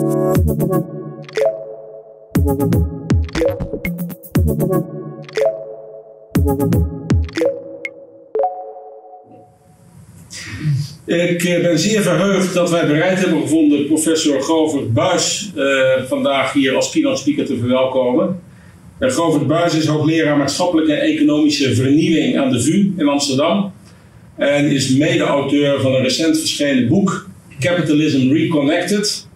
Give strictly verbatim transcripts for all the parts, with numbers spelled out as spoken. Ik ben zeer verheugd dat wij bereid hebben gevonden professor Govert Buijs uh, vandaag hier als keynote speaker te verwelkomen. Uh, Govert Buijs is hoogleraar maatschappelijke en economische vernieuwing aan de V U in Amsterdam en is mede-auteur van een recent verschenen boek Capitalism Reconnected.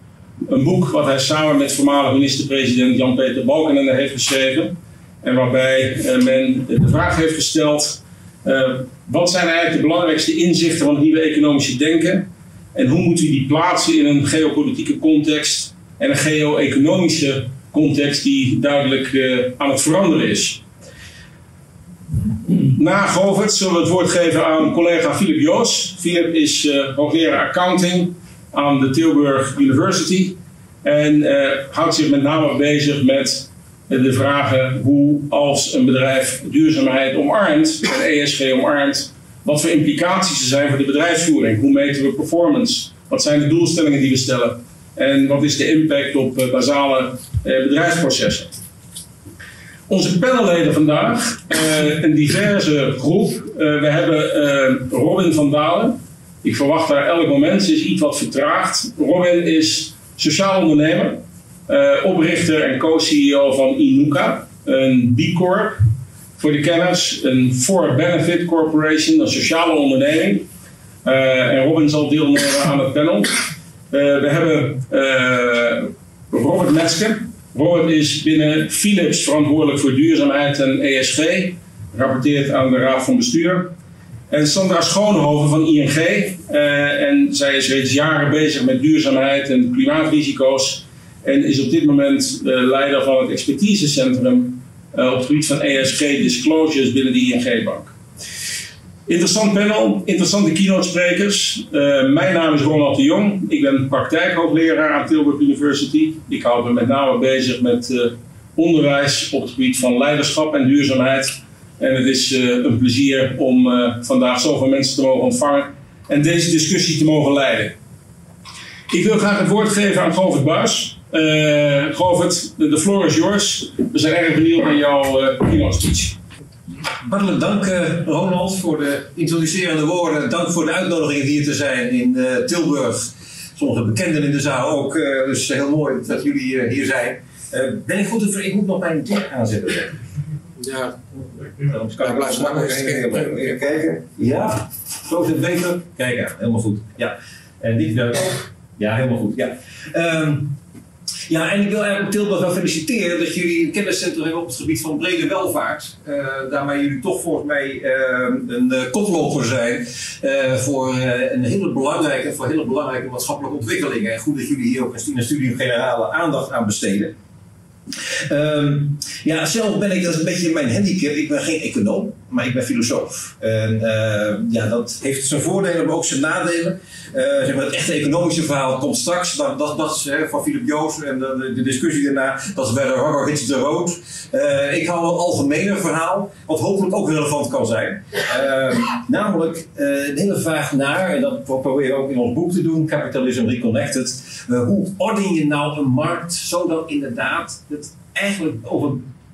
Een boek wat hij samen met voormalig minister-president Jan-Peter Balkenende heeft geschreven en waarbij uh, men de vraag heeft gesteld: Uh, wat zijn eigenlijk de belangrijkste inzichten van het nieuwe economische denken en hoe moeten we die plaatsen in een geopolitieke context en een geo-economische context die duidelijk uh, aan het veranderen is. Na Govert zullen we het woord geven aan collega Philip Joos. Philip is uh, hoogleraar accounting aan de Tilburg University en uh, houdt zich met name bezig met de vragen hoe als een bedrijf duurzaamheid omarmt en E S G omarmt, wat voor implicaties er zijn voor de bedrijfsvoering. Hoe meten we performance? Wat zijn de doelstellingen die we stellen? En wat is de impact op basale bedrijfsprocessen? Onze panelleden vandaag, een diverse groep. We hebben Robin van Dalen. Ik verwacht haar elk moment. Ze is iets wat vertraagd. Robin is sociaal ondernemer. Uh, oprichter en co-C E O van Inuka, een B-Corp, voor de kenners, een for-benefit corporation, een sociale onderneming. Uh, en Robin zal deelnemen aan het panel. Uh, we hebben uh, Robert Metzke. Robert is binnen Philips verantwoordelijk voor duurzaamheid en E S G, rapporteert aan de Raad van Bestuur. En Sandra Schoonhoven van I N G. Uh, en zij is reeds jaren bezig met duurzaamheid en klimaatrisico's. En is op dit moment uh, leider van het expertisecentrum uh, op het gebied van E S G disclosures binnen de I N G-bank. Interessant panel, interessante keynote sprekers. Uh, mijn naam is Ronald de Jong. Ik ben praktijkhoogleraar aan Tilburg University. Ik houd me met name bezig met uh, onderwijs op het gebied van leiderschap en duurzaamheid. En het is uh, een plezier om uh, vandaag zoveel mensen te mogen ontvangen en deze discussie te mogen leiden. Ik wil graag het woord geven aan Govert Buijs. Uh, Govert, de floor is yours. We zijn erg benieuwd naar jouw uh, keynote speech. Hartelijk dank uh, Ronald voor de introducerende woorden. Dank voor de uitnodiging hier te zijn in uh, Tilburg. Sommige bekenden in de zaal ook, uh, dus heel mooi dat jullie uh, hier zijn. Uh, ben ik goed te ver... Ik moet nog mijn ding aanzetten. Ja, anders kan ik blijven staan. Even kijken. Ja, zo is het beter. Kijk aan, helemaal goed. Ja, en niet duiken. Ja, helemaal goed. Ja. Um, Ja, en ik wil eigenlijk Tilburg wel feliciteren dat jullie een kenniscentrum hebben op het gebied van brede welvaart. Uh, daarmee jullie toch volgens mij uh, een uh, koploper zijn uh, voor, uh, een hele belangrijke, voor hele belangrijke maatschappelijke ontwikkelingen. En goed dat jullie hier ook in de Studium Generale aandacht aan besteden. Um, ja, zelf ben ik, dat is een beetje mijn handicap, ik ben geen econoom, maar ik ben filosoof. En uh, ja, dat heeft zijn voordelen, maar ook zijn nadelen. Uh, zeg maar, het echte economische verhaal komt straks, dat, dat, dat is hè, van Philip Joos en de, de discussie daarna, dat is bij de Horowitz de Rood. Uh, ik hou een algemener verhaal, wat hopelijk ook relevant kan zijn. Uh, namelijk, uh, een hele vraag naar, en dat proberen we ook in ons boek te doen, Capitalism Reconnected. Uh, hoe orden je nou een markt, zodat inderdaad het eigenlijk over,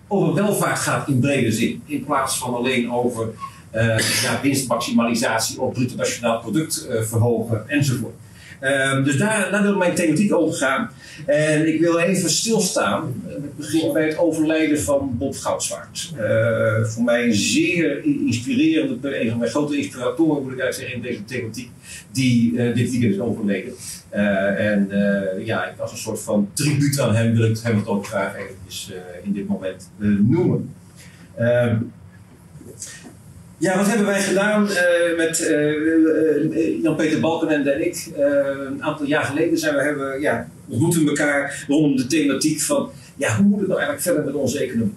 over welvaart gaat in brede zin, in plaats van alleen over uh, ja, winstmaximalisatie of bruto nationaal product uh, verhogen enzovoort. Uh, dus daar, daar wil mijn thematiek over gaan. En ik wil even stilstaan. Ik begin bij het overlijden van Bob Goudswaard. Uh, voor mij een zeer inspirerende, een van mijn grote inspiratoren moet ik eigenlijk zeggen in deze thematiek, die uh, dit weekend is overleden. Uh, en uh, ja, ik was een soort van tribuut aan hem, wil ik hem het ook graag even uh, in dit moment uh, noemen. Uh, Ja, wat hebben wij gedaan uh, met uh, Jan-Peter Balkenende en ik? Uh, een aantal jaar geleden zijn we, hebben, ja, ontmoeten elkaar rondom de thematiek van ja, hoe moeten we nou eigenlijk verder met onze economie?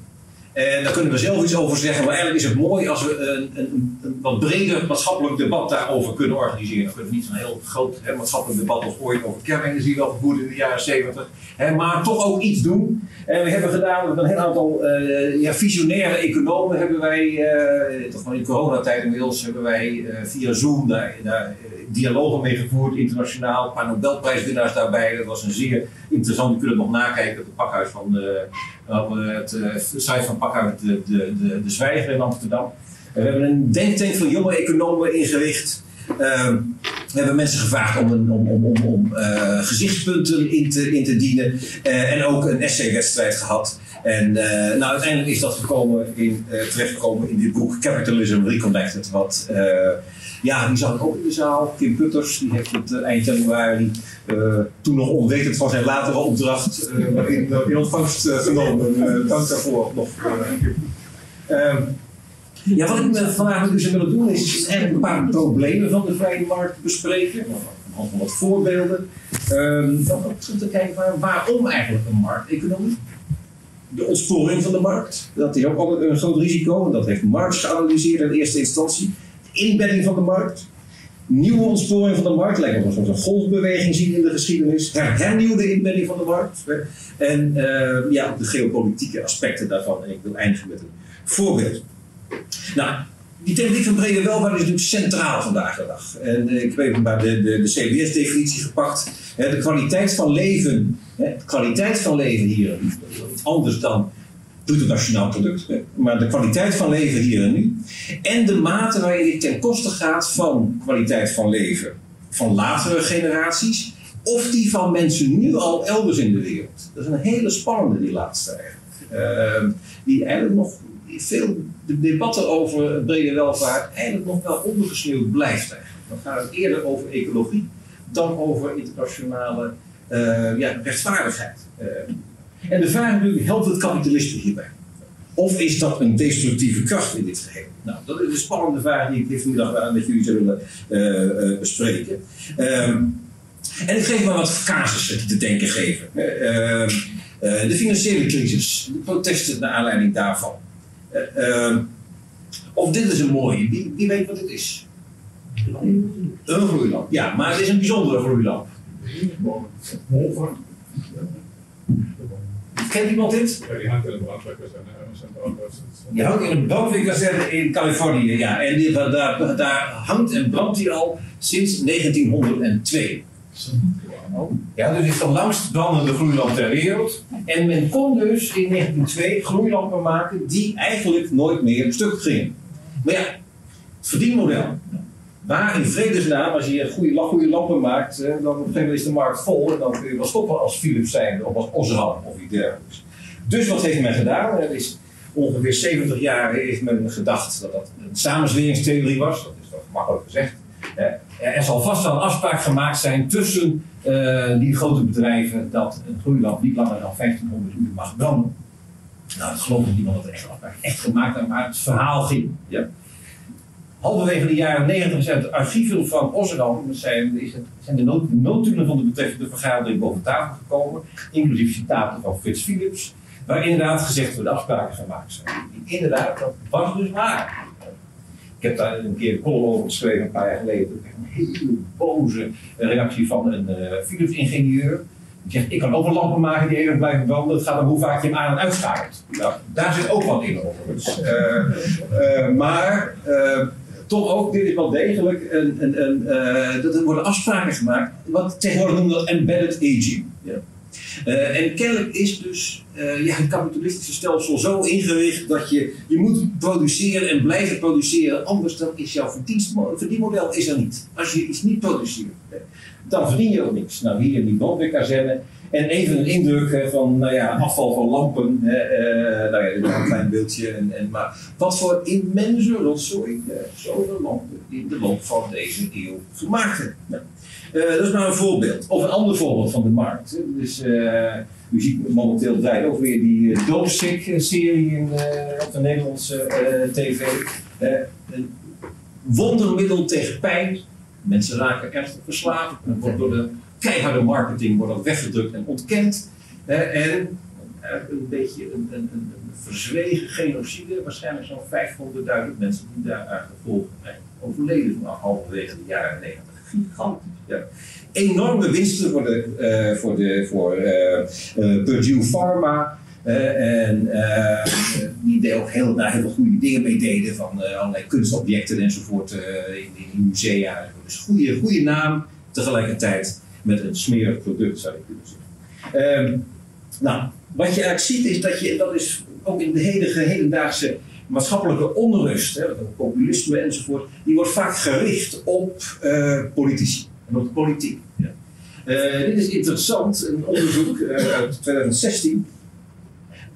En daar kunnen we zelf iets over zeggen, maar eigenlijk is het mooi als we een, een, een wat breder maatschappelijk debat daarover kunnen organiseren. We kunnen niet zo'n heel groot hè, maatschappelijk debat als ooit over kernenergie wel gevoerd in de jaren zeventig, maar toch ook iets doen. En we hebben gedaan met een heel aantal uh, ja, visionaire economen hebben wij, uh, toch wel in coronatijd inmiddels, hebben wij uh, via Zoom daar, daar, dialogen mee gevoerd, internationaal. Een paar Nobelprijswinnaars daarbij. Dat was een zeer interessant. Je kunt het nog nakijken op het pakhuis van de, op het, uh, site van pakhuis de, de, de, de Zwijger in Amsterdam. We hebben een denktank van jonge economen ingericht. Uh, we hebben mensen gevraagd om, een, om, om, om, om uh, gezichtspunten in te, in te dienen. Uh, en ook een essaywedstrijd gehad. En uh, nou, uiteindelijk is dat gekomen in, uh, terechtgekomen in dit boek Capitalism Reconnected. Wat, uh, ja, die zat ook in de zaal. Kim Putters, die heeft het uh, eind januari, uh, toen nog onwetend van zijn latere opdracht, uh, in, uh, in ontvangst uh, genomen. Uh, dank daarvoor nog. Uh, Ja, wat ik me vandaag met u zou willen doen is, is eigenlijk een paar problemen van de vrije markt bespreken. Of wat voorbeelden. Um, dan ook om te kijken waar, waarom eigenlijk een markteconomie. De ontsporing van de markt, dat is ook al een groot risico. En dat heeft Marx geanalyseerd in eerste instantie. De inbedding van de markt. Nieuwe ontsporing van de markt, lijkt ons een golfbeweging zien in de geschiedenis. Hernieuwde inbedding van de markt. En uh, ja, de geopolitieke aspecten daarvan. En ik wil eindigen met een voorbeeld. Nou, die techniek van brede welvaart is natuurlijk centraal vandaag de dag. En eh, ik heb even maar de, de, de C B S-definitie gepakt. Eh, de kwaliteit van leven, eh, de kwaliteit van leven hier en nu, anders dan bruto nationaal product, eh, maar de kwaliteit van leven hier en nu. En de mate waarin het ten koste gaat van kwaliteit van leven van latere generaties, of die van mensen nu al elders in de wereld. Dat is een hele spannende, die laatste eigenlijk. Uh, die eigenlijk nog veel de debatten over brede welvaart eigenlijk nog wel ondergesneeuwd blijft eigenlijk. Dan gaat het eerder over ecologie dan over internationale uh, ja, rechtvaardigheid. Uh, en de vraag natuurlijk, helpt het kapitalisme hierbij? Of is dat een destructieve kracht in dit geheel? Nou, dat is een spannende vraag die ik dit vanmiddag met jullie zou willen uh, uh, bespreken. Um, en ik geef maar wat casussen te denken geven. Uh, uh, de financiële crisis, de protesten naar aanleiding daarvan. Uh, uh, of dit is een mooie, wie, wie weet wat het is? Een groeilamp, ja, maar het is een bijzondere groeilamp. Kent iemand dit? Ja, die hangt in een brandweerkazerne ergens in Brandweerkazerne. Die hangt in een brandweerkazerne in Californië, ja. En die, daar, daar hangt en brandt hij al sinds negentienhonderdtwee. Ja, dus het is de langst brandende gloeilamp ter wereld. En men kon dus in negentienhonderdtwee gloeilampen maken die eigenlijk nooit meer stuk gingen. Maar ja, het verdienmodel. Waar in vredesnaam, als je goede, goede lampen maakt, dan op een gegeven moment is de markt vol. En dan kun je wel stoppen als Philips zijn of als Osram of iets dergelijks. Dus wat heeft men gedaan? Er is ongeveer zeventig jaar heeft men gedacht dat dat een samenzweringstheorie was. Dat is toch makkelijk gezegd. Er zal vast wel een afspraak gemaakt zijn tussen uh, die grote bedrijven dat een gloeilamp niet langer dan vijftienhonderd uur mag branden. Nou, dat geloof ik niemand dat er echt afspraak echt gemaakt had, maar het verhaal ging. Ja. Halverwege de jaren negentig zijn het archieven van Osram zijn, zijn de nood, noodtulen van de betreffende vergadering boven tafel gekomen, inclusief citaten van Frits Philips, waar inderdaad gezegd door de afspraken gemaakt zijn. Inderdaad, dat was dus waar. Ik heb daar een keer een column over geschreven, een paar jaar geleden. Een hele boze reactie van een uh, Philips-ingenieur. Die zegt, ik kan ook wel lampen maken die even blijven branden. Het gaat om hoe vaak je hem aan en uitschakelt. Nou, daar zit ook wat in overigens. Uh, uh, maar uh, toch ook, dit is wel degelijk. En, en, en, uh, dat er worden afspraken gemaakt. Wat tegenwoordig noemen dat embedded aging. Yeah. Uh, en kennelijk is dus uh, ja, het kapitalistische stelsel zo ingericht dat je, je moet produceren en blijven produceren, anders dan is jouw verdienmodel is er niet. Als je iets niet produceert, dan verdien je ook niks. Nou, hier in die brandweerkazerne en even een indruk van nou ja, afval van lampen, hè, uh, nou ja, dit is een klein beeldje, en, en, maar wat voor immense rotzooi uh, zoveel lampen in de loop van deze eeuw gemaakt hebben. Nou. Uh, dat is maar een voorbeeld. Of een ander voorbeeld van de markt. Dus, uh, u ziet momenteel draait ook weer die uh, Doopsick-serie uh, op de Nederlandse uh, tv. Uh, een wondermiddel tegen pijn. Mensen raken ernstig verslaafd. En wordt door de keiharde marketing wordt dat weggedrukt en ontkend. Uh, en uh, een beetje een, een, een verzwegen genocide. Waarschijnlijk zo'n vijfhonderdduizend mensen die daaraan gevolgen zijn. Overleden vanaf halverwege de jaren negentig. Gigantisch. Ja. Enorme winsten voor, de, uh, voor, de, voor uh, uh, Purdue Pharma, Uh, en uh, die ook heel, daar heel veel goede dingen mee deden, van uh, allerlei kunstobjecten enzovoort uh, in, in musea. Dus goede, goede naam, tegelijkertijd met een smerig product, zou ik kunnen zeggen. Um, nou, wat je eigenlijk ziet is dat je, dat is ook in de hedige, hedendaagse maatschappelijke onrust, hè, populisme enzovoort, die wordt vaak gericht op uh, politici en op de politiek. Ja. Uh, dit is interessant, een onderzoek uh, uit twintig zestien.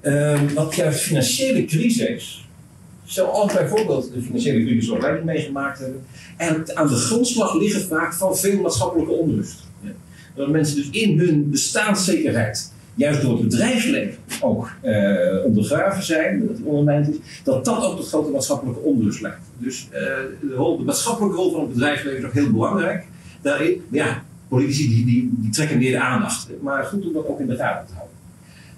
Um, want juist financiële crisis, zoals bijvoorbeeld de financiële crisis waar wij het meegemaakt hebben, en aan de grondslag liggen vaak van veel maatschappelijke onrust. Ja. Dat mensen dus in hun bestaanszekerheid, juist door het bedrijfsleven ook eh, ondergraven zijn, dat het ondermijnd is, dat dat ook tot grote maatschappelijke onrust leidt. Dus eh, de, rol, de maatschappelijke rol van het bedrijfsleven is ook heel belangrijk daarin. Maar ja, politici die, die, die trekken meer de aandacht, maar goed om dat ook in de gaten te houden.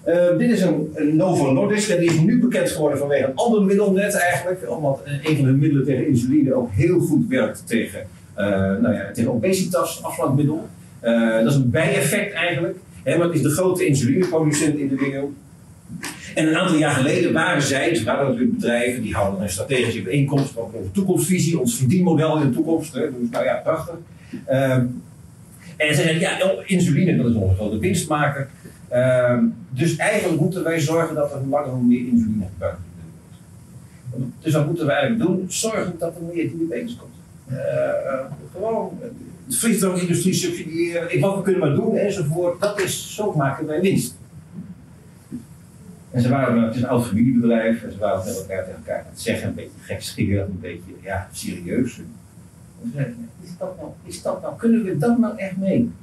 Uh, dit is een, een Novo Nordisk, en die is nu bekend geworden vanwege een ander middelnet eigenlijk, omdat een van hun middelen tegen insuline ook heel goed werkt tegen, uh, nou ja, tegen obesitas, afslankmiddel. Uh, dat is een bijeffect eigenlijk, hè, maar het is de grote insulineproducent in de wereld. En een aantal jaar geleden waren zij, dus waren natuurlijk bedrijven, die houden een strategische bijeenkomst, ook onze toekomstvisie, ons verdienmodel in de toekomst, hè, dus nou ja, prachtig. Uh, en ze zeggen, ja, insuline, dat is onze grote winstmaker. Uh, dus eigenlijk moeten wij zorgen dat er hoe langer hoe meer insuline gebruikt wordt. Dus wat moeten we eigenlijk doen? Zorgen dat er meer diabetes komt. Uh, uh, gewoon de vliegtuigindustrie subsidiëren, wat we kunnen maar doen enzovoort. Dat is, zo maken wij winst. En ze waren, het is een oud familiebedrijf, en ze waren met elkaar tegen elkaar aan het zeggen, een beetje gekscheren, een beetje ja, serieus. Is dat nou, is dat nou, kunnen we dat nou echt meen?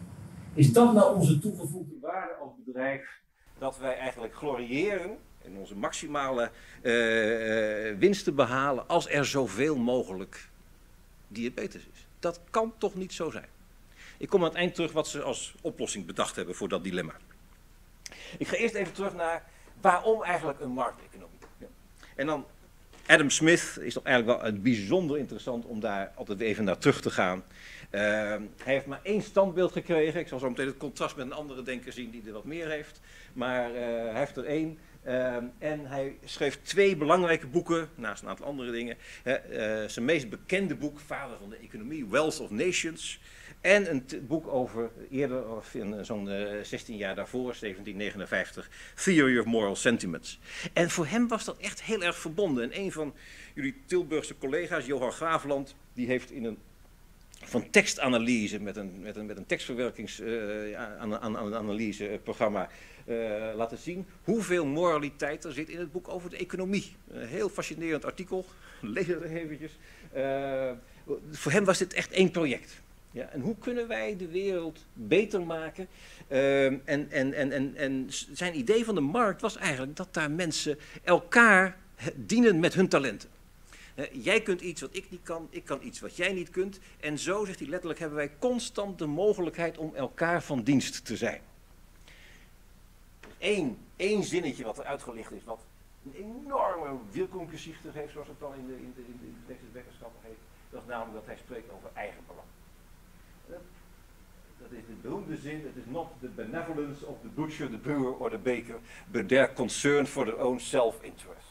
Is dat nou onze toegevoegde waarde als bedrijf, dat wij eigenlijk gloriëren en onze maximale uh, winsten behalen als er zoveel mogelijk diabetes is? Dat kan toch niet zo zijn? Ik kom aan het eind terug wat ze als oplossing bedacht hebben voor dat dilemma. Ik ga eerst even terug naar waarom eigenlijk een markteconomie. Ja. En dan Adam Smith is toch eigenlijk wel bijzonder interessant om daar altijd even naar terug te gaan. Uh, hij heeft maar één standbeeld gekregen. Ik zal zo meteen het contrast met een andere denker zien die er wat meer heeft. Maar uh, hij heeft er één. Uh, en hij schreef twee belangrijke boeken, naast een aantal andere dingen. Uh, uh, zijn meest bekende boek, Vader van de Economie, Wealth of Nations. En een boek over, eerder zo'n uh, zestien jaar daarvoor, zeventien negenenvijftig, Theory of Moral Sentiments. En voor hem was dat echt heel erg verbonden. En een van jullie Tilburgse collega's, Johan Graafland, die heeft in een van tekstanalyse, met een, met een, met een tekstverwerkingsanalyseprogramma uh, uh, laten zien hoeveel moraliteit er zit in het boek over de economie. Een heel fascinerend artikel, lees het eventjes. Uh, voor hem was dit echt één project. Ja, en hoe kunnen wij de wereld beter maken? Uh, en, en, en, en, en zijn idee van de markt was eigenlijk dat daar mensen elkaar dienen met hun talenten. Jij kunt iets wat ik niet kan, ik kan iets wat jij niet kunt. En zo, zegt hij letterlijk, hebben wij constant de mogelijkheid om elkaar van dienst te zijn. Eén, één zinnetje wat er uitgelicht is, wat een enorme wilkonkensziekte heeft, zoals het dan in de, in de, in de wetenschappen heet. Dat is namelijk dat hij spreekt over eigenbelang. Dat is de beroemde zin, het is not the benevolence of the butcher, the brewer or the baker, but their concern for their own self-interest.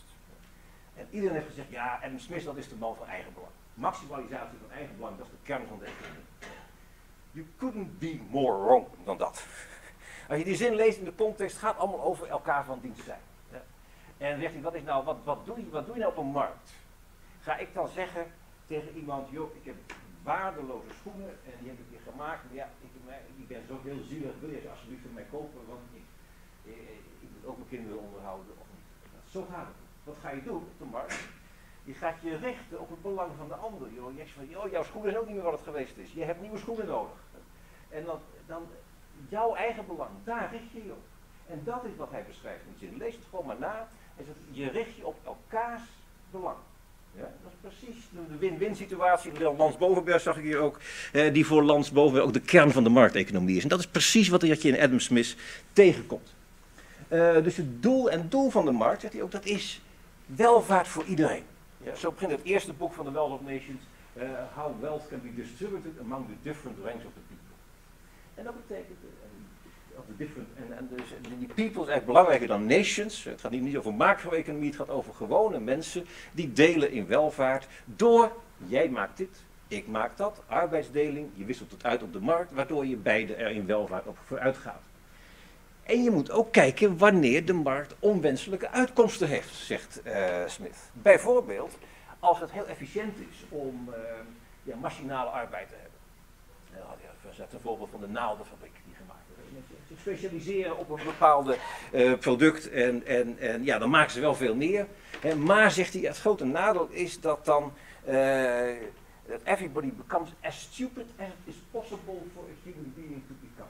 En iedereen heeft gezegd, ja, Adam Smith, dat is de man van eigenbelang. Maximalisatie van eigenbelang, dat is de kern van de economie. You couldn't be more wrong dan dat. Als je die zin leest in de context, gaat het allemaal over elkaar van dienst zijn. En zegt hij, wat, is nou, wat, wat, doe je, wat doe je nou op een markt? Ga ik dan zeggen tegen iemand, joh, ik heb waardeloze schoenen en die heb ik weer gemaakt. Maar ja, ik, ik ben zo heel zielig, wil je ze alsjeblieft van mij kopen, want ik, ik moet ook mijn kinderen onderhouden. Of niet. Zo gaat het. Wat ga je doen op de markt? Je gaat je richten op het belang van de ander. Joh. Je zegt van, joh, jouw schoenen is ook niet meer wat het geweest is. Je hebt nieuwe schoenen nodig. En dan, dan jouw eigen belang, daar richt je je op. En dat is wat hij beschrijft in de zin. Lees het gewoon maar na. En zegt, je richt je op elkaars belang. Ja, dat is precies de win-win situatie. Lans Bovenberg zag ik hier ook, eh, die voor Lans Bovenberg ook de kern van de markteconomie is. En dat is precies wat je in Adam Smith tegenkomt. Uh, dus het doel en doel van de markt, zegt hij ook, dat is welvaart voor iedereen. Ja, zo begint het eerste boek van de Wealth of Nations. Uh, how wealth can be distributed among the different ranks of the people. En dat betekent, uh, of the different. En, en dus, die people is echt belangrijker dan nations. Het gaat niet over macro-economie, het gaat over gewone mensen die delen in welvaart door, jij maakt dit, ik maak dat, arbeidsdeling, je wisselt het uit op de markt, waardoor je beide er in welvaart op vooruit gaat. En je moet ook kijken wanneer de markt onwenselijke uitkomsten heeft, zegt uh, Smith. Bijvoorbeeld als het heel efficiënt is om uh, ja, machinale arbeid te hebben. Dat is een voorbeeld van de naaldenfabriek die gemaakt werd. Ze specialiseren op een bepaald uh, product en, en, en ja, dan maken ze wel veel meer. Hè, maar, zegt hij, het grote nadeel is dat dan uh, that everybody becomes as stupid as it is possible for a human being to become.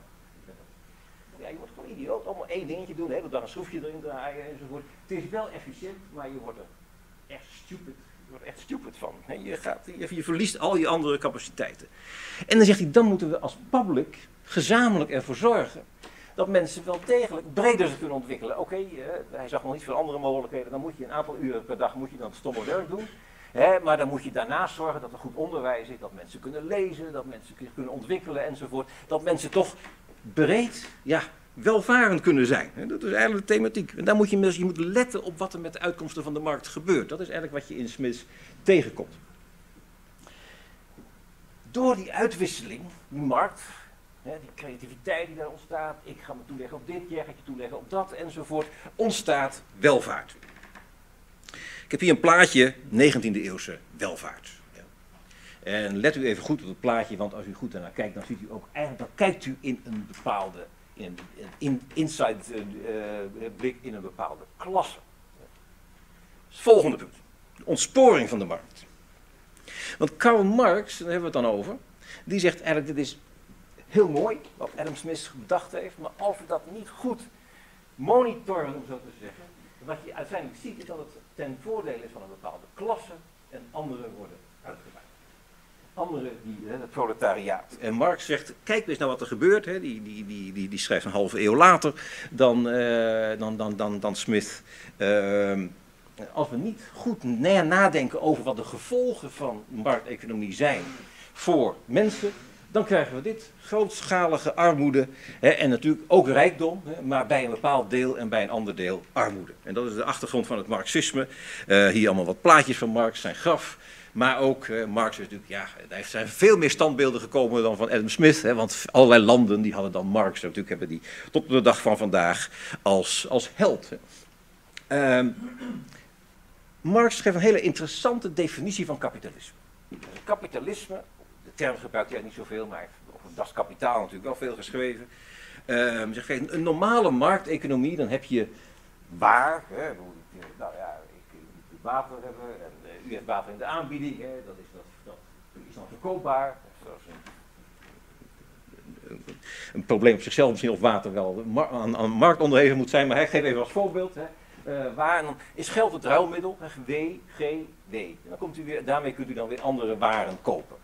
Ja, je wordt gewoon idioot, allemaal één dingetje doen, de hele dag een schroefje erin draaien enzovoort. Het is wel efficiënt, maar je wordt er echt stupid, je wordt er echt stupid van. En je, gaat, je, je verliest al je andere capaciteiten. En dan zegt hij, dan moeten we als public gezamenlijk ervoor zorgen dat mensen wel degelijk breder zich kunnen ontwikkelen. Oké, okay, hij zag nog niet veel andere mogelijkheden, dan moet je een aantal uren per dag moet je dan het stomme werk doen. He, maar dan moet je daarnaast zorgen dat er goed onderwijs is, dat mensen kunnen lezen, dat mensen kunnen ontwikkelen enzovoort. Dat mensen toch breed, ja, welvarend kunnen zijn. He, dat is eigenlijk de thematiek. En daar moet je, je moet letten op wat er met de uitkomsten van de markt gebeurt. Dat is eigenlijk wat je in Smith tegenkomt. Door die uitwisseling, die markt, he, die creativiteit die daar ontstaat, ik ga me toeleggen op dit, jij gaat je toeleggen op dat enzovoort, ontstaat welvaart. Ik heb hier een plaatje, negentiende eeuwse welvaart. Ja. En let u even goed op het plaatje, want als u goed daarnaar kijkt, dan ziet u ook eigenlijk, dan kijkt u in een bepaalde, in, in, inside uh, blik in een bepaalde klasse. Ja. Het volgende punt, de ontsporing van de markt. Want Karl Marx, daar hebben we het dan over, die zegt eigenlijk, dit is heel mooi wat Adam Smith bedacht heeft, maar als we dat niet goed monitoren, om zo te zeggen, wat je uiteindelijk ziet is dat het ten voordele is van een bepaalde klasse en anderen worden uitgebuit. Anderen, die, hè, het proletariaat. En Marx zegt, kijk eens naar wat er gebeurt. Hè. Die, die, die, die, die schrijft een halve eeuw later dan, uh, dan, dan, dan, dan Smith. Uh, als we niet goed na nadenken over wat de gevolgen van markteconomie zijn voor mensen, dan krijgen we dit, grootschalige armoede, hè, en natuurlijk ook rijkdom, hè, maar bij een bepaald deel en bij een ander deel armoede. En dat is de achtergrond van het marxisme. Uh, hier allemaal wat plaatjes van Marx, zijn graf. Maar ook uh, Marx is natuurlijk, ja, daar zijn veel meer standbeelden gekomen dan van Adam Smith. Hè, want allerlei landen die hadden dan Marx, natuurlijk hebben die tot op de dag van vandaag als, als held. Hè. Uh, Marx geeft een hele interessante definitie van kapitalisme. Dus kapitalisme... De term gebruikt hij niet zoveel, maar over Das Kapital natuurlijk wel veel geschreven. Um, zeg, een normale markteconomie, dan heb je waar, hè, nou ja, ik moet water hebben, en uh, u heeft water in de aanbieding, hè, dat, is, dat, dat is dan verkoopbaar. Zoals een, een, een probleem op zichzelf misschien of water wel mar, aan, aan markt onderhevig moet zijn, maar hij geeft even als voorbeeld. Hè. Uh, waar, en dan is geld het ruilmiddel, hè, W G W. En dan komt u weer, daarmee kunt u dan weer andere waren kopen.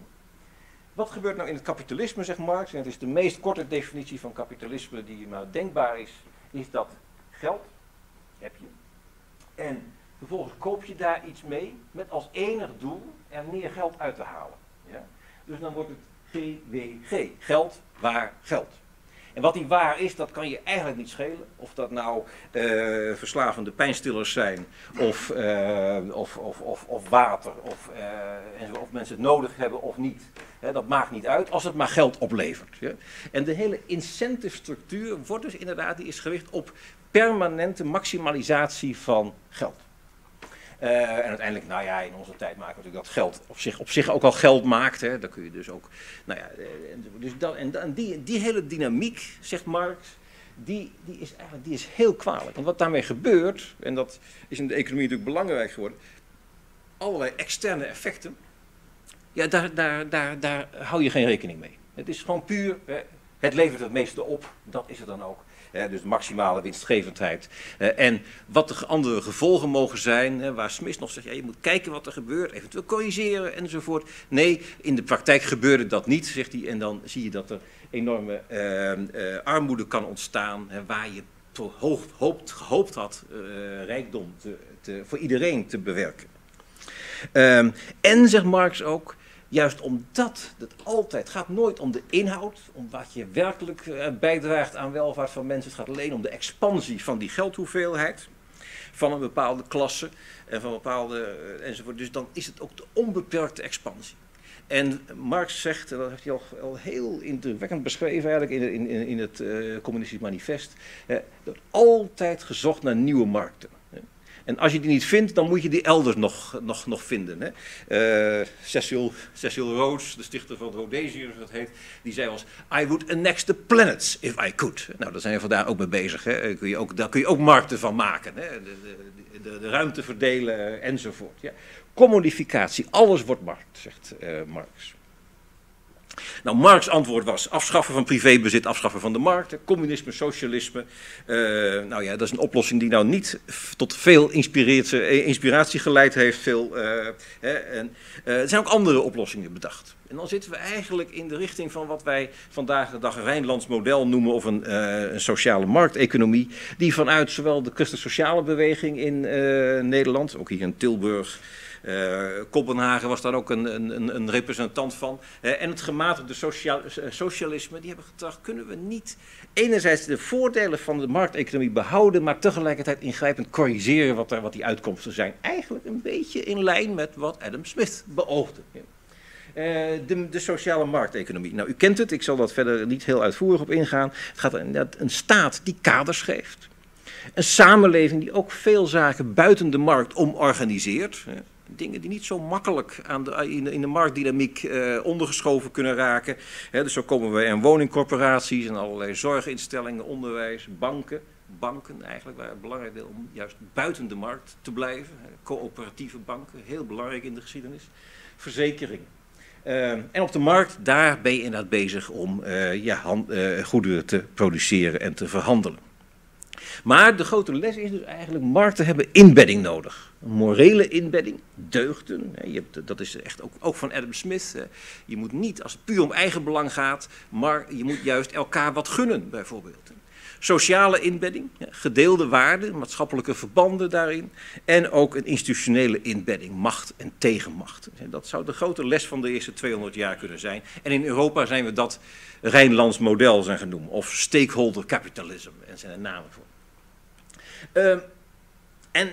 Wat gebeurt nou in het kapitalisme, zegt Marx, en het is de meest korte definitie van kapitalisme die maar denkbaar is, is dat geld heb je. En vervolgens koop je daar iets mee met als enig doel er meer geld uit te halen. Ja? Dus dan wordt het G W G, geld, waar, geld. En wat die waar is, dat kan je eigenlijk niet schelen. Of dat nou uh, verslavende pijnstillers zijn, of, uh, of, of, of, of water, of, uh, of mensen het nodig hebben of niet. He, dat maakt niet uit, als het maar geld oplevert. Ja. En de hele incentive structuur wordt dus inderdaad, die is gericht op permanente maximalisatie van geld. Uh, en uiteindelijk, nou ja, in onze tijd maken we natuurlijk dat geld op zich, op zich ook al geld maakt. Hè. Dan kun je dus ook, nou ja, dus dat, en, en die, die hele dynamiek, zegt Marx, die, die is eigenlijk die is heel kwalijk. Want wat daarmee gebeurt, en dat is in de economie natuurlijk belangrijk geworden, allerlei externe effecten, ja, daar, daar, daar, daar hou je geen rekening mee. Het is gewoon puur, hè, het levert het meeste op, dat is het dan ook. Eh, dus maximale winstgevendheid. Eh, en wat de andere gevolgen mogen zijn, eh, waar Smith nog zegt, ja, je moet kijken wat er gebeurt, eventueel corrigeren enzovoort. Nee, in de praktijk gebeurde dat niet, zegt hij. En dan zie je dat er enorme eh, eh, armoede kan ontstaan, eh, waar je tot hoog, hoopt, gehoopt had eh, rijkdom te, te, voor iedereen te bewerken. Um, en, zegt Marx ook, Juist omdat het altijd gaat nooit om de inhoud, om wat je werkelijk bijdraagt aan welvaart van mensen. Het gaat alleen om de expansie van die geldhoeveelheid, van een bepaalde klasse en van bepaalde enzovoort. Dus dan is het ook de onbeperkte expansie. En Marx zegt, en dat heeft hij al, al heel indrukwekkend beschreven eigenlijk in, in, in het uh, Communistisch Manifest, uh, er wordt altijd gezocht naar nieuwe markten. En als je die niet vindt, dan moet je die elders nog, nog, nog vinden. Hè? Uh, Cecil, Cecil Rhodes, de stichter van Rhodesië, dat heet, die zei als I would annex the planets if I could. Nou, daar zijn we vandaag ook mee bezig. Hè? Kun je ook, daar kun je ook markten van maken. Hè? De, de, de, de ruimte verdelen enzovoort. Ja. Commodificatie, alles wordt markt, zegt uh, Marx. Nou, Marx' antwoord was afschaffen van privébezit, afschaffen van de markt, communisme, socialisme. Uh, nou ja, dat is een oplossing die nou niet tot veel inspiratie geleid heeft. Veel, uh, hè, en, uh, er zijn ook andere oplossingen bedacht. En dan zitten we eigenlijk in de richting van wat wij vandaag de dag een Rijnlands model noemen of een, uh, een sociale markteconomie. Die vanuit zowel de christensociale beweging in uh, Nederland, ook hier in Tilburg, Uh, Kopenhagen was daar ook een, een, een representant van. Uh, en het gematigde sociaal, socialisme, die hebben getracht, kunnen we niet enerzijds de voordelen van de markteconomie behouden, maar tegelijkertijd ingrijpend corrigeren wat, er, wat die uitkomsten zijn. Eigenlijk een beetje in lijn met wat Adam Smith beoogde. Uh, de, de sociale markteconomie. Nou, u kent het, ik zal dat verder niet heel uitvoerig op ingaan. Het gaat om een staat die kaders geeft. Een samenleving die ook veel zaken buiten de markt omorganiseert. Dingen die niet zo makkelijk aan de, in, de, in de marktdynamiek eh, ondergeschoven kunnen raken. He, dus zo komen we in woningcorporaties en allerlei zorginstellingen, onderwijs, banken. Banken eigenlijk, waar het belangrijk is om juist buiten de markt te blijven. Coöperatieve banken, heel belangrijk in de geschiedenis. Verzekeringen. Uh, en op de markt, daar ben je inderdaad bezig om uh, ja, hand, uh, goederen te produceren en te verhandelen. Maar de grote les is dus eigenlijk, markten hebben inbedding nodig. Een morele inbedding, deugden, je hebt, dat is echt ook, ook van Adam Smith. Je moet niet, als het puur om eigen belang gaat, maar je moet juist elkaar wat gunnen bijvoorbeeld. Sociale inbedding, gedeelde waarden, maatschappelijke verbanden daarin. En ook een institutionele inbedding, macht en tegenmacht. Dat zou de grote les van de eerste tweehonderd jaar kunnen zijn. En in Europa zijn we dat Rijnlands model zijn genoemd. Of stakeholder capitalism, en zijn er namen voor. Uh, en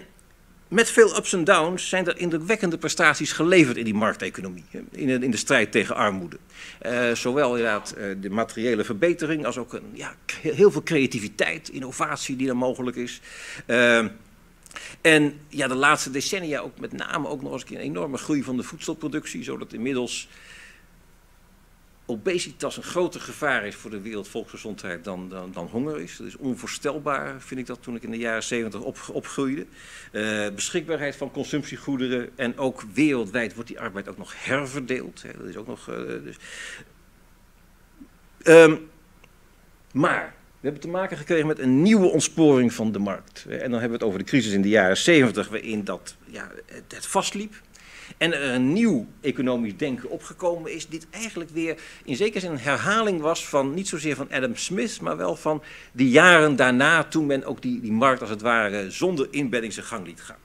met veel ups en downs zijn er indrukwekkende prestaties geleverd in die markteconomie, in, in de strijd tegen armoede. Uh, zowel inderdaad uh, de materiële verbetering als ook een, ja, heel veel creativiteit, innovatie die dan mogelijk is. Uh, en ja, de laatste decennia ook met name ook nog eens een enorme groei van de voedselproductie, zodat inmiddels obesitas een groter gevaar is voor de wereldvolksgezondheid dan, dan, dan honger is. Dat is onvoorstelbaar, vind ik dat, toen ik in de jaren zeventig op, opgroeide. Uh, beschikbaarheid van consumptiegoederen en ook wereldwijd wordt die arbeid ook nog herverdeeld. Hè. Dat is ook nog... Uh, dus. um, maar... We hebben te maken gekregen met een nieuwe ontsporing van de markt. En dan hebben we het over de crisis in de jaren zeventig, waarin dat, ja, het, het vastliep. En er een nieuw economisch denken opgekomen is, dit eigenlijk weer in zekere zin een herhaling was van, niet zozeer van Adam Smith, maar wel van die jaren daarna, toen men ook die, die markt als het ware zonder inbedding zijn gang liet gaan.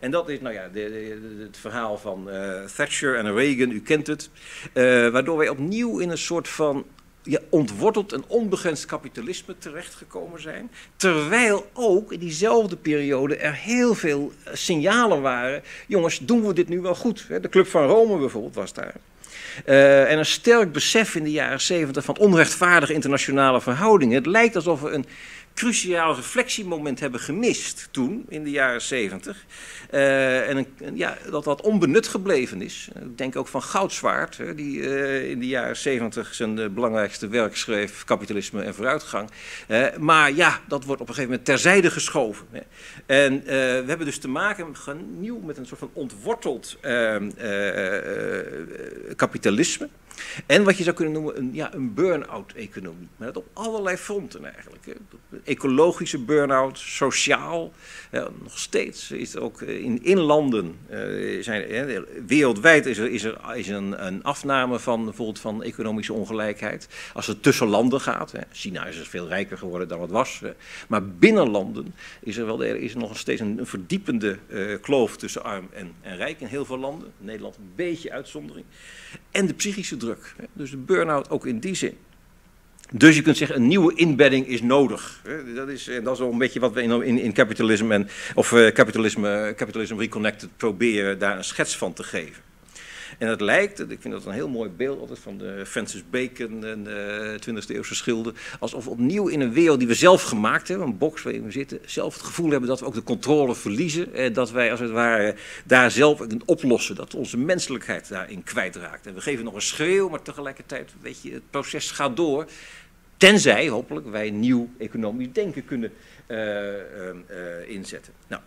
En dat is, nou ja, de, de, het verhaal van uh, Thatcher en Reagan, u kent het, uh, waardoor wij opnieuw in een soort van, ja, ontworteld en onbegrensd kapitalisme terechtgekomen zijn, terwijl ook in diezelfde periode er heel veel signalen waren, jongens, doen we dit nu wel goed? De Club van Rome bijvoorbeeld was daar. Uh, en een sterk besef in de jaren zeventig van onrechtvaardige internationale verhoudingen. Het lijkt alsof we een cruciaal reflectiemoment hebben gemist toen, in de jaren zeventig. Uh, en een, ja, dat dat onbenut gebleven is. Ik denk ook van Goudswaard, hè, die uh, in de jaren zeventig zijn uh, belangrijkste werk schreef, Kapitalisme en Vooruitgang. Uh, maar ja, dat wordt op een gegeven moment terzijde geschoven. Hè. En uh, we hebben dus te maken opnieuw met een soort van ontworteld uh, uh, uh, kapitalisme. En wat je zou kunnen noemen een, ja, een burn-out-economie. Maar dat op allerlei fronten eigenlijk. Hè. Ecologische burn-out, sociaal. Ja, nog steeds is er ook in, in landen, uh, zijn, hè, wereldwijd is er, is er is een, een afname van, bijvoorbeeld van economische ongelijkheid. Als het tussen landen gaat, hè. China is dus veel rijker geworden dan het was. Hè. Maar binnen landen is er, wel, is er nog steeds een, een verdiepende uh, kloof tussen arm en, en rijk in heel veel landen. Nederland een beetje uitzondering. En de psychische druk. Dus de burn-out ook in die zin. Dus je kunt zeggen, een nieuwe inbedding is nodig. Dat is, dat is wel een beetje wat we in, in, in Capitalism en, of uh, Capitalism, uh, Capitalism Reconnected proberen daar een schets van te geven. En het lijkt, ik vind dat een heel mooi beeld altijd van de Francis Bacon en de twintigste eeuwse schilder, alsof we opnieuw in een wereld die we zelf gemaakt hebben, een box waarin we zitten, zelf het gevoel hebben dat we ook de controle verliezen. En dat wij als het ware daar zelf in oplossen, dat onze menselijkheid daarin kwijtraakt. En we geven nog een schreeuw, maar tegelijkertijd, weet je, het proces gaat door. Tenzij, hopelijk, wij nieuw economisch denken kunnen uh, uh, uh, inzetten. Nou.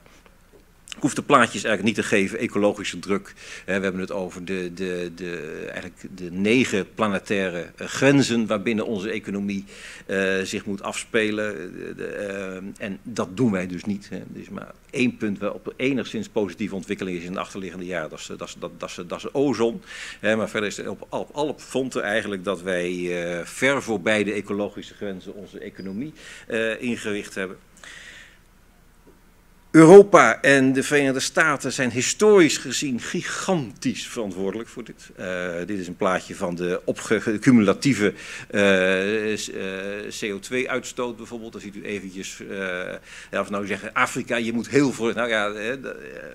Ik hoef de plaatjes eigenlijk niet te geven, ecologische druk. We hebben het over de, de, de, eigenlijk de negen planetaire grenzen waarbinnen onze economie uh, zich moet afspelen. De, de, uh, en dat doen wij dus niet. Hè. Er is maar één punt waarop er enigszins positieve ontwikkeling is in de achterliggende jaren. Dat is, dat is, dat is, dat is, dat is ozon. Hè. Maar verder is het op, op alle fronten eigenlijk dat wij uh, ver voorbij de ecologische grenzen onze economie uh, ingericht hebben. Europa en de Verenigde Staten zijn historisch gezien gigantisch verantwoordelijk voor dit. Uh, dit is een plaatje van de cumulatieve uh, uh, C O twee uitstoot bijvoorbeeld. Dan ziet u eventjes, uh, ja, of nou zeggen Afrika, je moet heel voorzichtig. Nou ja, eh,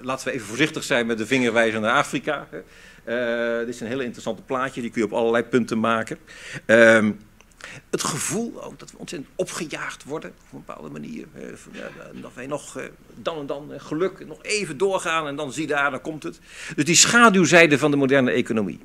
laten we even voorzichtig zijn met de vingerwijzer naar Afrika. Uh, dit is een hele interessante plaatje, die kun je op allerlei punten maken. Uh, Het gevoel ook dat we ontzettend opgejaagd worden op een bepaalde manier. Dat wij nog dan en dan geluk nog even doorgaan en dan zie je daar, dan komt het. Dus die schaduwzijde van de moderne economie.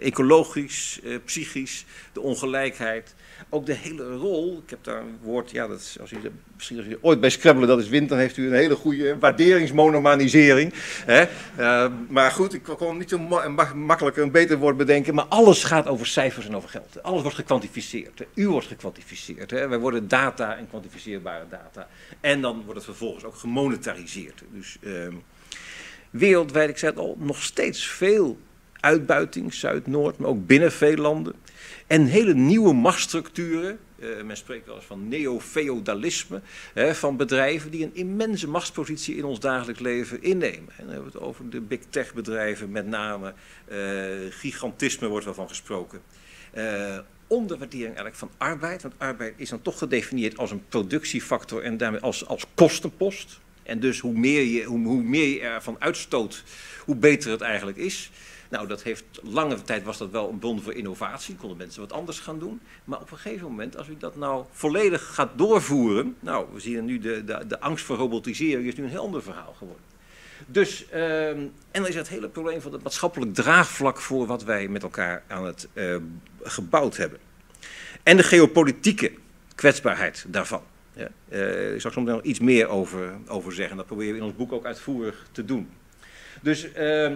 Ecologisch, psychisch, de ongelijkheid. Ook de hele rol, ik heb daar een woord, ja, dat is, als u, misschien als u ooit bij scrabbelen, dat is wint, dan heeft u een hele goede waarderingsmonomanisering. Hè? Uh, maar goed, ik kon niet zo ma makkelijk een beter woord bedenken, maar alles gaat over cijfers en over geld. Alles wordt gekwantificeerd, hè? U wordt gekwantificeerd. Hè? Wij worden data en kwantificeerbare data. En dan wordt het vervolgens ook gemonetariseerd. Dus uh, wereldwijd, ik zei het al, nog steeds veel uitbuiting, Zuid-Noord, maar ook binnen veel landen. En hele nieuwe machtsstructuren, uh, men spreekt wel eens van neofeodalisme, van bedrijven die een immense machtspositie in ons dagelijks leven innemen. En dan hebben we het over de big tech bedrijven, met name uh, gigantisme wordt wel van gesproken. Uh, onderwaardering eigenlijk van arbeid, want arbeid is dan toch gedefinieerd als een productiefactor en daarmee als, als kostenpost. En dus hoe meer je, hoe, hoe meer je ervan uitstoot, hoe beter het eigenlijk is. Nou, dat heeft, lange tijd was dat wel een bron voor innovatie, konden mensen wat anders gaan doen. Maar op een gegeven moment, als u dat nou volledig gaat doorvoeren, nou, we zien nu de, de, de angst voor robotisering is nu een heel ander verhaal geworden. Dus, uh, en dan is het hele probleem van het maatschappelijk draagvlak voor wat wij met elkaar aan het uh, gebouwd hebben. En de geopolitieke kwetsbaarheid daarvan. Ja. Uh, ik zal er soms nog iets meer over, over zeggen, dat proberen we in ons boek ook uitvoerig te doen. Dus... Uh,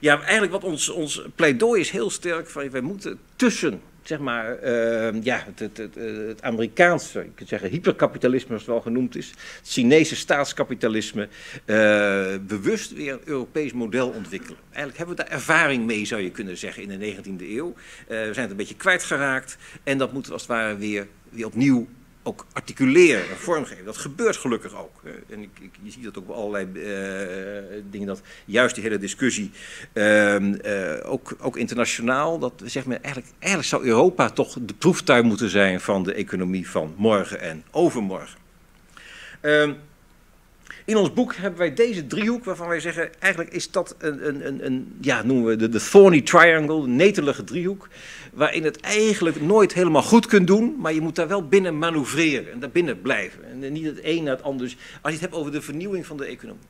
Ja, eigenlijk wat ons, ons pleidooi is heel sterk van, wij moeten tussen, zeg maar, uh, ja, het, het, het, het Amerikaanse, ik kan zeggen hyperkapitalisme zoals het wel genoemd is, het Chinese staatskapitalisme, uh, bewust weer een Europees model ontwikkelen. Eigenlijk hebben we daar ervaring mee, zou je kunnen zeggen, in de negentiende eeuw. Uh, we zijn het een beetje kwijtgeraakt en dat moeten we als het ware weer, weer opnieuw ook articuleren en vormgeven. Dat gebeurt gelukkig ook. En ik, ik, je ziet dat ook op allerlei uh, dingen, dat juist die hele discussie, uh, uh, ook, ook internationaal, dat zeg maar, eigenlijk, eigenlijk zou Europa toch de proeftuin moeten zijn van de economie van morgen en overmorgen. Uh, In ons boek hebben wij deze driehoek waarvan wij zeggen, eigenlijk is dat een, een, een, een ja, noemen we de, de thorny triangle, de netelige driehoek, waarin het eigenlijk nooit helemaal goed kunt doen, maar je moet daar wel binnen manoeuvreren en daar binnen blijven. En niet het een naar het ander. Als je het hebt over de vernieuwing van de economie,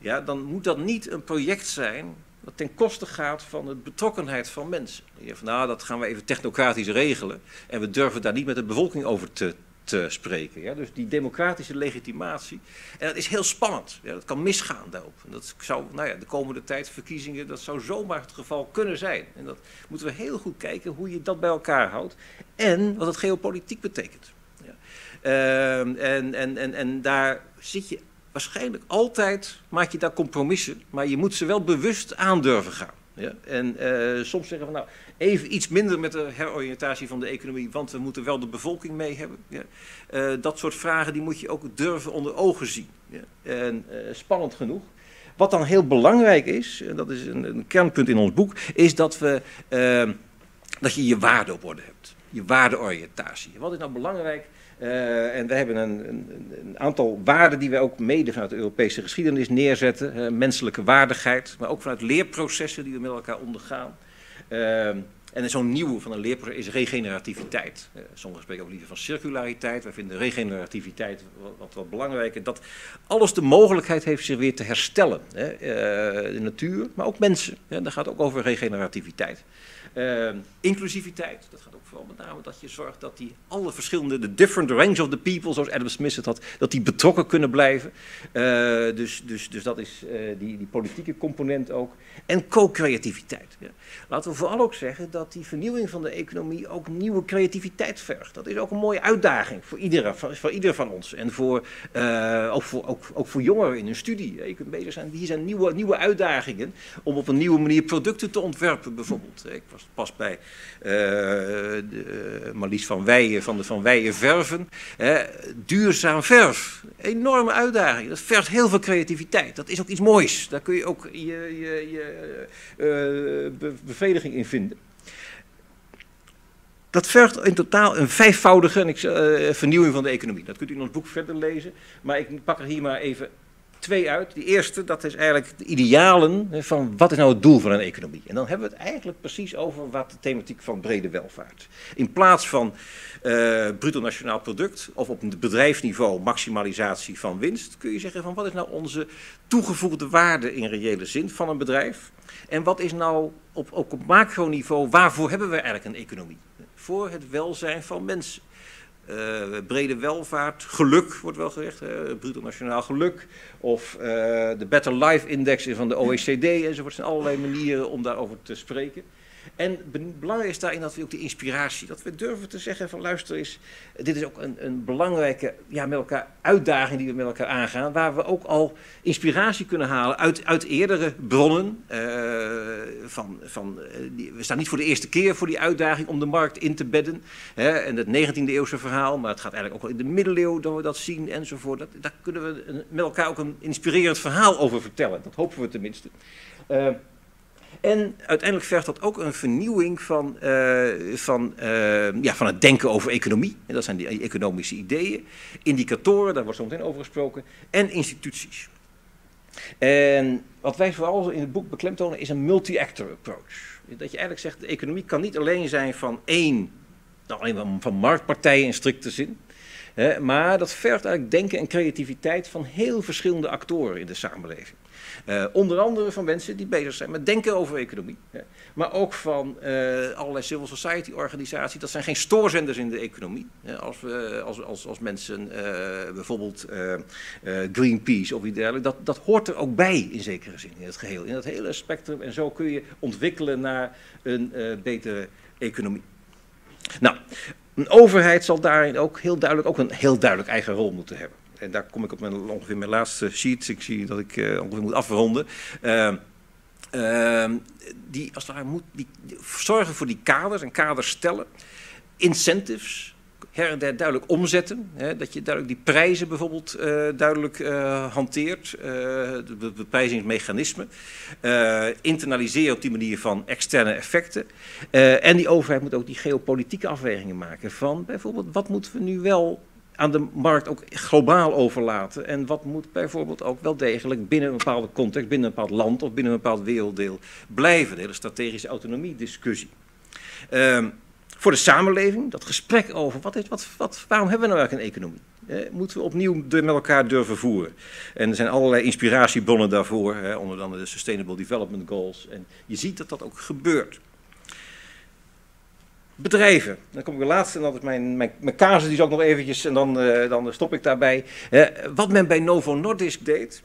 ja, dan moet dat niet een project zijn dat ten koste gaat van de betrokkenheid van mensen. Je zegt, nou, dat gaan we even technocratisch regelen en we durven daar niet met de bevolking over te te spreken. Ja? Dus die democratische legitimatie. En dat is heel spannend. Ja? Dat kan misgaan daarop. En dat zou, nou ja, de komende tijd, verkiezingen, dat zou zomaar het geval kunnen zijn. En dat moeten we heel goed kijken hoe je dat bij elkaar houdt. En wat het geopolitiek betekent. Ja? Uh, en, en, en, en daar zit je waarschijnlijk altijd, maak je daar compromissen. Maar je moet ze wel bewust aandurven gaan. Ja? En uh, soms zeggen we nou, even iets minder met de heroriëntatie van de economie, want we moeten wel de bevolking mee hebben. Ja? Uh, dat soort vragen die moet je ook durven onder ogen zien. Ja? En uh, spannend genoeg. Wat dan heel belangrijk is, en dat is een, een kernpunt in ons boek, is dat, we, uh, dat je je waarde op orde hebt. Je waardeoriëntatie. Wat is nou belangrijk? Uh, en we hebben een, een, een aantal waarden die wij ook mede vanuit de Europese geschiedenis neerzetten. Uh, menselijke waardigheid, maar ook vanuit leerprocessen die we met elkaar ondergaan. Uh, en zo'n nieuwe van een leerproces is regenerativiteit. Uh, sommigen spreken ook liever van circulariteit. Wij vinden regenerativiteit wat, wat, wat belangrijk. Dat alles de mogelijkheid heeft zich weer te herstellen. Hè? Uh, de natuur, maar ook mensen. Hè? Dat gaat ook over regenerativiteit. Uh, inclusiviteit, dat gaat ook vooral met name dat je zorgt dat die alle verschillende, de different range of the people, zoals Adam Smith het had, dat die betrokken kunnen blijven. Uh, dus, dus, dus dat is uh, die, die politieke component ook. En co-creativiteit. Ja. Laten we vooral ook zeggen dat die vernieuwing van de economie ook nieuwe creativiteit vergt. Dat is ook een mooie uitdaging voor ieder, voor, voor ieder van ons. En voor, uh, ook, voor, ook, ook voor jongeren in hun studie. Je kunt bezig zijn, hier zijn nieuwe, nieuwe uitdagingen om op een nieuwe manier producten te ontwerpen bijvoorbeeld. Ik was pas bij uh, de, uh, maar liefst Van Wijhe, van de Van Wijhe Verven. Hè, duurzaam verf. Enorme uitdaging. Dat vergt heel veel creativiteit. Dat is ook iets moois. Daar kun je ook je, je, je uh, be- bevrediging in vinden. Dat vergt in totaal een vijfvoudige en ik, uh, vernieuwing van de economie. Dat kunt u in ons boek verder lezen. Maar ik pak er hier maar even twee uit. Die eerste, dat is eigenlijk de idealen van wat is nou het doel van een economie. En dan hebben we het eigenlijk precies over wat de thematiek van brede welvaart. In plaats van uh, bruto nationaal product of op een bedrijfsniveau maximalisatie van winst, kun je zeggen van wat is nou onze toegevoegde waarde in reële zin van een bedrijf. En wat is nou op, ook op macroniveau, waarvoor hebben we eigenlijk een economie? Voor het welzijn van mensen. Uh, brede welvaart, geluk wordt wel gezegd, hè, bruto nationaal geluk of uh, de Better Life Index van de O E C D enzovoort. Zijn allerlei manieren om daarover te spreken. En belangrijk is daarin dat we ook de inspiratie, dat we durven te zeggen van luister eens, dit is ook een, een belangrijke ja, met elkaar uitdaging die we met elkaar aangaan, waar we ook al inspiratie kunnen halen uit, uit eerdere bronnen. Uh, van, van, die, we staan niet voor de eerste keer voor die uitdaging om de markt in te bedden. Hè, en het negentiende eeuwse verhaal, maar het gaat eigenlijk ook al in de middeleeuwen dat we dat zien enzovoort. Dat, daar kunnen we een, met elkaar ook een inspirerend verhaal over vertellen, dat hopen we tenminste. Uh, En uiteindelijk vergt dat ook een vernieuwing van, uh, van, uh, ja, van het denken over economie. En dat zijn die economische ideeën, indicatoren, daar wordt zo meteen over gesproken, en instituties. En wat wij vooral in het boek beklemtonen is een multi-actor approach. Dat je eigenlijk zegt, de economie kan niet alleen zijn van één, nou alleen maar van marktpartijen in strikte zin. Hè, maar dat vergt eigenlijk denken en creativiteit van heel verschillende actoren in de samenleving. Uh, onder andere van mensen die bezig zijn met denken over economie. Hè. Maar ook van uh, allerlei civil society organisaties. Dat zijn geen stoorzenders in de economie. Hè. Als, we, als, als, als mensen uh, bijvoorbeeld uh, uh, Greenpeace of iets dergelijks. Dat, dat hoort er ook bij in zekere zin in het geheel. In dat hele spectrum. En zo kun je ontwikkelen naar een uh, betere economie. Nou, een overheid zal daarin ook heel duidelijk ook een heel duidelijk eigen rol moeten hebben. En daar kom ik op mijn, ongeveer mijn laatste sheet. Ik zie dat ik uh, ongeveer moet afronden. Uh, uh, die, als daar moet, die, die, zorgen voor die kaders en kaders stellen. Incentives. Her en der duidelijk omzetten. Hè, dat je duidelijk die prijzen bijvoorbeeld uh, duidelijk uh, hanteert. Uh, de beprijzingsmechanismen. Uh, internaliseren op die manier van externe effecten. Uh, en die overheid moet ook die geopolitieke afwegingen maken. Van bijvoorbeeld wat moeten we nu wel aan de markt ook globaal overlaten. En wat moet bijvoorbeeld ook wel degelijk binnen een bepaalde context, binnen een bepaald land of binnen een bepaald werelddeel blijven. De hele strategische autonomie-discussie. Um, voor de samenleving, dat gesprek over wat is, wat, wat, waarom hebben we nou eigenlijk een economie? Eh, moeten we opnieuw met elkaar durven voeren. En er zijn allerlei inspiratiebronnen daarvoor, hè, onder andere de Sustainable Development Goals. En je ziet dat dat ook gebeurt. bedrijven. Dan kom ik de laatste en dat is mijn, mijn, mijn casus, die is ook nog eventjes en dan, uh, dan stop ik daarbij. Uh, wat men bij Novo Nordisk deed,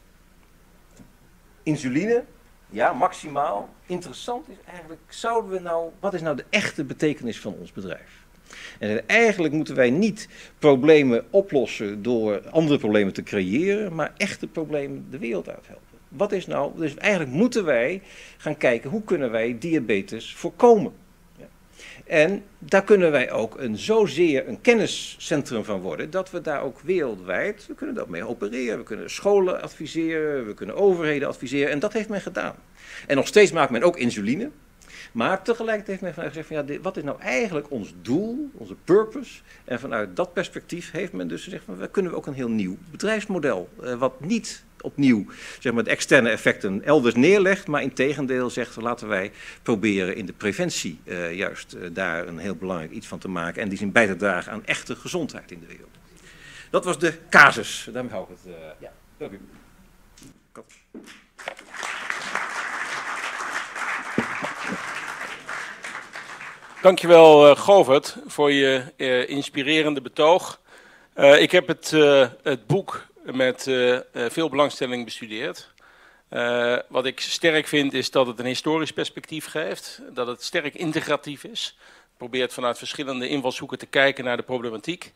insuline, ja, maximaal. Interessant is eigenlijk, zouden we nou, wat is nou de echte betekenis van ons bedrijf? En eigenlijk moeten wij niet problemen oplossen door andere problemen te creëren, maar echte problemen de wereld uithelpen. Wat is nou, dus eigenlijk moeten wij gaan kijken hoe kunnen wij diabetes voorkomen. En daar kunnen wij ook een zozeer een kenniscentrum van worden, dat we daar ook wereldwijd, we kunnen dat mee opereren, we kunnen scholen adviseren, we kunnen overheden adviseren en dat heeft men gedaan. En nog steeds maakt men ook insuline, maar tegelijkertijd heeft men vanuit gezegd van ja, dit, wat is nou eigenlijk ons doel, onze purpose? En vanuit dat perspectief heeft men dus gezegd van we kunnen ook een heel nieuw bedrijfsmodel, eh, wat niet opnieuw zeg maar, de externe effecten elders neerlegt, maar in tegendeel zegt laten wij proberen in de preventie eh, juist eh, daar een heel belangrijk iets van te maken en die zijn bij te dragen aan echte gezondheid in de wereld. Dat was de casus. Daarmee hou ik het. Uh, ja. Dank u. Kom. Dankjewel uh, Govert voor je uh, inspirerende betoog. Uh, ik heb het, uh, het boek met uh, veel belangstelling bestudeerd. Uh, wat ik sterk vind is dat het een historisch perspectief geeft, dat het sterk integratief is. Probeert vanuit verschillende invalshoeken te kijken naar de problematiek.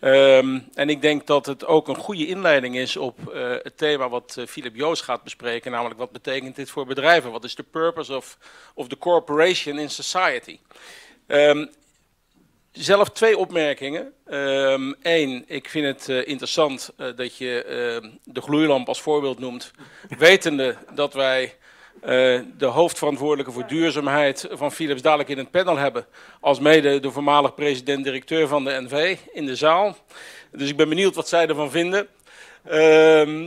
Um, en ik denk dat het ook een goede inleiding is op uh, het thema wat uh, Philip Joos gaat bespreken, namelijk wat betekent dit voor bedrijven? Wat is de purpose of, of the corporation in society? Um, zelf twee opmerkingen. Eén, um, ik vind het uh, interessant uh, dat je uh, de gloeilamp als voorbeeld noemt, wetende dat wij Uh, de hoofdverantwoordelijke voor duurzaamheid van Philips dadelijk in het panel hebben, als mede de voormalig president-directeur van de N V in de zaal. Dus ik ben benieuwd wat zij ervan vinden. Uh, uh,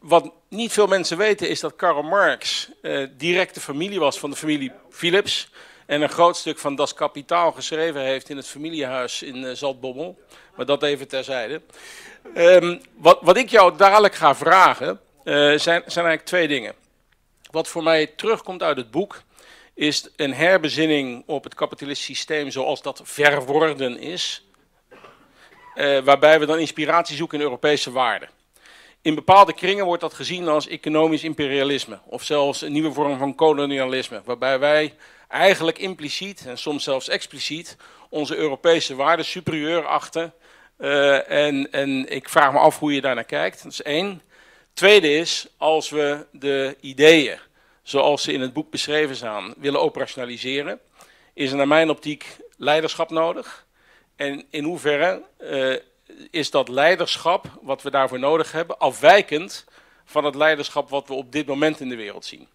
wat niet veel mensen weten is dat Karl Marx uh, direct de familie was van de familie Philips en een groot stuk van Das Kapital geschreven heeft in het familiehuis in uh, Zaltbommel. Maar dat even terzijde. Uh, wat, wat ik jou dadelijk ga vragen uh, zijn, zijn eigenlijk twee dingen. Wat voor mij terugkomt uit het boek is een herbezinning op het kapitalistische systeem zoals dat verworden is. Eh, waarbij we dan inspiratie zoeken in Europese waarden. In bepaalde kringen wordt dat gezien als economisch imperialisme. Of zelfs een nieuwe vorm van kolonialisme. Waarbij wij eigenlijk impliciet en soms zelfs expliciet onze Europese waarden superieur achten. Eh, en, en ik vraag me af hoe je daarnaar kijkt. Dat is één. Tweede is, als we de ideeën, zoals ze in het boek beschreven staan, willen operationaliseren, is er naar mijn optiek leiderschap nodig. En in hoeverre uh, is dat leiderschap, wat we daarvoor nodig hebben, afwijkend van het leiderschap wat we op dit moment in de wereld zien.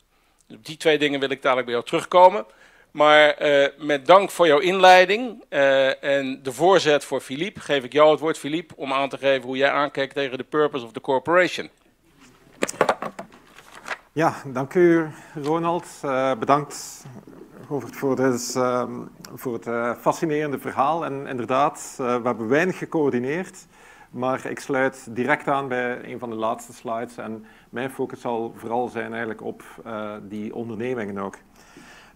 Dus op die twee dingen wil ik dadelijk bij jou terugkomen. Maar uh, met dank voor jouw inleiding uh, en de voorzet voor Philippe, geef ik jou het woord, Philippe, om aan te geven hoe jij aankijkt tegen de purpose of the corporation. Ja, dank u Ronald. Uh, bedankt Govert, voor, des, uh, voor het uh, fascinerende verhaal. En inderdaad, uh, we hebben weinig gecoördineerd, maar ik sluit direct aan bij een van de laatste slides. En mijn focus zal vooral zijn eigenlijk op uh, die ondernemingen ook.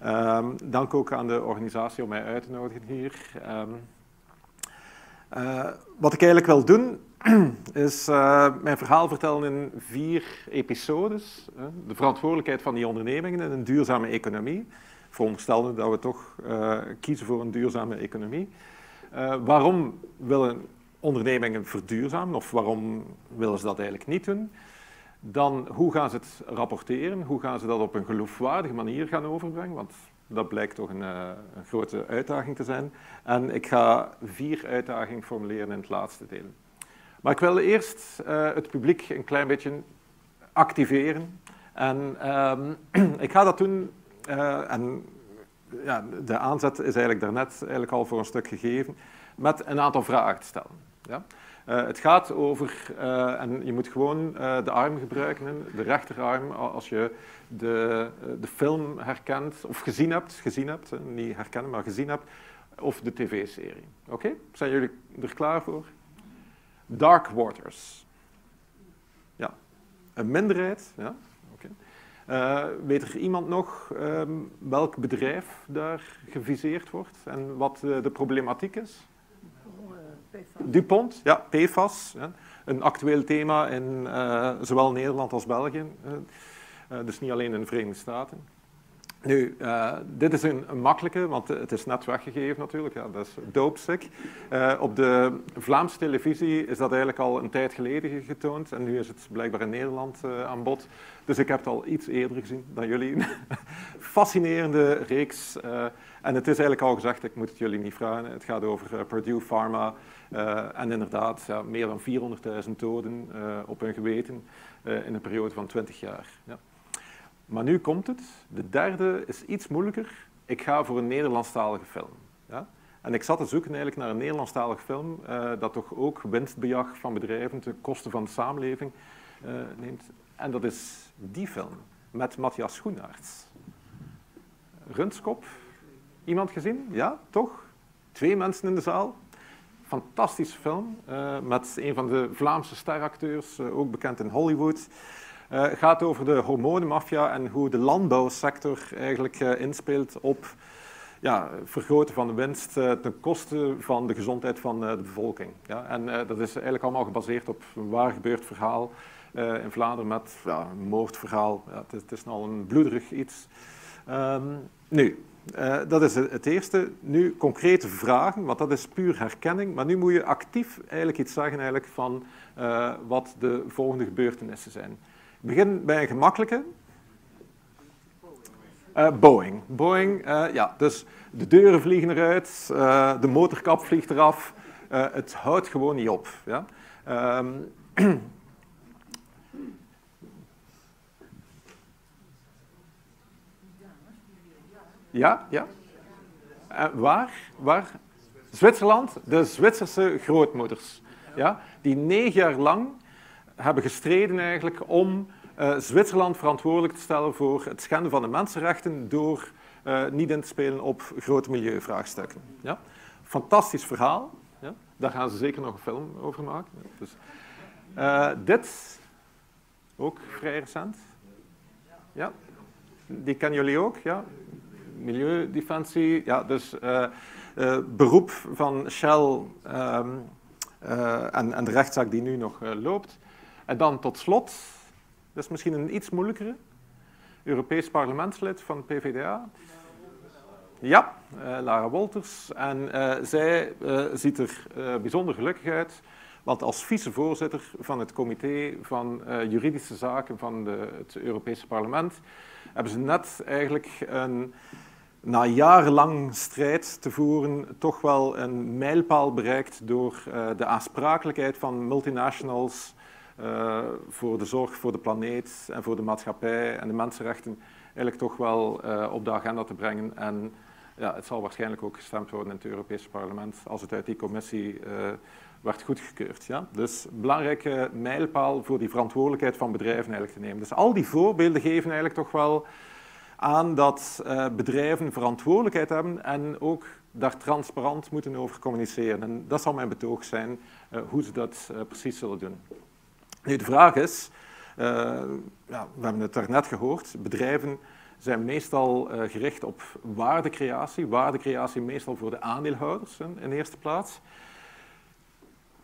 Um, dank ook aan de organisatie om mij uit te nodigen hier. Um, uh, wat ik eigenlijk wil doen is uh, mijn verhaal vertellen in vier episodes. Uh, de verantwoordelijkheid van die ondernemingen in een duurzame economie. Veronderstellende dat we toch uh, kiezen voor een duurzame economie. Uh, waarom willen ondernemingen verduurzamen of waarom willen ze dat eigenlijk niet doen? Dan hoe gaan ze het rapporteren? Hoe gaan ze dat op een geloofwaardige manier gaan overbrengen? Want dat blijkt toch een, uh, een grote uitdaging te zijn. En ik ga vier uitdagingen formuleren in het laatste deel. Maar ik wil eerst uh, het publiek een klein beetje activeren. En uh, ik ga dat doen, uh, en ja, de aanzet is eigenlijk daarnet eigenlijk al voor een stuk gegeven, met een aantal vragen te stellen. Ja? Uh, het gaat over, uh, en je moet gewoon uh, de arm gebruiken, de rechterarm, als je de, de film herkent, of gezien hebt, gezien hebt, hè, niet herkennen, maar gezien hebt, of de tv-serie. Oké? Okay? Zijn jullie er klaar voor? Dark Waters. Ja, een minderheid. Ja? Okay. Uh, weet er iemand nog um, welk bedrijf daar geviseerd wordt en wat uh, de problematiek is? P F A S. DuPont, ja, P F A S. Hè. Een actueel thema in uh, zowel Nederland als België. Uh, uh, dus niet alleen in de Verenigde Staten. Nu, uh, dit is een, een makkelijke, want het is net weggegeven natuurlijk. Ja, dat is doopsik. Uh, op de Vlaamse televisie is dat eigenlijk al een tijd geleden getoond. En nu is het blijkbaar in Nederland uh, aan bod. Dus ik heb het al iets eerder gezien dan jullie. Fascinerende reeks. Uh, en het is eigenlijk al gezegd, ik moet het jullie niet vragen. Het gaat over uh, Purdue Pharma. Uh, en inderdaad, ja, meer dan vierhonderdduizend doden uh, op hun geweten uh, in een periode van twintig jaar. Ja. Maar nu komt het. De derde is iets moeilijker. Ik ga voor een Nederlandstalige film. Ja? En ik zat te zoeken eigenlijk naar een Nederlandstalige film uh, dat toch ook winstbejag van bedrijven ten koste van de samenleving uh, neemt. En dat is die film met Matthias Schoenaerts. Rundskop. Iemand gezien? Ja, toch? Twee mensen in de zaal. Fantastische film uh, met een van de Vlaamse steracteurs, uh, ook bekend in Hollywood. Het uh, gaat over de hormonenmafia en hoe de landbouwsector eigenlijk uh, inspeelt op ja, vergroten van de winst uh, ten koste van de gezondheid van uh, de bevolking. Ja? En uh, dat is eigenlijk allemaal gebaseerd op een waar gebeurd verhaal uh, in Vlaanderen met ja, een moordverhaal. Ja, het, is, het is nogal een bloederig iets. Um, nu, uh, dat is het eerste. Nu concrete vragen, want dat is puur herkenning. Maar nu moet je actief eigenlijk iets zeggen eigenlijk van uh, wat de volgende gebeurtenissen zijn. Ik begin bij een gemakkelijke. Uh, Boeing. Boeing, uh, ja, dus de deuren vliegen eruit, uh, de motorkap vliegt eraf. Uh, het houdt gewoon niet op. Ja? Um, ja, ja. Uh, waar? Waar? Zwitserland, de Zwitserse grootmoeders. Ja? Die negen jaar lang hebben gestreden eigenlijk om uh, Zwitserland verantwoordelijk te stellen voor het schenden van de mensenrechten door uh, niet in te spelen op grote milieuvraagstukken. Ja? Fantastisch verhaal. Ja? Daar gaan ze zeker nog een film over maken. Dus, uh, dit, ook vrij recent. Ja? Die kennen jullie ook, ja? Milieudefensie. Ja, dus uh, uh, beroep van Shell um, uh, en, en de rechtszaak die nu nog uh, loopt. En dan tot slot, dat is misschien een iets moeilijkere, Europees parlementslid van P V D A. Ja, uh, Lara Wolters. En uh, zij uh, ziet er uh, bijzonder gelukkig uit, want als vicevoorzitter van het comité van uh, juridische zaken van de, het Europese parlement hebben ze net eigenlijk een, na jarenlang strijd te voeren, toch wel een mijlpaal bereikt door uh, de aansprakelijkheid van multinationals Uh, voor de zorg, voor de planeet en voor de maatschappij en de mensenrechten eigenlijk toch wel uh, op de agenda te brengen. En ja, het zal waarschijnlijk ook gestemd worden in het Europese parlement als het uit die commissie uh, werd goedgekeurd. Ja? Dus een belangrijke mijlpaal voor die verantwoordelijkheid van bedrijven eigenlijk te nemen. Dus al die voorbeelden geven eigenlijk toch wel aan dat uh, bedrijven verantwoordelijkheid hebben en ook daar transparant moeten over communiceren. En dat zal mijn betoog zijn uh, hoe ze dat uh, precies zullen doen. Nu, de vraag is, uh, ja, we hebben het daarnet gehoord, bedrijven zijn meestal uh, gericht op waardecreatie. Waardecreatie meestal voor de aandeelhouders in, in eerste plaats.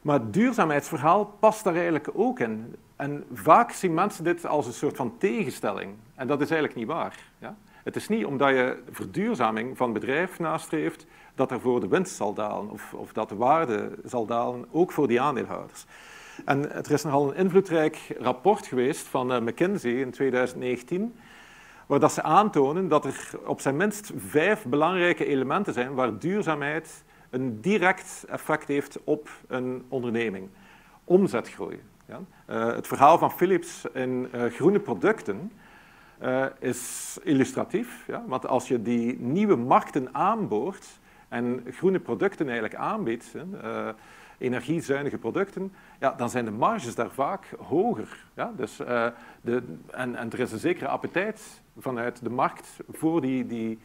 Maar het duurzaamheidsverhaal past daar eigenlijk ook in. En vaak zien mensen dit als een soort van tegenstelling. En dat is eigenlijk niet waar. Ja? Het is niet omdat je verduurzaming van bedrijf nastreeft dat daarvoor de winst zal dalen of, of dat de waarde zal dalen, ook voor die aandeelhouders. En er is nogal een invloedrijk rapport geweest van McKinsey in tweeduizend negentien, waar dat ze aantonen dat er op zijn minst vijf belangrijke elementen zijn waar duurzaamheid een direct effect heeft op een onderneming. Omzetgroei. Ja? Uh, het verhaal van Philips in uh, groene producten uh, is illustratief, ja? Want als je die nieuwe markten aanboort en groene producten eigenlijk aanbiedt, uh, energiezuinige producten, ja, dan zijn de marges daar vaak hoger. Ja? Dus, uh, de, en, en er is een zekere appetijt vanuit de markt voor die, die,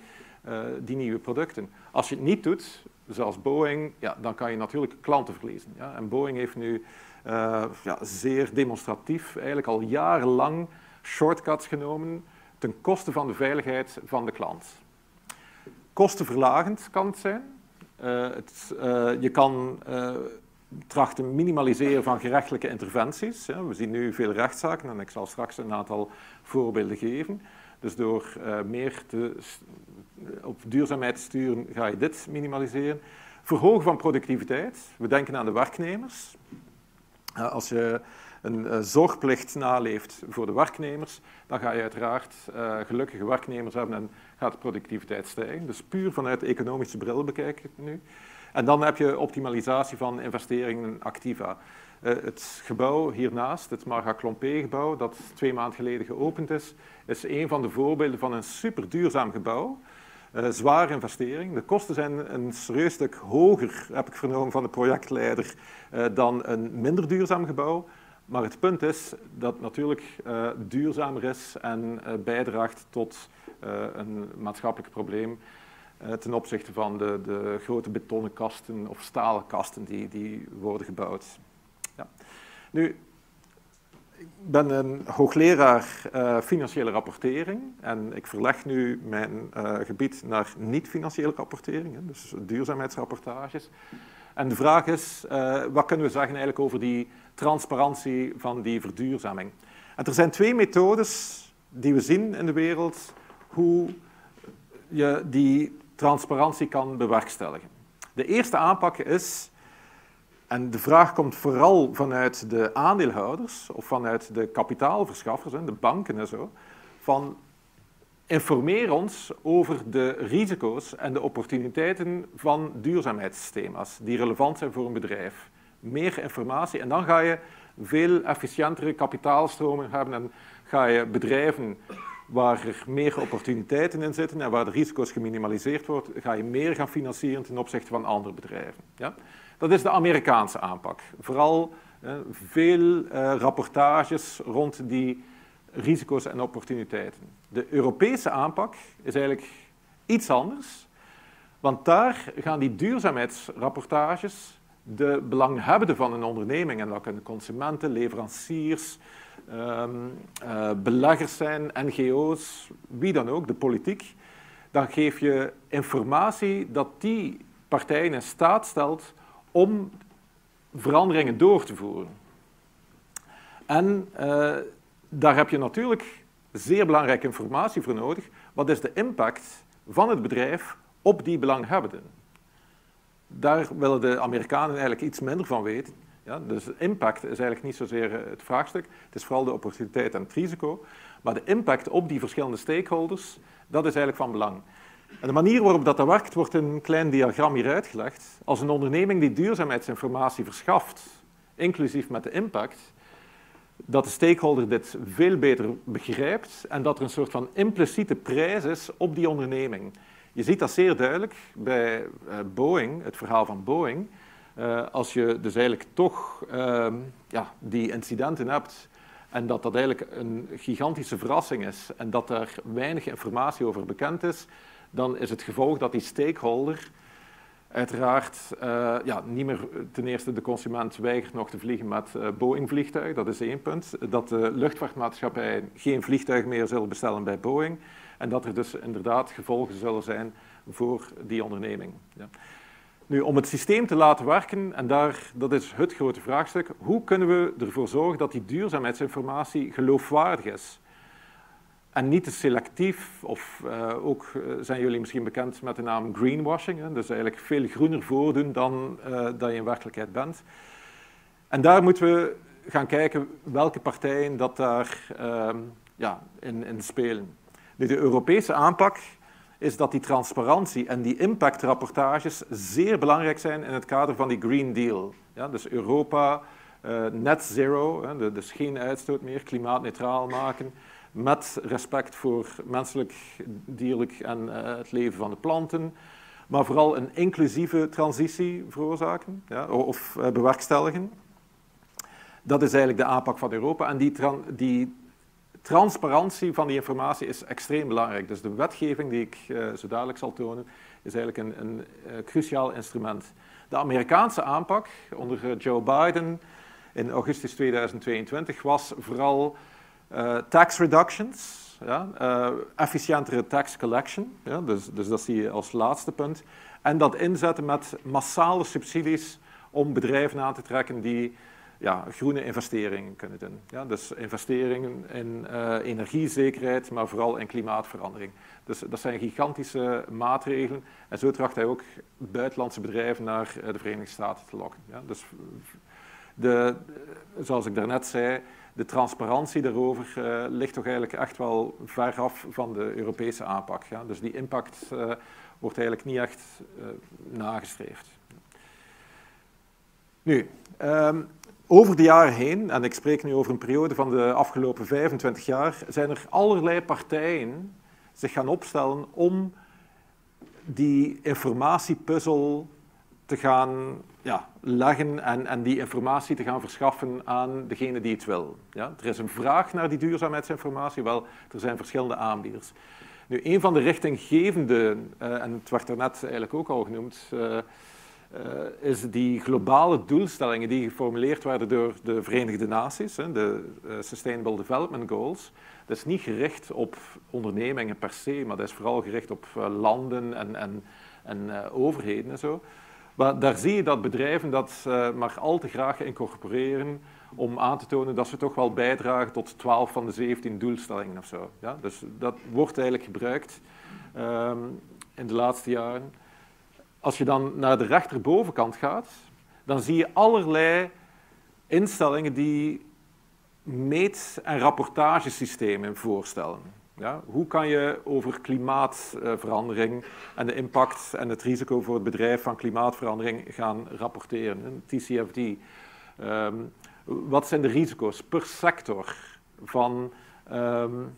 uh, die nieuwe producten. Als je het niet doet, zoals Boeing, ja, dan kan je natuurlijk klanten verliezen. Ja? En Boeing heeft nu uh, ja, zeer demonstratief eigenlijk al jarenlang shortcuts genomen ten koste van de veiligheid van de klant. Kostenverlagend kan het zijn. Uh, het, uh, je kan uh, trachten minimaliseren van gerechtelijke interventies. Hè. We zien nu veel rechtszaken en ik zal straks een aantal voorbeelden geven. Dus door uh, meer te, op duurzaamheid te sturen ga je dit minimaliseren. Verhogen van productiviteit. We denken aan de werknemers. Uh, als je een uh, zorgplicht naleeft voor de werknemers, dan ga je uiteraard uh, gelukkige werknemers hebben en gaat de productiviteit stijgen. Dus puur vanuit de economische bril bekijk ik het nu. En dan heb je optimalisatie van investeringen en activa. Uh, het gebouw hiernaast, het Marga Klompé-gebouw, dat twee maanden geleden geopend is, is een van de voorbeelden van een superduurzaam gebouw. Uh, zware investering. De kosten zijn een serieus stuk hoger, heb ik vernomen van de projectleider, uh, dan een minder duurzaam gebouw. Maar het punt is dat het natuurlijk uh, duurzamer is en uh, bijdraagt tot uh, een maatschappelijk probleem uh, ten opzichte van de, de grote betonnen kasten of stalen kasten die, die worden gebouwd. Ja. Nu, ik ben een hoogleraar uh, financiële rapportering en ik verleg nu mijn uh, gebied naar niet-financiële rapportering, hè, dus duurzaamheidsrapportages. En de vraag is, uh, wat kunnen we zeggen eigenlijk over die transparantie van die verduurzaming? En er zijn twee methodes die we zien in de wereld hoe je die transparantie kan bewerkstelligen. De eerste aanpak is, en de vraag komt vooral vanuit de aandeelhouders of vanuit de kapitaalverschaffers, de banken en zo, van informeer ons over de risico's en de opportuniteiten van duurzaamheidsthema's die relevant zijn voor een bedrijf. Meer informatie en dan ga je veel efficiëntere kapitaalstromen hebben en ga je bedrijven waar er meer opportuniteiten in zitten en waar de risico's geminimaliseerd worden, ga je meer gaan financieren ten opzichte van andere bedrijven. Ja? Dat is de Amerikaanse aanpak. Vooral eh, veel eh, rapportages rond die risico's en opportuniteiten. De Europese aanpak is eigenlijk iets anders, want daar gaan die duurzaamheidsrapportages de belanghebbenden van een onderneming, en dat kunnen consumenten, leveranciers, um, uh, beleggers zijn, N G O's, wie dan ook, de politiek, dan geef je informatie dat die partijen in staat stelt om veranderingen door te voeren. En uh, daar heb je natuurlijk zeer belangrijke informatie voor nodig. Wat is de impact van het bedrijf op die belanghebbenden? Daar willen de Amerikanen eigenlijk iets minder van weten. Ja, dus impact is eigenlijk niet zozeer het vraagstuk. Het is vooral de opportuniteit en het risico. Maar de impact op die verschillende stakeholders, dat is eigenlijk van belang. En de manier waarop dat werkt, wordt in een klein diagram hier uitgelegd. Als een onderneming die duurzaamheidsinformatie verschaft, inclusief met de impact, dat de stakeholder dit veel beter begrijpt en dat er een soort van impliciete prijs is op die onderneming. Je ziet dat zeer duidelijk bij Boeing, het verhaal van Boeing. Uh, als je dus eigenlijk toch uh, ja, die incidenten hebt en dat dat eigenlijk een gigantische verrassing is en dat daar weinig informatie over bekend is, dan is het gevolg dat die stakeholder uiteraard uh, ja, niet meer, ten eerste de consument weigert nog te vliegen met uh, Boeing-vliegtuigen, dat is één punt. Dat de luchtvaartmaatschappij geen vliegtuig meer zullen bestellen bij Boeing. En dat er dus inderdaad gevolgen zullen zijn voor die onderneming. Ja. Nu, om het systeem te laten werken, en daar, dat is het grote vraagstuk, hoe kunnen we ervoor zorgen dat die duurzaamheidsinformatie geloofwaardig is? En niet te selectief, of uh, ook uh, zijn jullie misschien bekend met de naam greenwashing, hè? Dus eigenlijk veel groener voordoen dan uh, dat je in werkelijkheid bent. En daar moeten we gaan kijken welke partijen dat daar uh, ja, in, in spelen. Nu, de Europese aanpak is dat die transparantie en die impactrapportages zeer belangrijk zijn in het kader van die Green Deal. Ja, dus Europa, uh, net zero, hè, dus geen uitstoot meer, klimaatneutraal maken, met respect voor menselijk, dierlijk en uh, het leven van de planten, maar vooral een inclusieve transitie veroorzaken, ja, of uh, bewerkstelligen. Dat is eigenlijk de aanpak van Europa en die, tran die transparantie van die informatie is extreem belangrijk. Dus de wetgeving die ik uh, zo dadelijk zal tonen, is eigenlijk een, een, een cruciaal instrument. De Amerikaanse aanpak onder Joe Biden in augustus tweeduizend tweeëntwintig was vooral Uh, tax reductions, Ja? Uh, efficiëntere tax collection, ja? dus, dus dat zie je als laatste punt. En dat inzetten met massale subsidies om bedrijven aan te trekken die ja, groene investeringen kunnen doen. Ja? Dus investeringen in uh, energiezekerheid, maar vooral in klimaatverandering. Dus dat zijn gigantische maatregelen. En zo tracht hij ook buitenlandse bedrijven naar de Verenigde Staten te lokken. Ja? Dus de, zoals ik daarnet zei, de transparantie daarover uh, ligt toch eigenlijk echt wel ver af van de Europese aanpak. Ja? Dus die impact uh, wordt eigenlijk niet echt uh, nagestreefd. Nu, um, over de jaren heen, en ik spreek nu over een periode van de afgelopen vijfentwintig jaar, zijn er allerlei partijen zich gaan opstellen om die informatiepuzzel te gaan ja, leggen en, en die informatie te gaan verschaffen aan degene die het wil. Ja? Er is een vraag naar die duurzaamheidsinformatie, wel, er zijn verschillende aanbieders. Nu, een van de richtinggevende, uh, en het werd daarnet eigenlijk ook al genoemd, uh, uh, is die globale doelstellingen die geformuleerd werden door de Verenigde Naties, hè, de uh, Sustainable Development Goals. Dat is niet gericht op ondernemingen per se, maar dat is vooral gericht op uh, landen en, en, en uh, overheden en zo. Maar daar zie je dat bedrijven dat uh, maar al te graag incorporeren om aan te tonen dat ze toch wel bijdragen tot twaalf van de zeventien doelstellingen of zo. Ja? Dus dat wordt eigenlijk gebruikt um, in de laatste jaren. Als je dan naar de rechterbovenkant gaat, dan zie je allerlei instellingen die meet- en rapportagesystemen voorstellen. Ja? Hoe kan je over klimaatverandering en de impact en het risico voor het bedrijf van klimaatverandering gaan rapporteren? Een T C F D. Um, Wat zijn de risico's per sector van, um,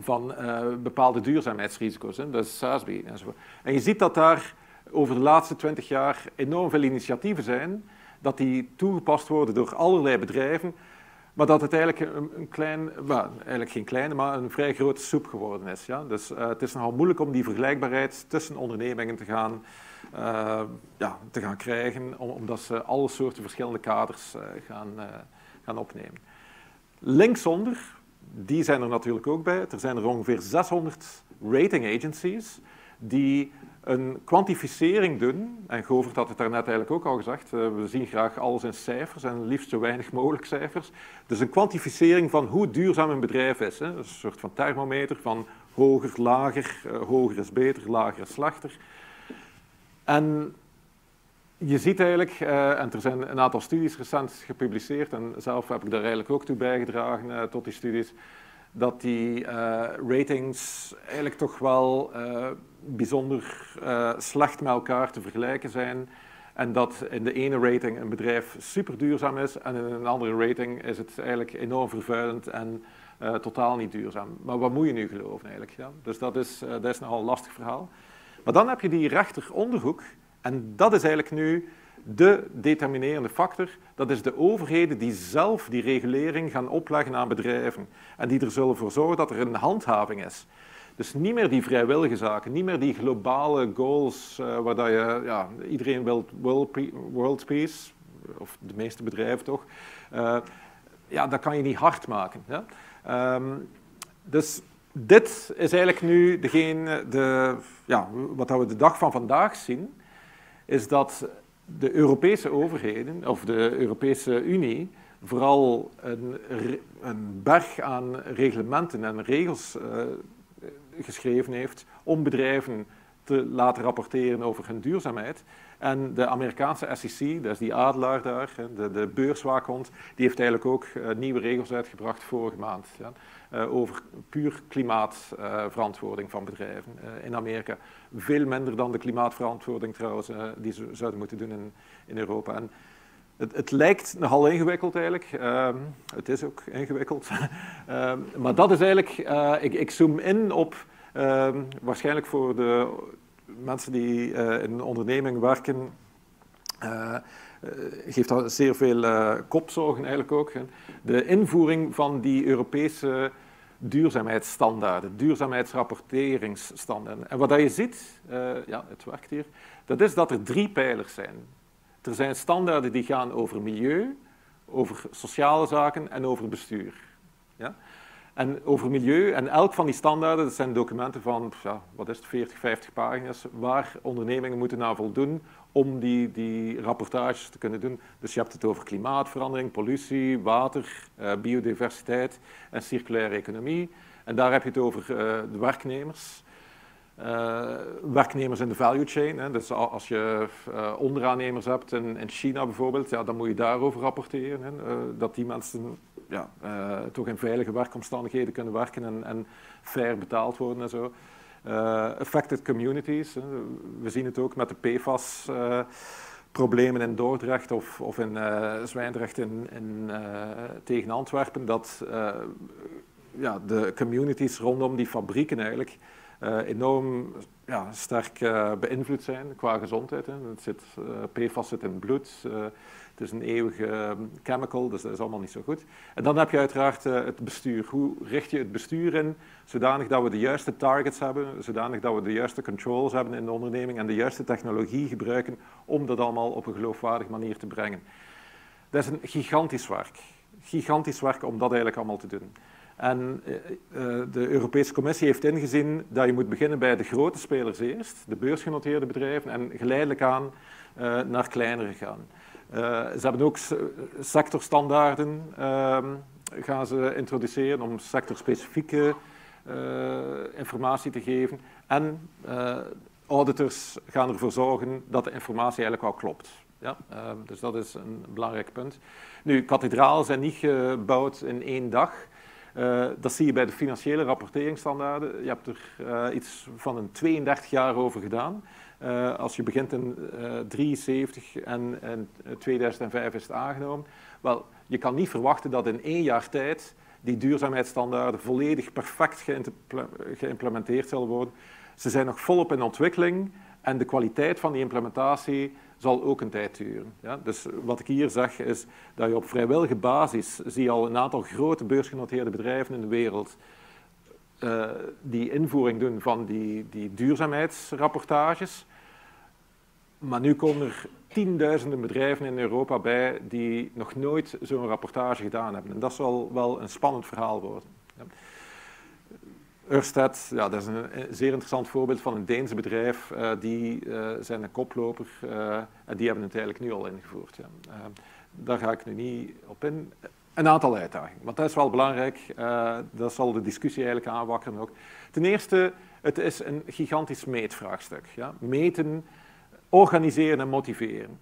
van uh, bepaalde duurzaamheidsrisico's? Hè? Dat is S A S B enzovoort. En je ziet dat daar over de laatste twintig jaar enorm veel initiatieven zijn, dat die toegepast worden door allerlei bedrijven, maar dat het eigenlijk, een, een klein, well, eigenlijk geen kleine, maar een vrij grote soep geworden is. Ja? Dus uh, het is nogal moeilijk om die vergelijkbaarheid tussen ondernemingen te gaan... Uh, ja, te gaan krijgen, omdat ze alle soorten verschillende kaders uh, gaan, uh, gaan opnemen. Linksonder, die zijn er natuurlijk ook bij, er zijn er ongeveer zeshonderd rating agencies die een kwantificering doen, en Govert had het daarnet eigenlijk ook al gezegd, uh, we zien graag alles in cijfers en liefst zo weinig mogelijk cijfers, dus een kwantificering van hoe duurzaam een bedrijf is, hè? Een soort van thermometer van hoger, lager, uh, hoger is beter, lager is slechter. En je ziet eigenlijk, uh, en er zijn een aantal studies recent gepubliceerd, en zelf heb ik daar eigenlijk ook toe bijgedragen uh, tot die studies, dat die uh, ratings eigenlijk toch wel uh, bijzonder uh, slecht met elkaar te vergelijken zijn. En dat in de ene rating een bedrijf super duurzaam is en in een andere rating is het eigenlijk enorm vervuilend en uh, totaal niet duurzaam. Maar wat moet je nu geloven eigenlijk? Ja? Dus dat is, uh, dat is nogal een lastig verhaal. Maar dan heb je die rechteronderhoek, en dat is eigenlijk nu de determinerende factor. Dat is de overheden die zelf die regulering gaan opleggen aan bedrijven. En die er zullen voor zorgen dat er een handhaving is. Dus niet meer die vrijwillige zaken, niet meer die globale goals uh, waar dat je, ja, iedereen wil world peace, of de meeste bedrijven toch. Uh, ja, dat kan je niet hard maken. Hè? Um, dus... Dit is eigenlijk nu degene, de, ja, wat we de dag van vandaag zien, is dat de Europese overheden, of de Europese Unie, vooral een, een berg aan reglementen en regels uh, geschreven heeft om bedrijven te laten rapporteren over hun duurzaamheid. En de Amerikaanse S E C, dat is die adelaar daar, de, de beurswaakhond, die heeft eigenlijk ook uh, nieuwe regels uitgebracht vorige maand. Ja. Uh, over puur klimaatverantwoording uh, van bedrijven uh, in Amerika. Veel minder dan de klimaatverantwoording trouwens uh, die ze zouden moeten doen in, in Europa. En het, het lijkt nogal ingewikkeld eigenlijk. Uh, het is ook ingewikkeld. uh, maar dat is eigenlijk... Uh, ik, ik zoom in op... Uh, waarschijnlijk voor de mensen die uh, in een onderneming werken... Uh, geeft dat zeer veel uh, kopzorgen eigenlijk ook. Hè. De invoering van die Europese duurzaamheidsstandaarden, duurzaamheidsrapporteringsstandaarden. En wat dat je ziet, uh, ja, het werkt hier, dat is dat er drie pijlers zijn. Er zijn standaarden die gaan over milieu, over sociale zaken en over bestuur. Ja? En over milieu, en elk van die standaarden, dat zijn documenten van, ja, wat is het, veertig, vijftig pagina's, waar ondernemingen moeten naar voldoen om die, die rapportages te kunnen doen. Dus je hebt het over klimaatverandering, pollutie, water, eh, biodiversiteit en circulaire economie. En daar heb je het over eh, de werknemers. Uh, werknemers in de value chain, hè. Dus als je uh, onderaannemers hebt in, in China bijvoorbeeld, ja, dan moet je daarover rapporteren, hè. Uh, dat die mensen ja, uh, toch in veilige werkomstandigheden kunnen werken en, en fair betaald worden en zo. Uh, affected communities, hè. We zien het ook met de P F A S uh, problemen in Dordrecht of, of in uh, Zwijndrecht in, in, uh, tegen Antwerpen, dat uh, ja, de communities rondom die fabrieken eigenlijk Uh, enorm ja, sterk uh, beïnvloed zijn qua gezondheid. Hè. Het zit, uh, P F A S zit in het bloed, uh, het is een eeuwige uh, chemical, dus dat is allemaal niet zo goed. En dan heb je uiteraard uh, het bestuur. Hoe richt je het bestuur in, zodanig dat we de juiste targets hebben, zodanig dat we de juiste controls hebben in de onderneming en de juiste technologie gebruiken om dat allemaal op een geloofwaardige manier te brengen. Dat is een gigantisch werk. Gigantisch werk om dat eigenlijk allemaal te doen. En de Europese Commissie heeft ingezien dat je moet beginnen bij de grote spelers eerst, de beursgenoteerde bedrijven, en geleidelijk aan naar kleinere gaan. Ze hebben ook sectorstandaarden gaan ze introduceren om sectorspecifieke informatie te geven. En auditors gaan ervoor zorgen dat de informatie eigenlijk wel klopt. Ja, dus dat is een belangrijk punt. Nu, kathedralen zijn niet gebouwd in één dag. Uh, dat zie je bij de financiële rapporteringsstandaarden. Je hebt er uh, iets van een tweeëndertig jaar over gedaan. Uh, als je begint in negentien drieënzeventig en in tweeduizend vijf is het aangenomen. Wel, je kan niet verwachten dat in één jaar tijd die duurzaamheidsstandaarden volledig perfect geïmplementeerd zullen worden. Ze zijn nog volop in ontwikkeling en de kwaliteit van die implementatie zal ook een tijd duren. Ja? Dus wat ik hier zeg is dat je op vrijwillige basis zie je al een aantal grote beursgenoteerde bedrijven in de wereld uh, die invoering doen van die, die duurzaamheidsrapportages. Maar nu komen er tienduizenden bedrijven in Europa bij die nog nooit zo'n rapportage gedaan hebben. En dat zal wel een spannend verhaal worden. Ja. Ørsted, ja, dat is een zeer interessant voorbeeld van een Deens bedrijf. Uh, die uh, zijn een koploper uh, en die hebben het eigenlijk nu al ingevoerd. Ja. Uh, daar ga ik nu niet op in. Een aantal uitdagingen, want dat is wel belangrijk. Uh, dat zal de discussie eigenlijk aanwakkeren ook. Ten eerste, het is een gigantisch meetvraagstuk. Ja. Meten, organiseren en motiveren.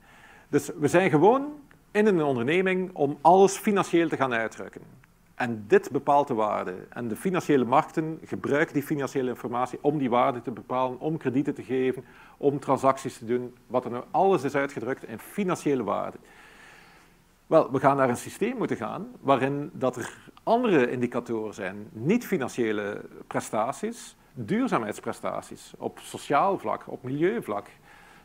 Dus we zijn gewoon in een onderneming om alles financieel te gaan uitdrukken. En dit bepaalt de waarde. En de financiële markten gebruiken die financiële informatie om die waarde te bepalen, om kredieten te geven, om transacties te doen. Wat er nou alles is uitgedrukt in financiële waarde. Wel, we gaan naar een systeem moeten gaan waarin dat er andere indicatoren zijn. Niet-financiële prestaties, duurzaamheidsprestaties. Op sociaal vlak, op milieuvlak.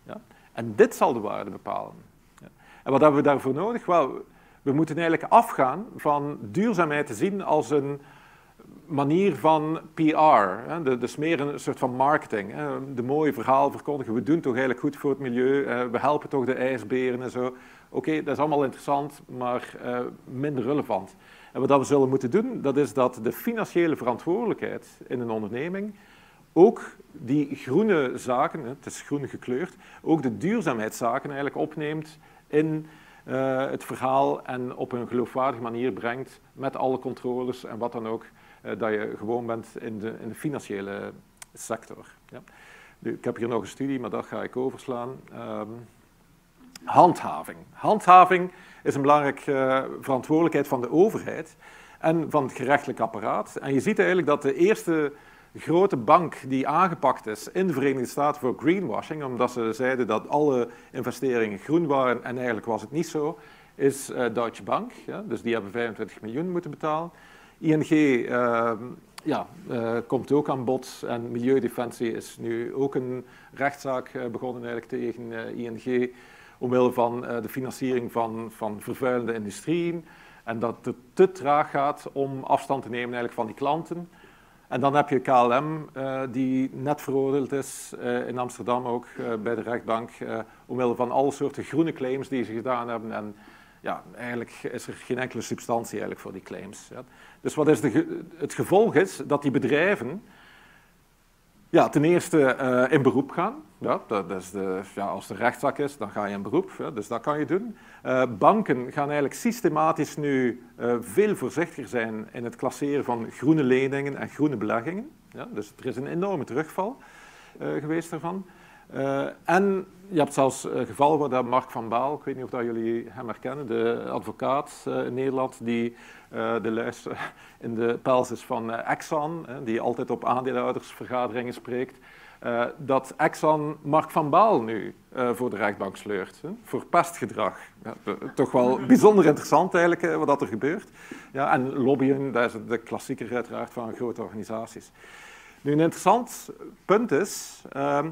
Ja? En dit zal de waarde bepalen. Ja. En wat hebben we daarvoor nodig? Wel, we moeten eigenlijk afgaan van duurzaamheid te zien als een manier van P R. Dus meer een soort van marketing. De mooie verhaal verkondigen, we doen toch eigenlijk goed voor het milieu, we helpen toch de ijsberen en zo. Oké, okay, dat is allemaal interessant, maar minder relevant. En wat we zullen moeten doen, dat is dat de financiële verantwoordelijkheid in een onderneming ook die groene zaken, het is groen gekleurd, ook de duurzaamheidszaken eigenlijk opneemt in Uh, het verhaal en op een geloofwaardige manier brengt met alle controles en wat dan ook, uh, dat je gewoon bent in de, in de financiële sector. Ja. Nu, ik heb hier nog een studie, maar dat ga ik overslaan. Um, handhaving. Handhaving is een belangrijke uh, verantwoordelijkheid van de overheid en van het gerechtelijk apparaat. En je ziet eigenlijk dat de eerste grote bank die aangepakt is in de Verenigde Staten voor greenwashing, omdat ze zeiden dat alle investeringen groen waren en eigenlijk was het niet zo, is uh, Deutsche Bank. Ja, dus die hebben vijfentwintig miljoen moeten betalen. I N G uh, ja, uh, komt ook aan bod en Milieudefensie is nu ook een rechtszaak uh, begonnen eigenlijk tegen uh, I N G omwille van uh, de financiering van, van vervuilende industrieën en dat het te traag gaat om afstand te nemen eigenlijk van die klanten. En dan heb je K L M, uh, die net veroordeeld is, uh, in Amsterdam ook, uh, bij de rechtbank, uh, omwille van alle soorten groene claims die ze gedaan hebben. En ja, eigenlijk is er geen enkele substantie eigenlijk voor die claims. Ja. Dus wat is de, het gevolg is dat die bedrijven ja, ten eerste uh, in beroep gaan. Ja, dat is de, ja, als er een rechtszaak is, dan ga je in beroep, ja, dus dat kan je doen. Uh, banken gaan eigenlijk systematisch nu uh, veel voorzichtiger zijn in het klasseren van groene leningen en groene beleggingen. Ja, dus er is een enorme terugval uh, geweest daarvan. Uh, en je hebt zelfs uh, gevallen waar dat Mark van Baal, ik weet niet of dat jullie hem herkennen, de advocaat uh, in Nederland die uh, de luis uh, in de pels is van uh, Exxon, uh, die altijd op aandeelhoudersvergaderingen spreekt, uh, dat Exxon Mark van Baal nu uh, voor de rechtbank sleurt, uh, voor pestgedrag. Ja, toch wel bijzonder interessant eigenlijk uh, wat dat er gebeurt. Ja, en lobbyen, dat is de klassieker uiteraard van grote organisaties. Nu, een interessant punt is... Uh,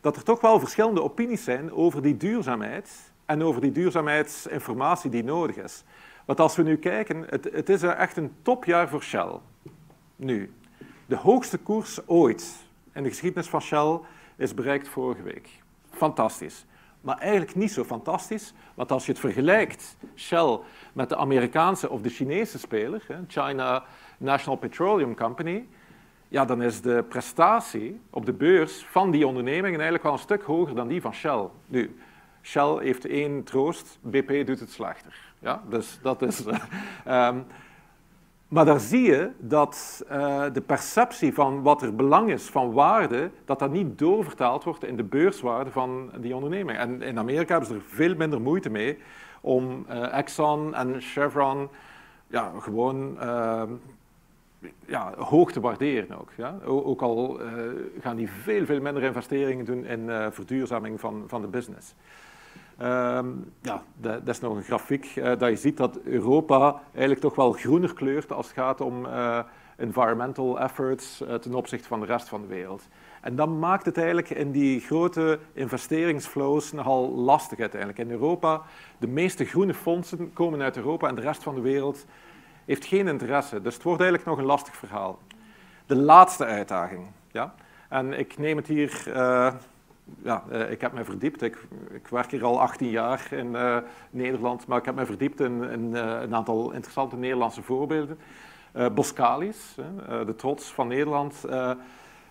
dat er toch wel verschillende opinies zijn over die duurzaamheid en over die duurzaamheidsinformatie die nodig is. Want als we nu kijken, het, het is echt een topjaar voor Shell. Nu, de hoogste koers ooit in de geschiedenis van Shell is bereikt vorige week. Fantastisch. Maar eigenlijk niet zo fantastisch, want als je het vergelijkt, Shell, met de Amerikaanse of de Chinese speler, China National Petroleum Company... ja, dan is de prestatie op de beurs van die ondernemingen eigenlijk wel een stuk hoger dan die van Shell. Nu, Shell heeft één troost, B P doet het slechter. Ja, dus dat is... Uh, um, maar daar zie je dat uh, de perceptie van wat er belang is, van waarde, dat dat niet doorvertaald wordt in de beurswaarde van die onderneming. En in Amerika hebben ze er veel minder moeite mee om uh, Exxon en Chevron ja, gewoon... Uh, Ja, hoog te waarderen ook. Ja? Ook al uh, gaan die veel, veel minder investeringen doen in uh, verduurzaming van, van de business. Um, ja, dat is nog een grafiek uh, dat je ziet dat Europa eigenlijk toch wel groener kleurt als het gaat om uh, environmental efforts uh, ten opzichte van de rest van de wereld. En dat maakt het eigenlijk in die grote investeringsflows nogal lastig uiteindelijk. In Europa, de meeste groene fondsen komen uit Europa en de rest van de wereld... heeft geen interesse, dus het wordt eigenlijk nog een lastig verhaal. De laatste uitdaging, ja. En ik neem het hier, uh, ja, uh, ik heb mij verdiept, ik, ik werk hier al achttien jaar in uh, Nederland, maar ik heb mij verdiept in, in uh, een aantal interessante Nederlandse voorbeelden. Uh, Boskalis, uh, de trots van Nederland, uh,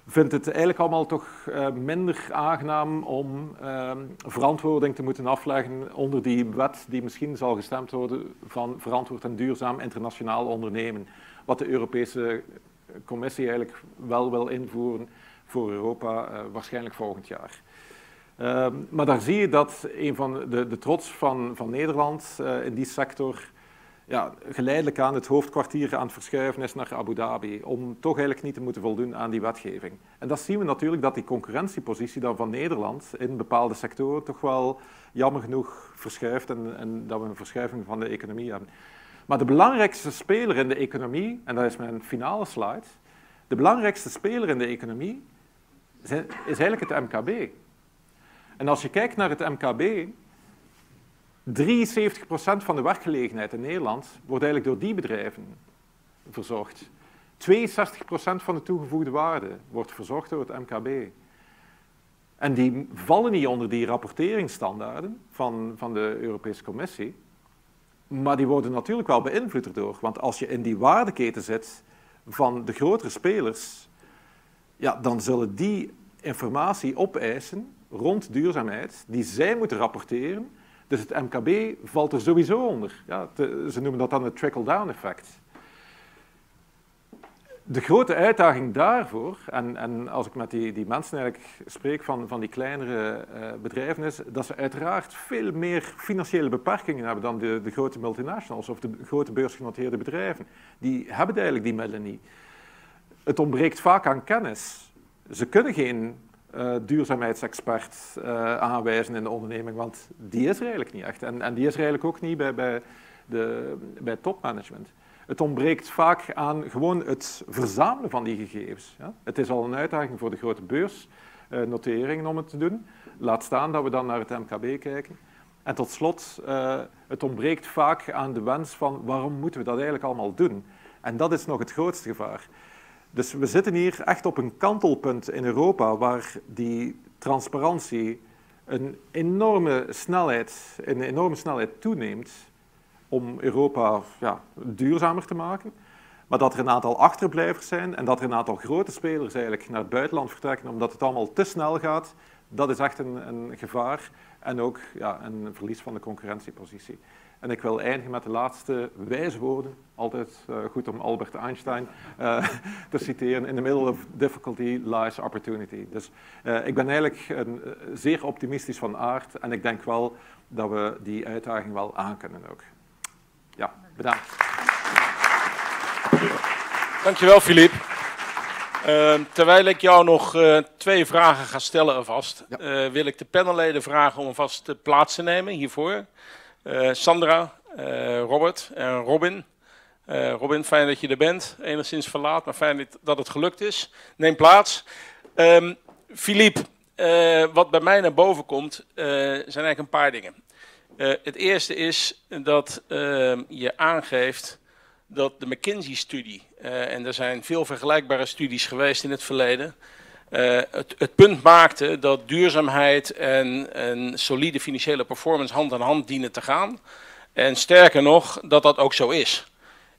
vindt het eigenlijk allemaal toch uh, minder aangenaam om uh, verantwoording te moeten afleggen onder die wet die misschien zal gestemd worden van verantwoord en duurzaam internationaal ondernemen. Wat de Europese Commissie eigenlijk wel wil invoeren voor Europa, uh, waarschijnlijk volgend jaar. Uh, maar daar zie je dat een van de, de trots van, van Nederland uh, in die sector... ja, geleidelijk aan het hoofdkwartier aan het verschuiven is naar Abu Dhabi, om toch eigenlijk niet te moeten voldoen aan die wetgeving. En dat zien we natuurlijk dat die concurrentiepositie dan van Nederland in bepaalde sectoren toch wel jammer genoeg verschuift en, en dat we een verschuiving van de economie hebben. Maar de belangrijkste speler in de economie, en dat is mijn finale slide, de belangrijkste speler in de economie is, is eigenlijk het M K B. En als je kijkt naar het M K B... drieënzeventig procent van de werkgelegenheid in Nederland wordt eigenlijk door die bedrijven verzorgd. tweeënzestig procent van de toegevoegde waarde wordt verzorgd door het M K B. En die vallen niet onder die rapporteringsstandaarden van, van de Europese Commissie. Maar die worden natuurlijk wel beïnvloed erdoor. Want als je in die waardeketen zit van de grotere spelers, ja, dan zullen die informatie opeisen rond duurzaamheid die zij moeten rapporteren. Dus het M K B valt er sowieso onder. Ja, te, ze noemen dat dan het trickle-down effect. De grote uitdaging daarvoor, en, en als ik met die, die mensen eigenlijk spreek van, van die kleinere uh, bedrijven, is dat ze uiteraard veel meer financiële beperkingen hebben dan de, de grote multinationals of de grote beursgenoteerde bedrijven. Die hebben eigenlijk die middelen niet. Het ontbreekt vaak aan kennis. Ze kunnen geen... Uh, duurzaamheidsexpert uh, aanwijzen in de onderneming, want die is er eigenlijk niet echt. En, en die is er eigenlijk ook niet bij, bij, de, bij topmanagement. Het ontbreekt vaak aan gewoon het verzamelen van die gegevens. Ja? Het is al een uitdaging voor de grote beursnoteringen uh, om het te doen. Laat staan dat we dan naar het M K B kijken. En tot slot, uh, het ontbreekt vaak aan de wens van waarom moeten we dat eigenlijk allemaal doen? En dat is nog het grootste gevaar. Dus we zitten hier echt op een kantelpunt in Europa waar die transparantie een enorme snelheid, een enorme snelheid toeneemt. om Europa ja, duurzamer te maken. Maar dat er een aantal achterblijvers zijn en dat er een aantal grote spelers eigenlijk naar het buitenland vertrekken omdat het allemaal te snel gaat, dat is echt een, een gevaar en ook ja, een verlies van de concurrentiepositie. En ik wil eindigen met de laatste wijze woorden, altijd uh, goed om Albert Einstein uh, te citeren, in the middle of difficulty lies opportunity. Dus uh, ik ben eigenlijk een, zeer optimistisch van aard en ik denk wel dat we die uitdaging wel aankunnen ook. Ja, bedankt. Dankjewel, Philippe. Uh, terwijl ik jou nog uh, twee vragen ga stellen alvast, ja. uh, wil ik de panelleden vragen om alvast uh, plaats te nemen hiervoor. Uh, Sandra, uh, Robert en Robin. Uh, Robin, fijn dat je er bent. Enigszins verlaat, maar fijn dat het gelukt is. Neem plaats. Um, Philippe, uh, wat bij mij naar boven komt, uh, zijn eigenlijk een paar dingen. Uh, het eerste is dat uh, je aangeeft dat de McKinsey-studie, uh, en er zijn veel vergelijkbare studies geweest in het verleden, Uh, het, het punt maakte dat duurzaamheid en, en solide financiële performance hand aan hand dienen te gaan. En sterker nog, dat dat ook zo is.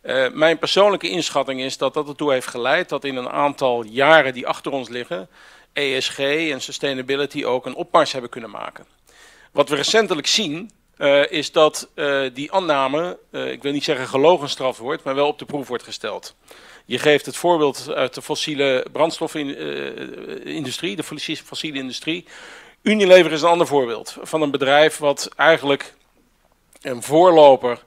Uh, mijn persoonlijke inschatting is dat dat ertoe heeft geleid dat in een aantal jaren die achter ons liggen, E S G en sustainability ook een opmars hebben kunnen maken. Wat we recentelijk zien, uh, is dat uh, die aanname, uh, ik wil niet zeggen gelogenstraft wordt, maar wel op de proef wordt gesteld. Je geeft het voorbeeld uit de fossiele brandstofindustrie, de fossiele industrie. Unilever is een ander voorbeeld van een bedrijf wat eigenlijk een voorloper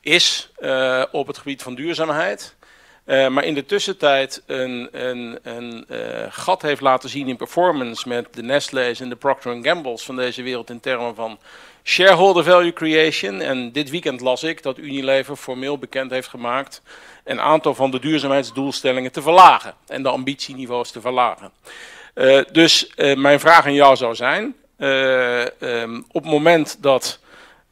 is uh, op het gebied van duurzaamheid. Uh, maar in de tussentijd een, een, een uh, gat heeft laten zien in performance met de Nestlé's en de Procter en Gamble's van deze wereld in termen van shareholder value creation. En dit weekend las ik dat Unilever formeel bekend heeft gemaakt een aantal van de duurzaamheidsdoelstellingen te verlagen en de ambitieniveaus te verlagen. Uh, dus uh, mijn vraag aan jou zou zijn, uh, um, op het moment dat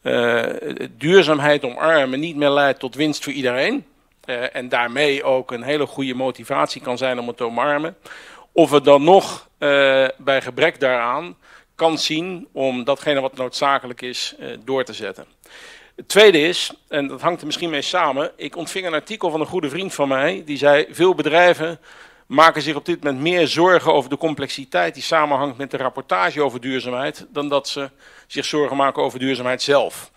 uh, duurzaamheid omarmen niet meer leidt tot winst voor iedereen, Uh, en daarmee ook een hele goede motivatie kan zijn om het te omarmen, of we dan nog uh, bij gebrek daaraan kan zien om datgene wat noodzakelijk is uh, door te zetten. Het tweede is, en dat hangt er misschien mee samen, ik ontving een artikel van een goede vriend van mij, die zei, veel bedrijven maken zich op dit moment meer zorgen over de complexiteit die samenhangt met de rapportage over duurzaamheid, dan dat ze zich zorgen maken over duurzaamheid zelf.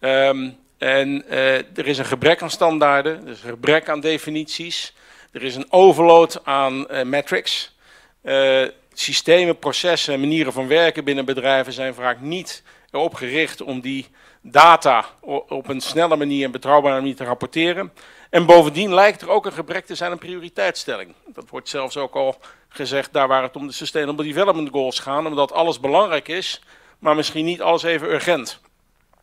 Um, En uh, er is een gebrek aan standaarden, er is een gebrek aan definities, er is een overload aan uh, metrics. Uh, systemen, processen en manieren van werken binnen bedrijven zijn vaak niet erop gericht om die data op een snelle manier en betrouwbare manier te rapporteren. En bovendien lijkt er ook een gebrek te zijn aan prioriteitsstelling. Dat wordt zelfs ook al gezegd daar waar het om de Sustainable Development Goals gaat, omdat alles belangrijk is, maar misschien niet alles even urgent.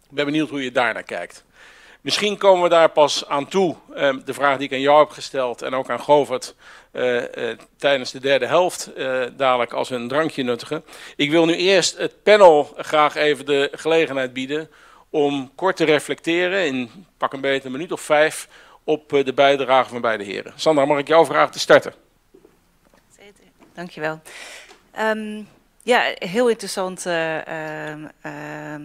Ik ben benieuwd hoe je daarnaar kijkt. Misschien komen we daar pas aan toe. Uh, de vraag die ik aan jou heb gesteld en ook aan Govert uh, uh, tijdens de derde helft uh, dadelijk als we een drankje nuttigen. Ik wil nu eerst het panel graag even de gelegenheid bieden om kort te reflecteren in pak een beetje een minuut of vijf op uh, de bijdrage van beide heren. Sandra, mag ik jou vragen te starten? Zeker, dankjewel. Um, ja, heel interessant... Uh, uh,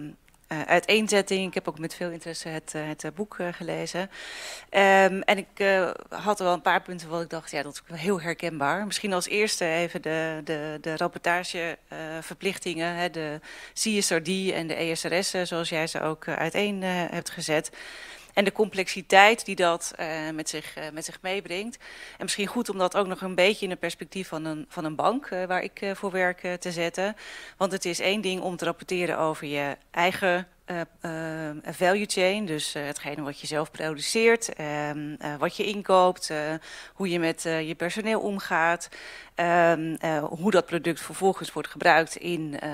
Uh, uiteenzetting. Ik heb ook met veel interesse het, uh, het uh, boek uh, gelezen. Um, en ik uh, had er wel een paar punten waar ik dacht, ja, dat is heel herkenbaar. Misschien als eerste even de, de, de rapportageverplichtingen, uh, de C S R D en de E S R S, zoals jij ze ook uh, uiteen uh, hebt gezet. En de complexiteit die dat uh, met zich, uh, met zich meebrengt. En misschien goed om dat ook nog een beetje in het perspectief van een, van een bank, uh, waar ik uh, voor werk, uh, te zetten. Want het is één ding om te rapporteren over je eigen uh, uh, value chain. Dus uh, hetgene wat je zelf produceert, um, uh, wat je inkoopt, uh, hoe je met uh, je personeel omgaat. Um, uh, hoe dat product vervolgens wordt gebruikt in, uh,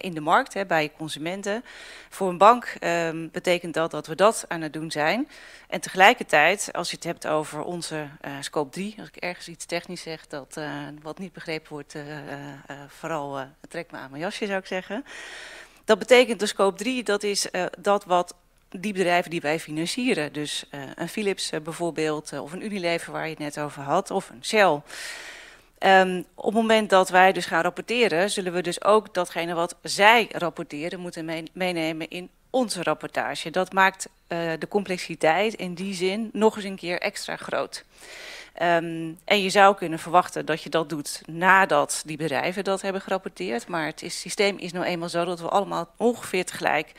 in de markt, hè, bij consumenten. Voor een bank um, betekent dat dat we dat aan het doen zijn. En tegelijkertijd, als je het hebt over onze uh, scope drie, als ik ergens iets technisch zeg, dat uh, wat niet begrepen wordt, uh, uh, uh, vooral uh, trek me aan mijn jasje, zou ik zeggen. Dat betekent de scope drie, dat is uh, dat wat die bedrijven die wij financieren, dus uh, een Philips uh, bijvoorbeeld, uh, of een Unilever waar je het net over had, of een Shell. Um, op het moment dat wij dus gaan rapporteren, zullen we dus ook datgene wat zij rapporteren moeten meenemen in onze rapportage. Dat maakt uh, de complexiteit in die zin nog eens een keer extra groot. Um, en je zou kunnen verwachten dat je dat doet nadat die bedrijven dat hebben gerapporteerd. Maar het is, systeem is nou eenmaal zo dat we allemaal ongeveer tegelijk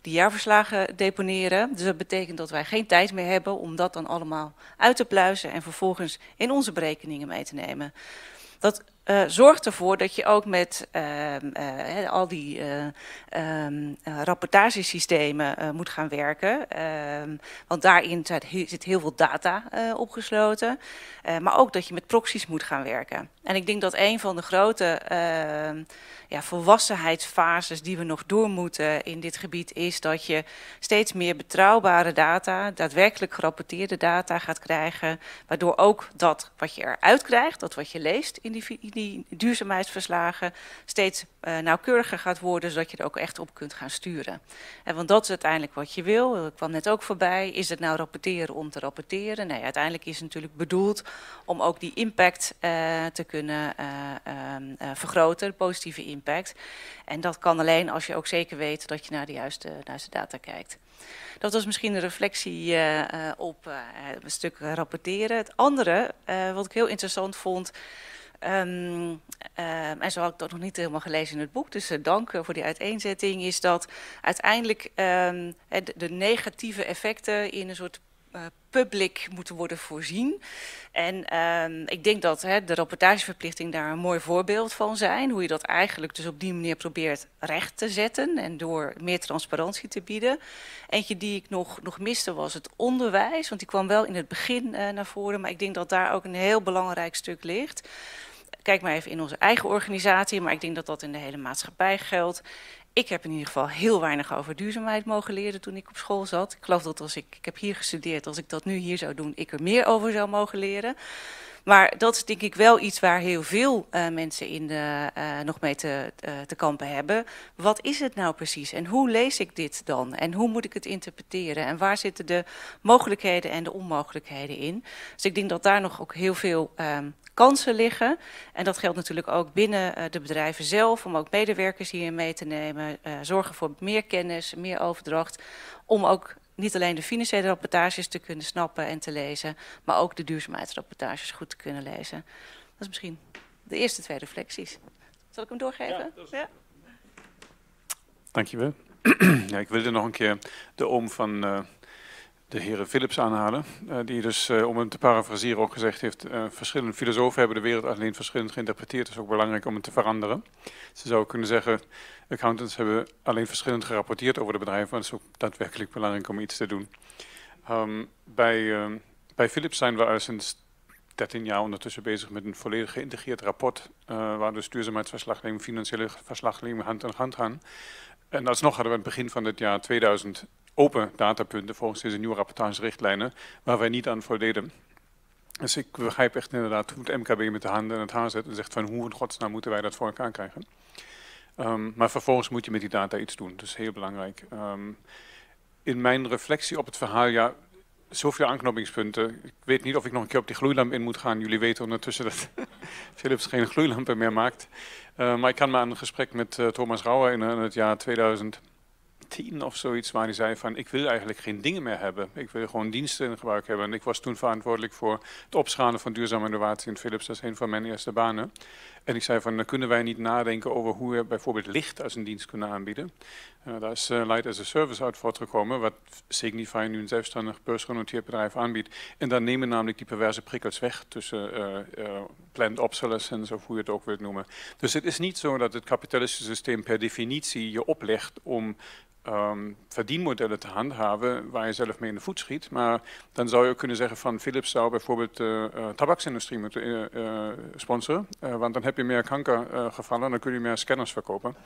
die jaarverslagen deponeren. Dus dat betekent dat wij geen tijd meer hebben om dat dan allemaal uit te pluizen en vervolgens in onze berekeningen mee te nemen. Dat uh, zorgt ervoor dat je ook met uh, uh, al die uh, um, rapportagesystemen uh, moet gaan werken. Uh, want daarin zit heel veel data uh, opgesloten. Uh, maar ook dat je met proxies moet gaan werken. En ik denk dat een van de grote uh, ja, volwassenheidsfases die we nog door moeten in dit gebied is dat je steeds meer betrouwbare data, daadwerkelijk gerapporteerde data gaat krijgen. Waardoor ook dat wat je eruit krijgt, dat wat je leest in die, in die duurzaamheidsverslagen steeds uh, nauwkeuriger gaat worden. Zodat je er ook echt op kunt gaan sturen. En want dat is uiteindelijk wat je wil. Ik kwam net ook voorbij. Is het nou rapporteren om te rapporteren? Nee, uiteindelijk is het natuurlijk bedoeld om ook die impact uh, te kunnen kunnen uh, uh, vergroten, positieve impact. En dat kan alleen als je ook zeker weet dat je naar de juiste, juiste data kijkt. Dat was misschien een reflectie uh, op uh, een stuk rapporteren. Het andere, uh, wat ik heel interessant vond, um, uh, en zo had ik dat nog niet helemaal gelezen in het boek, dus uh, dank voor die uiteenzetting, is dat uiteindelijk um, de negatieve effecten in een soort Uh, public moeten worden voorzien. En uh, ik denk dat hè, de rapportageverplichting daar een mooi voorbeeld van zijn. Hoe je dat eigenlijk dus op die manier probeert recht te zetten. En door meer transparantie te bieden. Eentje die ik nog, nog miste was het onderwijs. Want die kwam wel in het begin uh, naar voren. Maar ik denk dat daar ook een heel belangrijk stuk ligt. Kijk maar even in onze eigen organisatie. Maar ik denk dat dat in de hele maatschappij geldt. Ik heb in ieder geval heel weinig over duurzaamheid mogen leren toen ik op school zat. Ik geloof dat als ik, ik heb hier gestudeerd, als ik dat nu hier zou doen, ik er meer over zou mogen leren. Maar dat is denk ik wel iets waar heel veel uh, mensen in de, uh, nog mee te, uh, te kampen hebben. Wat is het nou precies en hoe lees ik dit dan? En hoe moet ik het interpreteren? En waar zitten de mogelijkheden en de onmogelijkheden in? Dus ik denk dat daar nog ook heel veel um, kansen liggen. En dat geldt natuurlijk ook binnen uh, de bedrijven zelf, om ook medewerkers hierin mee te nemen. Uh, zorgen voor meer kennis, meer overdracht, om ook niet alleen de financiële rapportages te kunnen snappen en te lezen, maar ook de duurzaamheidsrapportages goed te kunnen lezen. Dat is misschien de eerste twee reflecties. Zal ik hem doorgeven? Ja, is... ja. Dankjewel. Ja, ik wilde nog een keer de oom van uh, de heren Philips aanhalen, uh, die dus, uh, om hem te parafraseren, ook gezegd heeft, uh, verschillende filosofen hebben de wereld alleen verschillend geïnterpreteerd. Het is ook belangrijk om het te veranderen. Ze zouden kunnen zeggen, accountants hebben alleen verschillend gerapporteerd over de bedrijven, maar het is ook daadwerkelijk belangrijk om iets te doen. Um, bij, uh, bij Philips zijn we al sinds dertien jaar ondertussen bezig met een volledig geïntegreerd rapport, uh, waar dus duurzaamheidsverslaglegging, financiële verslaglegging hand in hand gaan. En alsnog hadden we aan het begin van dit jaar tweeduizend open datapunten volgens deze nieuwe rapportagerichtlijnen, waar wij niet aan voldeden. Dus ik begrijp echt inderdaad hoe het M K B met de handen in het haar zet en zegt van hoe in godsnaam moeten wij dat voor elkaar krijgen. Um, maar vervolgens moet je met die data iets doen, dus heel belangrijk. Um, in mijn reflectie op het verhaal, ja, zoveel aanknopingspunten. Ik weet niet of ik nog een keer op die gloeilamp in moet gaan. Jullie weten ondertussen dat Philips geen gloeilampen meer maakt. Uh, maar ik kan me aan een gesprek met uh, Thomas Rauwer in, in het jaar tweeduizend... tien of zoiets, waar hij zei van ik wil eigenlijk geen dingen meer hebben. Ik wil gewoon diensten in gebruik hebben. En ik was toen verantwoordelijk voor het opschalen van duurzame innovatie in Philips. Dat is een van mijn eerste banen. En ik zei van dan kunnen wij niet nadenken over hoe we bijvoorbeeld licht als een dienst kunnen aanbieden. Uh, daar is uh, Light as a Service uit voortgekomen, wat Signify nu een zelfstandig beursgenoteerd bedrijf aanbiedt. En dan nemen namelijk die perverse prikkels weg tussen uh, uh, planned obsolescence of hoe je het ook wilt noemen. Dus het is niet zo dat het kapitalistische systeem per definitie je oplegt om Um, verdienmodellen te handhaven waar je zelf mee in de voet schiet. Maar dan zou je ook kunnen zeggen van Philips zou bijvoorbeeld de uh, tabaksindustrie moeten uh, uh, sponsoren. Uh, want dan heb je meer kankergevallen uh, en dan kun je meer scanners verkopen.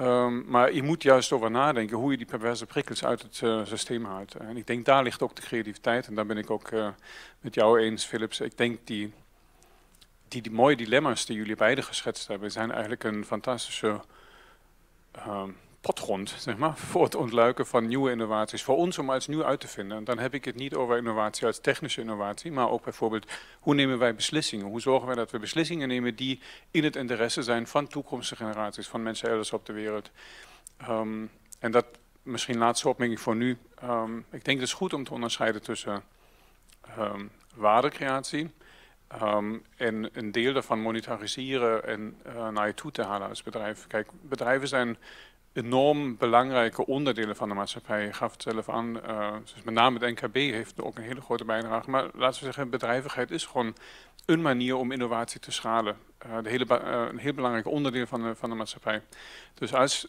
Um, maar je moet juist over nadenken hoe je die perverse prikkels uit het uh, systeem haalt. En ik denk daar ligt ook de creativiteit. En daar ben ik ook uh, met jou eens, Philips. Ik denk die, die, die mooie dilemma's die jullie beiden geschetst hebben zijn eigenlijk een fantastische Uh, potgrond, zeg maar, voor het ontluiken van nieuwe innovaties, voor ons om iets nieuw uit te vinden. En dan heb ik het niet over innovatie als technische innovatie, maar ook bijvoorbeeld hoe nemen wij beslissingen? Hoe zorgen wij dat we beslissingen nemen die in het interesse zijn van toekomstige generaties, van mensen elders op de wereld? Um, en dat misschien laatste opmerking voor nu. Um, ik denk het is goed om te onderscheiden tussen um, waardecreatie um, en een deel daarvan monetariseren en uh, naar je toe te halen als bedrijf. Kijk, bedrijven zijn enorm belangrijke onderdelen van de maatschappij. Je gaf het zelf aan, uh, dus met name het N K B heeft ook een hele grote bijdrage. Maar laten we zeggen, bedrijvigheid is gewoon een manier om innovatie te schalen. Uh, de hele uh, een heel belangrijk onderdeel van de, van de maatschappij. Dus als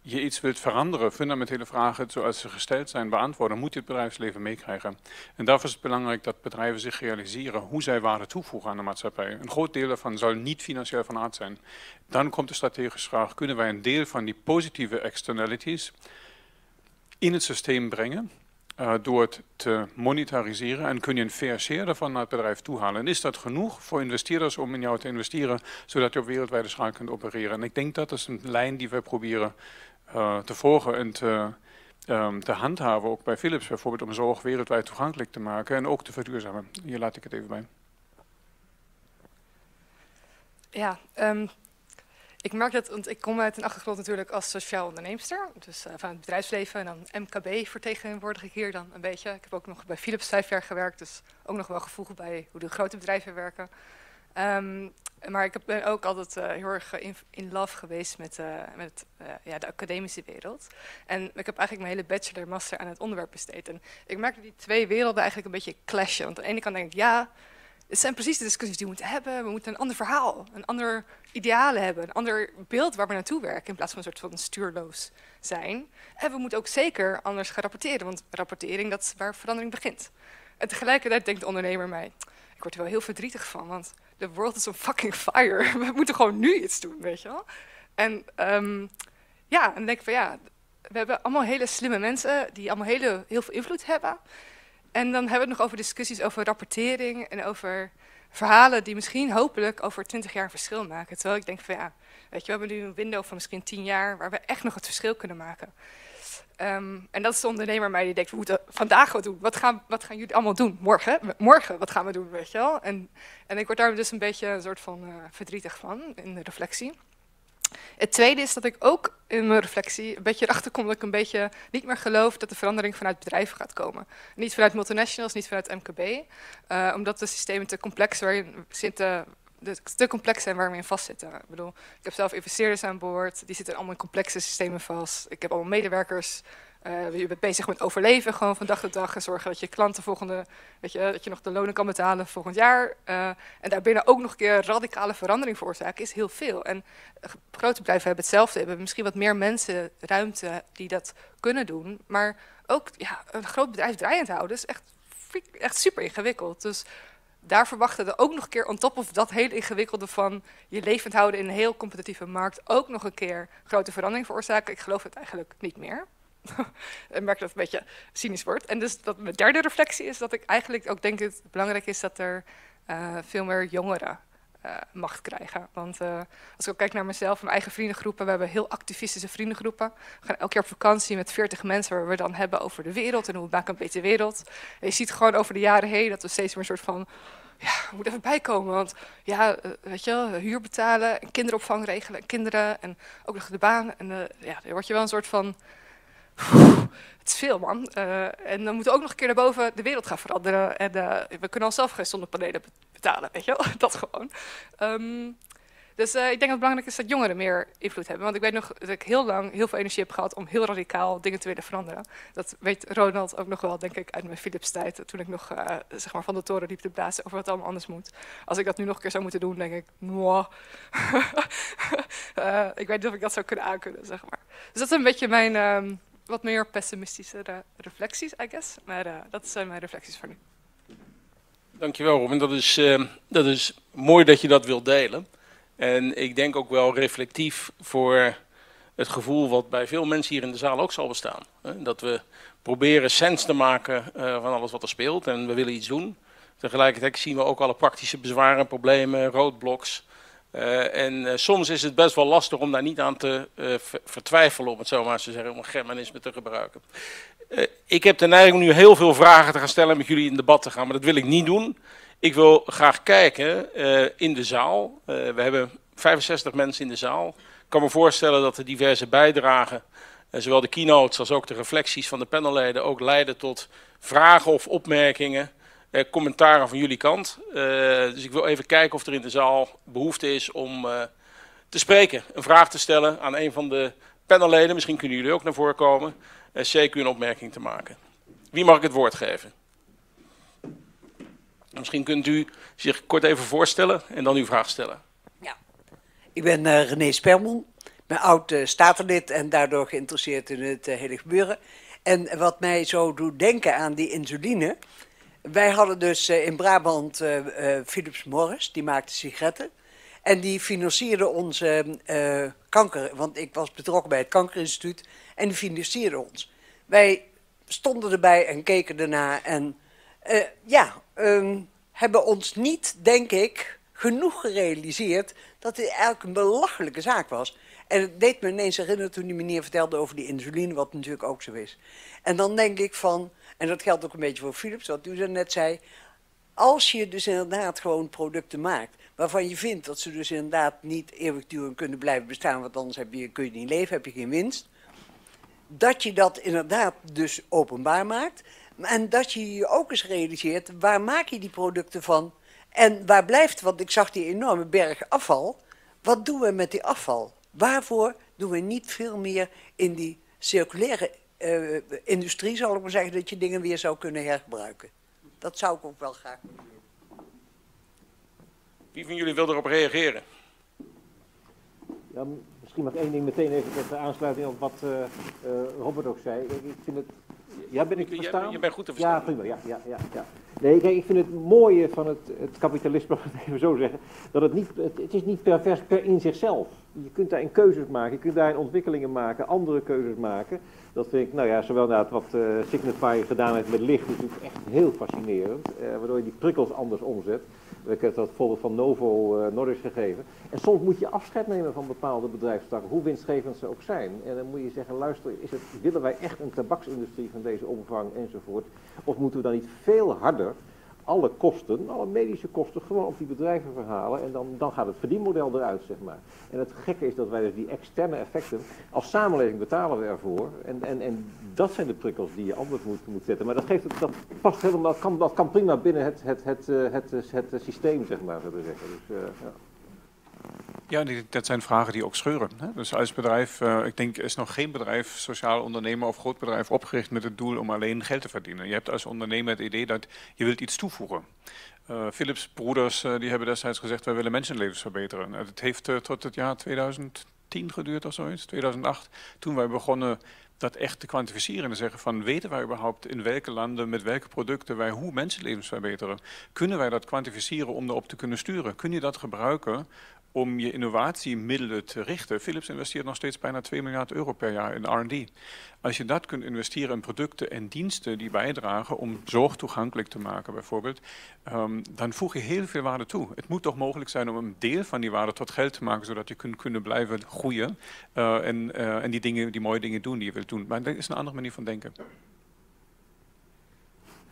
je iets wilt veranderen, fundamentele vragen zoals ze gesteld zijn beantwoorden, moet je het bedrijfsleven meekrijgen. En daarvoor is het belangrijk dat bedrijven zich realiseren hoe zij waarde toevoegen aan de maatschappij. Een groot deel daarvan zal niet financieel van aard zijn. Dan komt de strategische vraag, kunnen wij een deel van die positieve externalities in het systeem brengen uh, door het te monetariseren en kun je een fair share daarvan naar het bedrijf toehalen. En is dat genoeg voor investeerders om in jou te investeren, zodat je op wereldwijde schaal kunt opereren? En ik denk dat is een lijn die wij proberen Uh, te volgen en te, um, te handhaven, ook bij Philips bijvoorbeeld, om zorg wereldwijd toegankelijk te maken en ook te verduurzamen. Hier laat ik het even bij. Ja, um, ik merk dat, want ik kom uit een achtergrond natuurlijk als sociaal onderneemster, dus uh, van het bedrijfsleven en dan M K B vertegenwoordig ik hier dan een beetje. Ik heb ook nog bij Philips vijf jaar gewerkt, dus ook nog wel gevoel bij hoe de grote bedrijven werken. Um, Maar ik ben ook altijd uh, heel erg in, in love geweest met, uh, met uh, ja, de academische wereld. En ik heb eigenlijk mijn hele bachelor en master aan het onderwerp besteed. En ik merk dat die twee werelden eigenlijk een beetje clashen. Want aan de ene kant denk ik, ja, het zijn precies de discussies die we moeten hebben. We moeten een ander verhaal, een ander idealen hebben, een ander beeld waar we naartoe werken. In plaats van een soort van stuurloos zijn. En we moeten ook zeker anders gaan rapporteren. Want rapportering, dat is waar verandering begint. En tegelijkertijd denkt de ondernemer mij, ik word er wel heel verdrietig van, want the world is on fucking fire. We moeten gewoon nu iets doen, weet je wel. En um, ja, en dan denk ik van ja, we hebben allemaal hele slimme mensen die allemaal hele, heel veel invloed hebben. En dan hebben we het nog over discussies over rapportering en over verhalen die misschien hopelijk over twintig jaar een verschil maken. Terwijl ik denk van ja, weet je, we hebben nu een window van misschien tien jaar waar we echt nog het verschil kunnen maken. Um, en dat is de ondernemer mij die denkt, we moeten vandaag wat doen. Wat gaan, wat gaan jullie allemaal doen? Morgen? Morgen, wat gaan we doen, weet je wel? En, en ik word daar dus een beetje een soort van uh, verdrietig van, in de reflectie. Het tweede is dat ik ook in mijn reflectie een beetje erachter kom dat ik een beetje niet meer geloof dat de verandering vanuit bedrijven gaat komen. Niet vanuit multinationals, niet vanuit M K B. Uh, omdat de systemen te complex waarin zitten, te complex zijn waar we in vastzitten. Ik bedoel, ik heb zelf investeerders aan boord, die zitten allemaal in complexe systemen vast. Ik heb allemaal medewerkers. Uh, je bent bezig met overleven, gewoon van dag tot dag. En zorgen dat je klanten volgende, weet je, dat je nog de lonen kan betalen volgend jaar. Uh, en daarbinnen ook nog een keer radicale verandering veroorzaken, is heel veel. En grote bedrijven hebben hetzelfde. Hebben misschien wat meer mensen, ruimte die dat kunnen doen. Maar ook ja, een groot bedrijf draaiend houden is echt, echt super ingewikkeld. Dus daar verwachten we ook nog een keer, on top of dat hele ingewikkelde van je levend houden in een heel competitieve markt, ook nog een keer grote verandering veroorzaken. Ik geloof het eigenlijk niet meer. Ik merk dat het een beetje cynisch wordt. En dus dat mijn derde reflectie is dat ik eigenlijk ook denk dat het belangrijk is dat er uh, veel meer jongeren uh, macht krijgen. Want uh, als ik ook kijk naar mezelf, mijn eigen vriendengroepen, we hebben heel activistische vriendengroepen. We gaan elke keer op vakantie met veertig mensen waar we dan hebben over de wereld en hoe we maken een betere wereld. En je ziet gewoon over de jaren heen dat we steeds meer een soort van, ja, we moeten even bijkomen, want ja, weet je wel, huur betalen, en kinderopvang regelen, en kinderen en ook nog de baan. En uh, ja, dan word je wel een soort van, oeh, het is veel, man. Uh, en dan moeten we ook nog een keer naar boven de wereld gaan veranderen. En uh, we kunnen onszelf geen zonnepanelen betalen, weet je wel, dat gewoon. Um, dus uh, ik denk dat het belangrijk is dat jongeren meer invloed hebben. Want ik weet nog dat ik heel lang heel veel energie heb gehad om heel radicaal dingen te willen veranderen. Dat weet Ronald ook nog wel, denk ik, uit mijn Philips-tijd. Toen ik nog uh, zeg maar van de toren liep te blazen over wat allemaal anders moet. Als ik dat nu nog een keer zou moeten doen, denk ik, mwah. uh, ik weet niet of ik dat zou kunnen aankunnen, zeg maar. Dus dat is een beetje mijn Um, wat meer pessimistische re reflecties, I guess. Maar uh, dat zijn mijn reflecties voor nu. Dankjewel, Robin. Dat is, uh, dat is mooi dat je dat wilt delen. En ik denk ook wel reflectief voor het gevoel wat bij veel mensen hier in de zaal ook zal bestaan. Dat we proberen sens te maken uh, van alles wat er speelt en we willen iets doen. Tegelijkertijd zien we ook alle praktische bezwaren, problemen, roadblocks. Uh, en uh, soms is het best wel lastig om daar niet aan te uh, vertwijfelen, om het zo maar eens te zeggen, om een germanisme te gebruiken. Uh, ik heb de neiging om nu heel veel vragen te gaan stellen en met jullie in debat te gaan, maar dat wil ik niet doen. Ik wil graag kijken uh, in de zaal. Uh, we hebben vijfenzestig mensen in de zaal. Ik kan me voorstellen dat de diverse bijdragen en zowel de keynotes als ook de reflecties van de panelleden ook leiden tot vragen of opmerkingen, eh, commentaren van jullie kant. Uh, dus ik wil even kijken of er in de zaal behoefte is om uh, te spreken, een vraag te stellen aan een van de panelleden. Misschien kunnen jullie ook naar voren komen en C Q een opmerking te maken. Wie mag ik het woord geven? Misschien kunt u zich kort even voorstellen en dan uw vraag stellen. Ja, ik ben uh, René Sperman. Ik ben oud-statenlid uh, en daardoor geïnteresseerd in het uh, hele gebeuren. En wat mij zo doet denken aan die insuline. Wij hadden dus uh, in Brabant uh, uh, Philips Morris, die maakte sigaretten. En die financierde onze uh, uh, kanker, want ik was betrokken bij het kankerinstituut. En die financierde ons. Wij stonden erbij en keken ernaar en uh, ja, um, hebben ons niet, denk ik, genoeg gerealiseerd dat dit eigenlijk een belachelijke zaak was. En het deed me ineens herinneren toen die meneer vertelde over die insuline, wat natuurlijk ook zo is. En dan denk ik van, en dat geldt ook een beetje voor Philips, wat u daarnet zei, als je dus inderdaad gewoon producten maakt, waarvan je vindt dat ze dus inderdaad niet eeuwigdurend kunnen blijven bestaan, want anders heb je, kun je niet leven, heb je geen winst. Dat je dat inderdaad dus openbaar maakt. En dat je je ook eens realiseert, waar maak je die producten van? En waar blijft, want ik zag die enorme berg afval. Wat doen we met die afval? Waarvoor doen we niet veel meer in die circulaire uh, industrie, zal ik maar zeggen, dat je dingen weer zou kunnen hergebruiken? Dat zou ik ook wel graag willen. Wie van jullie wil erop reageren? Ja, misschien mag één ding meteen even tot de aansluiting op wat uh, Robert ook zei. Ik, ik vind het... Ja, ben ik te verstaan? Je bent goed te verstaan. Ja, prima. Ja, ja, ja, ja. Nee, kijk, ik vind het mooie van het, het kapitalisme, laat ik even zo zeggen, dat het niet, het, het is niet pervers per in zichzelf. Je kunt daarin keuzes maken, je kunt daarin ontwikkelingen maken, andere keuzes maken. Dat vind ik, nou ja, zowel nou, wat uh, Signify gedaan heeft met licht, is natuurlijk echt heel fascinerend, uh, waardoor je die prikkels anders omzet. Ik heb dat voorbeeld van Novo uh, Nordisk gegeven. En soms moet je afscheid nemen van bepaalde bedrijfstakken, hoe winstgevend ze ook zijn. En dan moet je zeggen, luister, is het, willen wij echt een tabaksindustrie van deze omvang enzovoort? Of moeten we dan niet veel harder alle kosten, alle medische kosten, gewoon op die bedrijven verhalen? En dan, dan gaat het verdienmodel eruit, zeg maar. En het gekke is dat wij dus die externe effecten, als samenleving betalen we ervoor. En, en, en dat zijn de prikkels die je anders moet, moet zetten. Maar dat, geeft, dat past helemaal, dat kan, dat kan prima binnen het, het, het, het, het, het, het systeem, zeg maar, zullen we zeggen. Dus, uh, ja. Ja, dat zijn vragen die ook scheuren. Dus als bedrijf, ik denk, is nog geen bedrijf, sociaal ondernemer of groot bedrijf opgericht met het doel om alleen geld te verdienen. Je hebt als ondernemer het idee dat je wilt iets toevoegen. Uh, Philips broeders uh, die hebben destijds gezegd, wij willen mensenlevens verbeteren. Uh, het heeft uh, tot het jaar tweeduizend tien geduurd of zoiets, tweeduizend acht, toen wij begonnen dat echt te kwantificeren en zeggen van, weten wij überhaupt in welke landen, met welke producten wij hoe mensenlevens verbeteren? Kunnen wij dat kwantificeren om erop te kunnen sturen? Kun je dat gebruiken om je innovatiemiddelen te richten? Philips investeert nog steeds bijna twee miljard euro per jaar in R en D. Als je dat kunt investeren in producten en diensten die bijdragen om zorg toegankelijk te maken bijvoorbeeld, um, dan voeg je heel veel waarde toe. Het moet toch mogelijk zijn om een deel van die waarde tot geld te maken, zodat je kunt kunnen blijven groeien uh, en, uh, en die, dingen, die mooie dingen doen die je wilt doen. Maar dat is een andere manier van denken.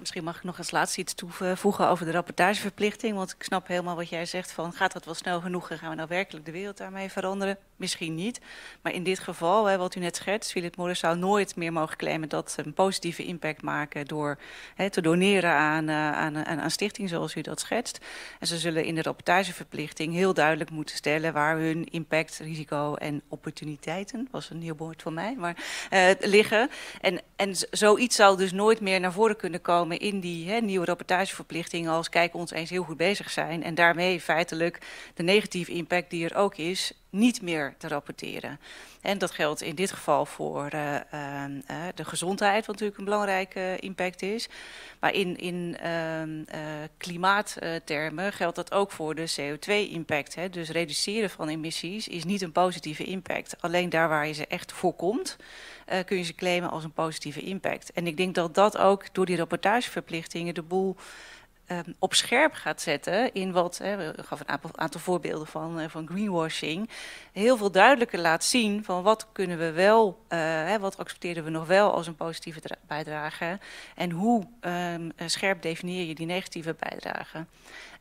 Misschien mag ik nog als laatste iets toevoegen over de rapportageverplichting. Want ik snap helemaal wat jij zegt van, gaat dat wel snel genoeg en gaan we nou werkelijk de wereld daarmee veranderen? Misschien niet. Maar in dit geval, hè, wat u net schetst, Philip Morris zou nooit meer mogen claimen dat ze een positieve impact maken door hè, te doneren aan, uh, aan, aan, aan stichting zoals u dat schetst. En ze zullen in de rapportageverplichting heel duidelijk moeten stellen waar hun impact, risico en opportuniteiten, was een nieuw woord van mij, maar uh, liggen. En, en zoiets zou dus nooit meer naar voren kunnen komen in die he, nieuwe rapportageverplichting als kijk ons eens heel goed bezig zijn en daarmee feitelijk de negatieve impact die er ook is niet meer te rapporteren. En dat geldt in dit geval voor uh, uh, de gezondheid, wat natuurlijk een belangrijke impact is. Maar in, in uh, uh, klimaattermen geldt dat ook voor de C O twee impact. Dus reduceren van emissies is niet een positieve impact. Alleen daar waar je ze echt voorkomt, uh, kun je ze claimen als een positieve impact. En ik denk dat dat ook door die rapportageverplichtingen de boel um, op scherp gaat zetten in wat, hè, ik gaf een aantal voorbeelden van, uh, van greenwashing, heel veel duidelijker laat zien van wat kunnen we wel, uh, hè, wat accepteren we nog wel als een positieve bijdrage en hoe um, scherp definieer je die negatieve bijdrage.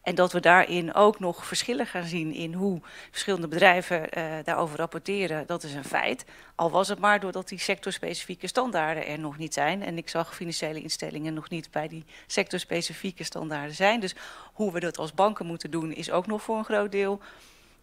En dat we daarin ook nog verschillen gaan zien in hoe verschillende bedrijven uh, daarover rapporteren, dat is een feit. Al was het maar doordat die sectorspecifieke standaarden er nog niet zijn. En ik zag financiële instellingen nog niet bij die sectorspecifieke standaarden zijn. Dus hoe we dat als banken moeten doen is ook nog voor een groot deel,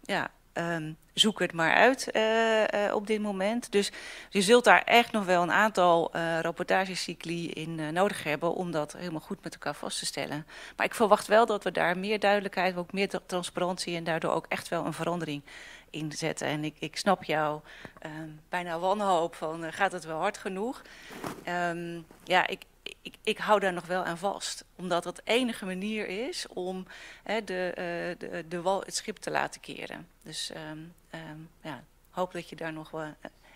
ja, um, zoek het maar uit uh, uh, op dit moment. Dus je zult daar echt nog wel een aantal uh, rapportagecycli in uh, nodig hebben om dat helemaal goed met elkaar vast te stellen. Maar ik verwacht wel dat we daar meer duidelijkheid, ook meer transparantie en daardoor ook echt wel een verandering in zetten. En ik, ik snap jou uh, bijna wanhoop van uh, gaat het wel hard genoeg? Um, ja, ik... Ik, ik hou daar nog wel aan vast, omdat dat de enige manier is om hè, de, uh, de, de wal het schip te laten keren. Dus um, um, ja, hoop dat je daar nog wel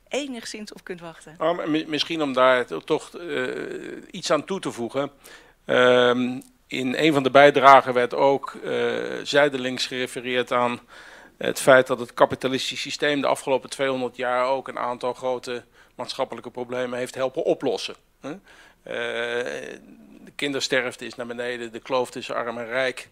enigszins op kunt wachten. Oh, misschien om daar toch uh, iets aan toe te voegen. Um, in een van de bijdragen werd ook uh, zijdelings gerefereerd aan het feit dat het kapitalistische systeem de afgelopen tweehonderd jaar ook een aantal grote maatschappelijke problemen heeft helpen oplossen. Huh? Uh, de kindersterfte is naar beneden, de kloof tussen arm en rijk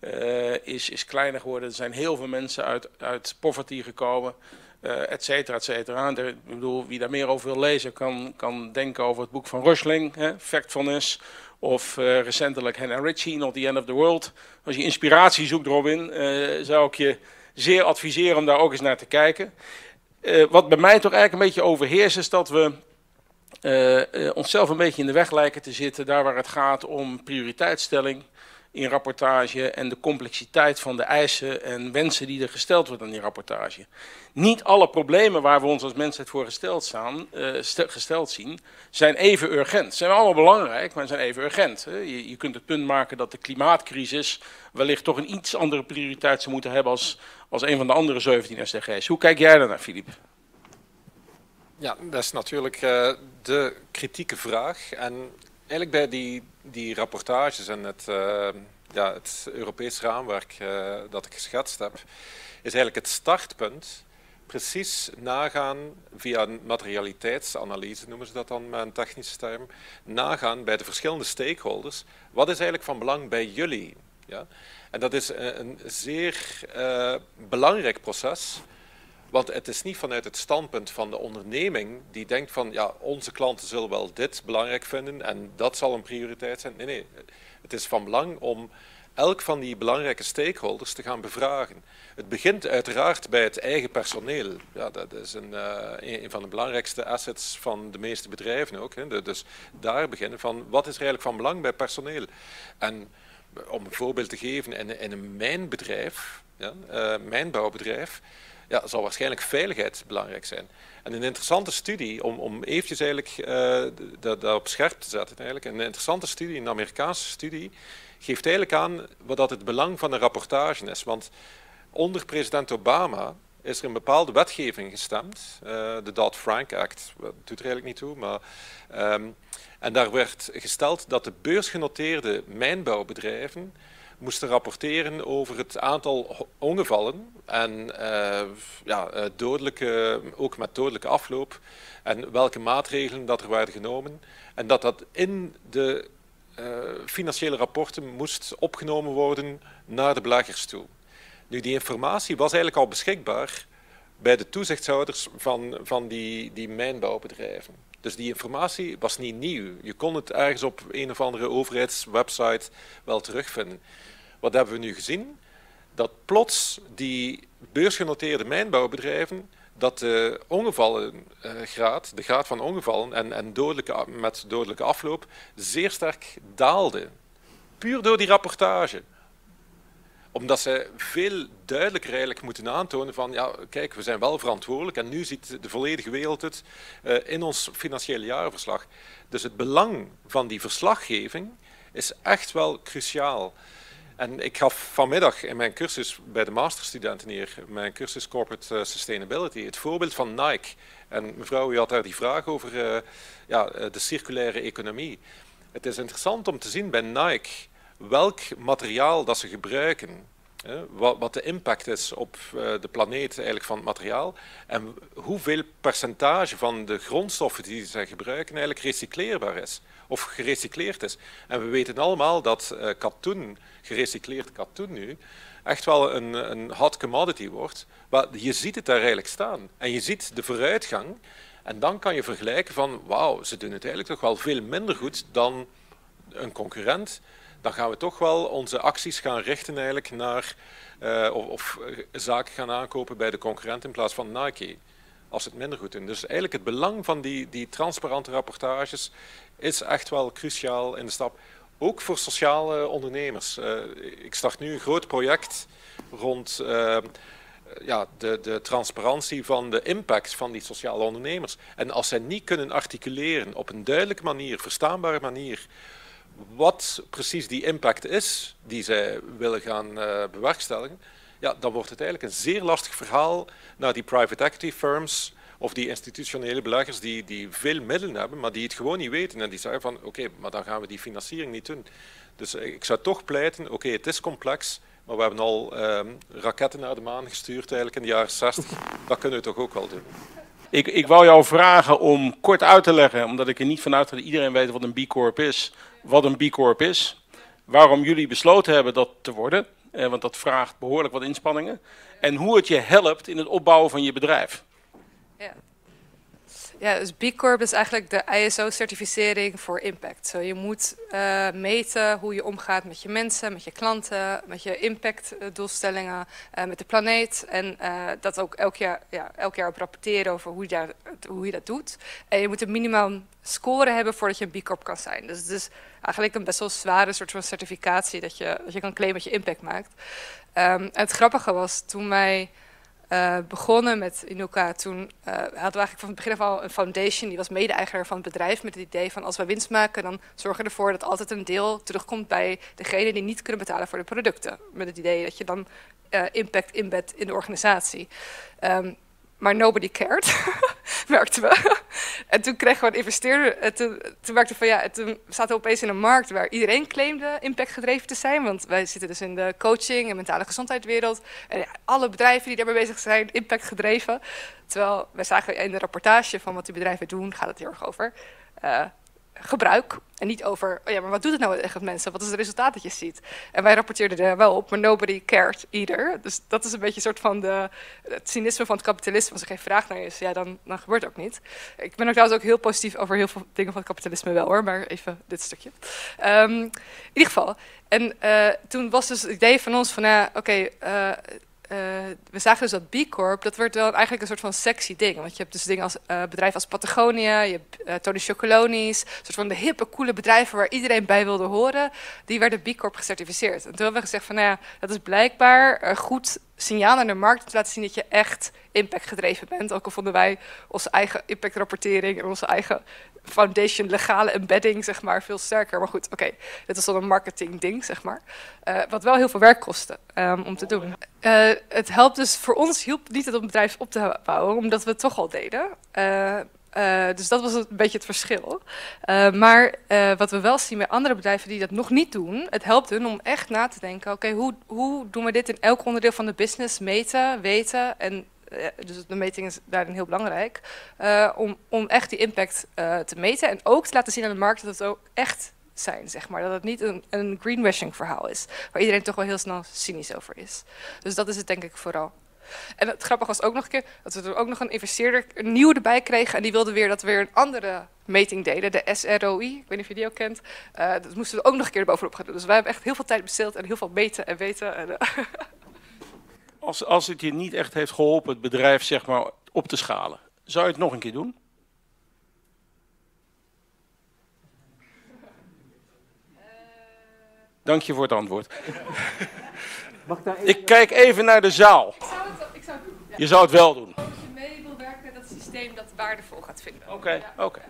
uh, is, is kleiner geworden. Er zijn heel veel mensen uit, uit poverty gekomen, uh, et cetera, et cetera. Ik bedoel, wie daar meer over wil lezen kan, kan denken over het boek van Rushling, hè, Factfulness, of uh, recentelijk Hannah Ritchie, Not the End of the World. Als je inspiratie zoekt, Robin, uh, zou ik je zeer adviseren om daar ook eens naar te kijken. Uh, wat bij mij toch eigenlijk een beetje overheerst is dat we Uh, uh, onszelf een beetje in de weg lijken te zitten, daar waar het gaat om prioriteitsstelling in rapportage en de complexiteit van de eisen en wensen die er gesteld worden in die rapportage. Niet alle problemen waar we ons als mensheid voor gesteld, staan, uh, gesteld zien, zijn even urgent. Ze zijn allemaal belangrijk, maar ze zijn even urgent. Hè? Je, je kunt het punt maken dat de klimaatcrisis wellicht toch een iets andere prioriteit zou moeten hebben als, als een van de andere zeventien S D G's. Hoe kijk jij daarnaar, Philippe? Ja, dat is natuurlijk uh, de kritieke vraag. En eigenlijk bij die, die rapportages en het, uh, ja, het Europees raamwerk uh, dat ik geschetst heb, is eigenlijk het startpunt precies nagaan via een materialiteitsanalyse, noemen ze dat dan met een technische term, nagaan bij de verschillende stakeholders, wat is eigenlijk van belang bij jullie? Ja? En dat is een, een zeer uh, belangrijk proces. Want het is niet vanuit het standpunt van de onderneming die denkt van ja, onze klanten zullen wel dit belangrijk vinden en dat zal een prioriteit zijn. Nee, nee. Het is van belang om elk van die belangrijke stakeholders te gaan bevragen. Het begint uiteraard bij het eigen personeel. Ja, dat is een, uh, een van de belangrijkste assets van de meeste bedrijven ook. Hè. Dus daar beginnen van wat is er eigenlijk van belang bij personeel. En om een voorbeeld te geven, in, in een mijnbedrijf, ja, uh, mijnbouwbedrijf, ja, zal waarschijnlijk veiligheid belangrijk zijn. En een interessante studie, om, om eventjes eigenlijk uh, dat, dat op scherp te zetten, eigenlijk, een interessante studie, een Amerikaanse studie, geeft eigenlijk aan wat dat het belang van een rapportage is. Want onder president Obama is er een bepaalde wetgeving gestemd, uh, de Dodd-Frank Act, dat doet er eigenlijk niet toe, maar... Um, en daar werd gesteld dat de beursgenoteerde mijnbouwbedrijven moesten rapporteren over het aantal ongevallen en uh, ja, dodelijke, ook met dodelijke afloop en welke maatregelen dat er werden genomen en dat dat in de uh, financiële rapporten moest opgenomen worden naar de beleggers toe. Nu, die informatie was eigenlijk al beschikbaar bij de toezichtshouders van, van die, die mijnbouwbedrijven. Dus die informatie was niet nieuw. Je kon het ergens op een of andere overheidswebsite wel terugvinden. Wat hebben we nu gezien? Dat plots die beursgenoteerde mijnbouwbedrijven, dat de ongevallengraad, de graad van ongevallen en, en dodelijke, met dodelijke afloop, zeer sterk daalde. Puur door die rapportage. Omdat ze veel duidelijker eigenlijk moeten aantonen van, ja, kijk, we zijn wel verantwoordelijk en nu ziet de volledige wereld het uh, in ons financiële jaarverslag. Dus het belang van die verslaggeving is echt wel cruciaal. En ik gaf vanmiddag in mijn cursus bij de masterstudenten hier, mijn cursus Corporate Sustainability, het voorbeeld van Nike. En mevrouw, u had daar die vraag over uh, ja, de circulaire economie. Het is interessant om te zien bij Nike welk materiaal dat ze gebruiken, hè, wat, wat de impact is op uh, de planeet eigenlijk van het materiaal en hoeveel percentage van de grondstoffen die ze gebruiken eigenlijk recycleerbaar is of gerecycleerd is. En we weten allemaal dat uh, katoen, gerecycleerd katoen nu, echt wel een, een hot commodity wordt. Maar je ziet het daar eigenlijk staan en je ziet de vooruitgang en dan kan je vergelijken van wauw, ze doen het eigenlijk toch wel veel minder goed dan een concurrent. Dan gaan we toch wel onze acties gaan richten eigenlijk naar uh, of, of zaken gaan aankopen bij de concurrent in plaats van Nike, als ze het minder goed doen. Dus eigenlijk het belang van die, die transparante rapportages is echt wel cruciaal in de stap. Ook voor sociale ondernemers. Uh, ik start nu een groot project rond uh, ja, de, de transparantie van de impact van die sociale ondernemers. En als zij niet kunnen articuleren op een duidelijke manier, verstaanbare manier, wat precies die impact is die zij willen gaan uh, bewerkstelligen, ja, dan wordt het eigenlijk een zeer lastig verhaal naar die private equity firms of die institutionele beleggers die, die veel middelen hebben, maar die het gewoon niet weten en die zeggen van oké, okay, maar dan gaan we die financiering niet doen. Dus ik zou toch pleiten, oké, okay, het is complex, maar we hebben al uh, raketten naar de maan gestuurd eigenlijk in de jaren zestig. Dat kunnen we toch ook wel doen. Ik, ik wou jou vragen om kort uit te leggen, omdat ik er niet vanuit ga dat iedereen weet wat een B-Corp is, wat een B-Corp is, waarom jullie besloten hebben dat te worden, eh, want dat vraagt behoorlijk wat inspanningen, en hoe het je helpt in het opbouwen van je bedrijf. Ja, ja, dus B-Corp is eigenlijk de I S O-certificering voor impact. So, je moet uh, meten hoe je omgaat met je mensen, met je klanten, met je impactdoelstellingen, uh, met de planeet. En uh, dat ook elk jaar, ja, elk jaar op rapporteren over hoe je, daar, hoe je dat doet. En je moet een minimaal score hebben voordat je een B-Corp kan zijn. Dus het is eigenlijk een best wel zware soort van certificatie dat je, dat je kan claimen dat je impact maakt. Um, het grappige was, toen wij... Uh, begonnen met Inuka, toen uh, hadden we eigenlijk van het begin af al een foundation, die was mede-eigenaar van het bedrijf, met het idee van als wij winst maken, dan zorgen we ervoor dat altijd een deel terugkomt bij degenen die niet kunnen betalen voor de producten. Met het idee dat je dan uh, impact inbedt in de organisatie. Um, maar nobody cared, merkten we. En toen kregen we een investeerder, en toen, toen merkten we van ja, en toen zaten we opeens in een markt waar iedereen claimde impact gedreven te zijn, want wij zitten dus in de coaching en mentale gezondheidswereld en ja, alle bedrijven die daarmee bezig zijn, impact gedreven. Terwijl wij zagen in de rapportage van wat die bedrijven doen, gaat het heel erg over uh, gebruik en niet over, oh ja, maar wat doet het nou echt met mensen? Wat is het resultaat dat je ziet? En wij rapporteerden er wel op, maar nobody cared either. Dus dat is een beetje een soort van de, het cynisme van het kapitalisme. Als er geen vraag naar is, ja, dan, dan gebeurt het ook niet. Ik ben ook trouwens ook heel positief over heel veel dingen van het kapitalisme wel hoor, maar even dit stukje. Um, in ieder geval. En uh, toen was dus het idee van ons van, uh, oké, okay, uh, Uh, we zagen dus dat B-Corp, dat werd wel eigenlijk een soort van sexy ding. Want je hebt dus dingen als uh, bedrijven als Patagonia, je hebt uh, Tony Chocoloni's, een soort van de hippe, coole bedrijven waar iedereen bij wilde horen, die werden B-Corp gecertificeerd. En toen hebben we gezegd van, nou ja, dat is blijkbaar een goed signaal aan de markt om te laten zien dat je echt impact gedreven bent. Ook al vonden wij onze eigen impactrapportering en onze eigen foundation legale embedding, zeg maar, veel sterker. Maar goed, oké, okay, dit is dan een marketing ding, zeg maar. Uh, wat wel heel veel werk kostte um, om te doen. Uh, het helpt dus, voor ons hielp niet het om bedrijf op te bouwen, omdat we het toch al deden. Uh, Uh, dus dat was een beetje het verschil. Uh, maar uh, wat we wel zien bij andere bedrijven die dat nog niet doen, het helpt hun om echt na te denken, oké, okay, hoe, hoe doen we dit in elk onderdeel van de business meten, weten en uh, dus de meting is daarin heel belangrijk, uh, om, om echt die impact uh, te meten en ook te laten zien aan de markt dat het ook echt zijn, zeg maar. Dat het niet een, een greenwashing verhaal is, waar iedereen toch wel heel snel cynisch over is. Dus dat is het denk ik vooral. En het grappige was ook nog een keer dat we er ook nog een investeerder een nieuw erbij kregen. En die wilde weer dat we weer een andere meting deden, de S R O I. Ik weet niet of je die ook kent. Uh, dat moesten we ook nog een keer bovenop gaan doen. Dus wij hebben echt heel veel tijd besteed en heel veel meten en weten. En, uh. als, als het je niet echt heeft geholpen het bedrijf zeg maar op te schalen, zou je het nog een keer doen? Uh... Dank je voor het antwoord. Mag ik daar even... ik kijk even naar de zaal. Ik zou het, ik zou het doen. Ja. Je zou het wel doen. Als je mee wil werken, dat systeem dat waardevol gaat vinden. Oké, okay, ja. okay.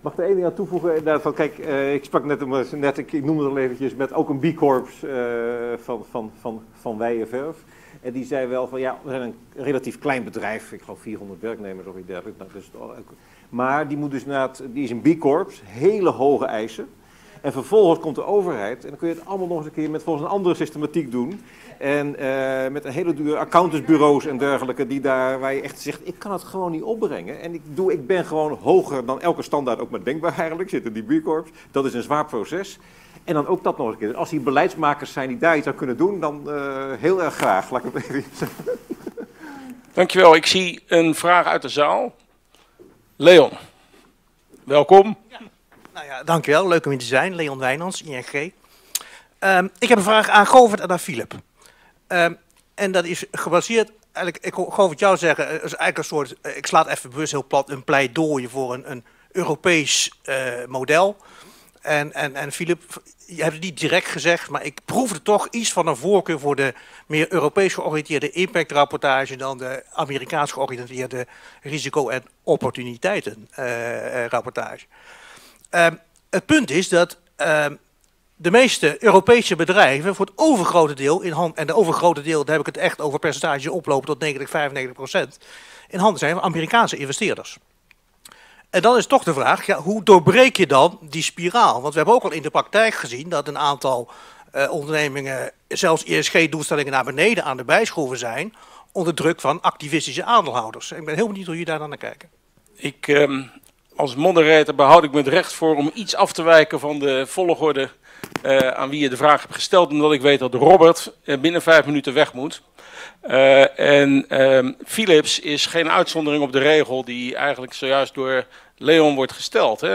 Mag ik daar één ding aan toevoegen? Van, kijk, uh, ik sprak net, net ik, ik noemde het al eventjes, met ook een B-Corps uh, van, van, van, van Wijhe Verf. En die zei wel van, ja, we zijn een relatief klein bedrijf. Ik geloof vierhonderd werknemers of iets dergelijks. Nou, dus, maar die, moet dus na het, die is een B-Corps, hele hoge eisen. En vervolgens komt de overheid en dan kun je het allemaal nog eens een keer met volgens een andere systematiek doen. En uh, met een hele dure accountantsbureaus en dergelijke die daar, waar je echt zegt, ik kan het gewoon niet opbrengen. En ik, doe, ik ben gewoon hoger dan elke standaard ook maar denkbaar eigenlijk, zitten die B-Corps. Dat is een zwaar proces. En dan ook dat nog een keer. Dus als die beleidsmakers zijn die daar iets aan kunnen doen, dan uh, heel erg graag. Laat ik het even zeggen. Dankjewel. Ik zie een vraag uit de zaal. Leon, welkom. Ja. Nou ja, dankjewel. Leuk om hier te zijn. Leon Wijnands, I N G. Um, ik heb een vraag aan Govert en aan Philip. Um, en dat is gebaseerd, eigenlijk, ik hoor Govert jou zeggen, is eigenlijk een soort, ik sla het even bewust heel plat, een pleidooi voor een, een Europees uh, model. En, en, en Philip, je hebt het niet direct gezegd, maar ik proefde toch iets van een voorkeur voor de meer Europees georiënteerde impactrapportage dan de Amerikaans georiënteerde risico- en opportuniteitenrapportage. Uh, uh, het punt is dat uh, de meeste Europese bedrijven voor het overgrote deel in handen, en de overgrote deel, daar heb ik het echt over percentages oplopen tot negentig, vijfennegentig procent, in handen zijn van Amerikaanse investeerders. En dan is toch de vraag, ja, hoe doorbreek je dan die spiraal? Want we hebben ook al in de praktijk gezien dat een aantal uh, ondernemingen, zelfs E S G-doelstellingen naar beneden aan de bijschroeven zijn, onder druk van activistische aandeelhouders. En ik ben heel benieuwd hoe jullie daar dan naar kijken. Ik, um, als moderator behoud ik me het recht voor om iets af te wijken van de volgorde uh, aan wie je de vraag hebt gesteld, omdat ik weet dat Robert uh, binnen vijf minuten weg moet. Uh, en uh, Philips is geen uitzondering op de regel die eigenlijk zojuist door Leon wordt gesteld. Hè.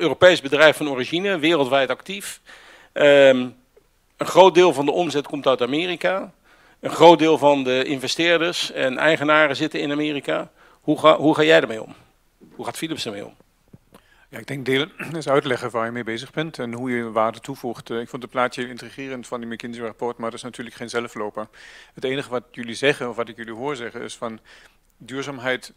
Europees bedrijf van origine, wereldwijd actief. Uh, een groot deel van de omzet komt uit Amerika. Een groot deel van de investeerders en eigenaren zitten in Amerika. Hoe ga, hoe ga jij ermee om? Hoe gaat Philips ermee om? Ja, ik denk delen is uitleggen waar je mee bezig bent en hoe je waarde toevoegt. Ik vond het plaatje intrigerend van die McKinsey-rapport, maar dat is natuurlijk geen zelfloper. Het enige wat jullie zeggen, of wat ik jullie hoor zeggen, is van duurzaamheid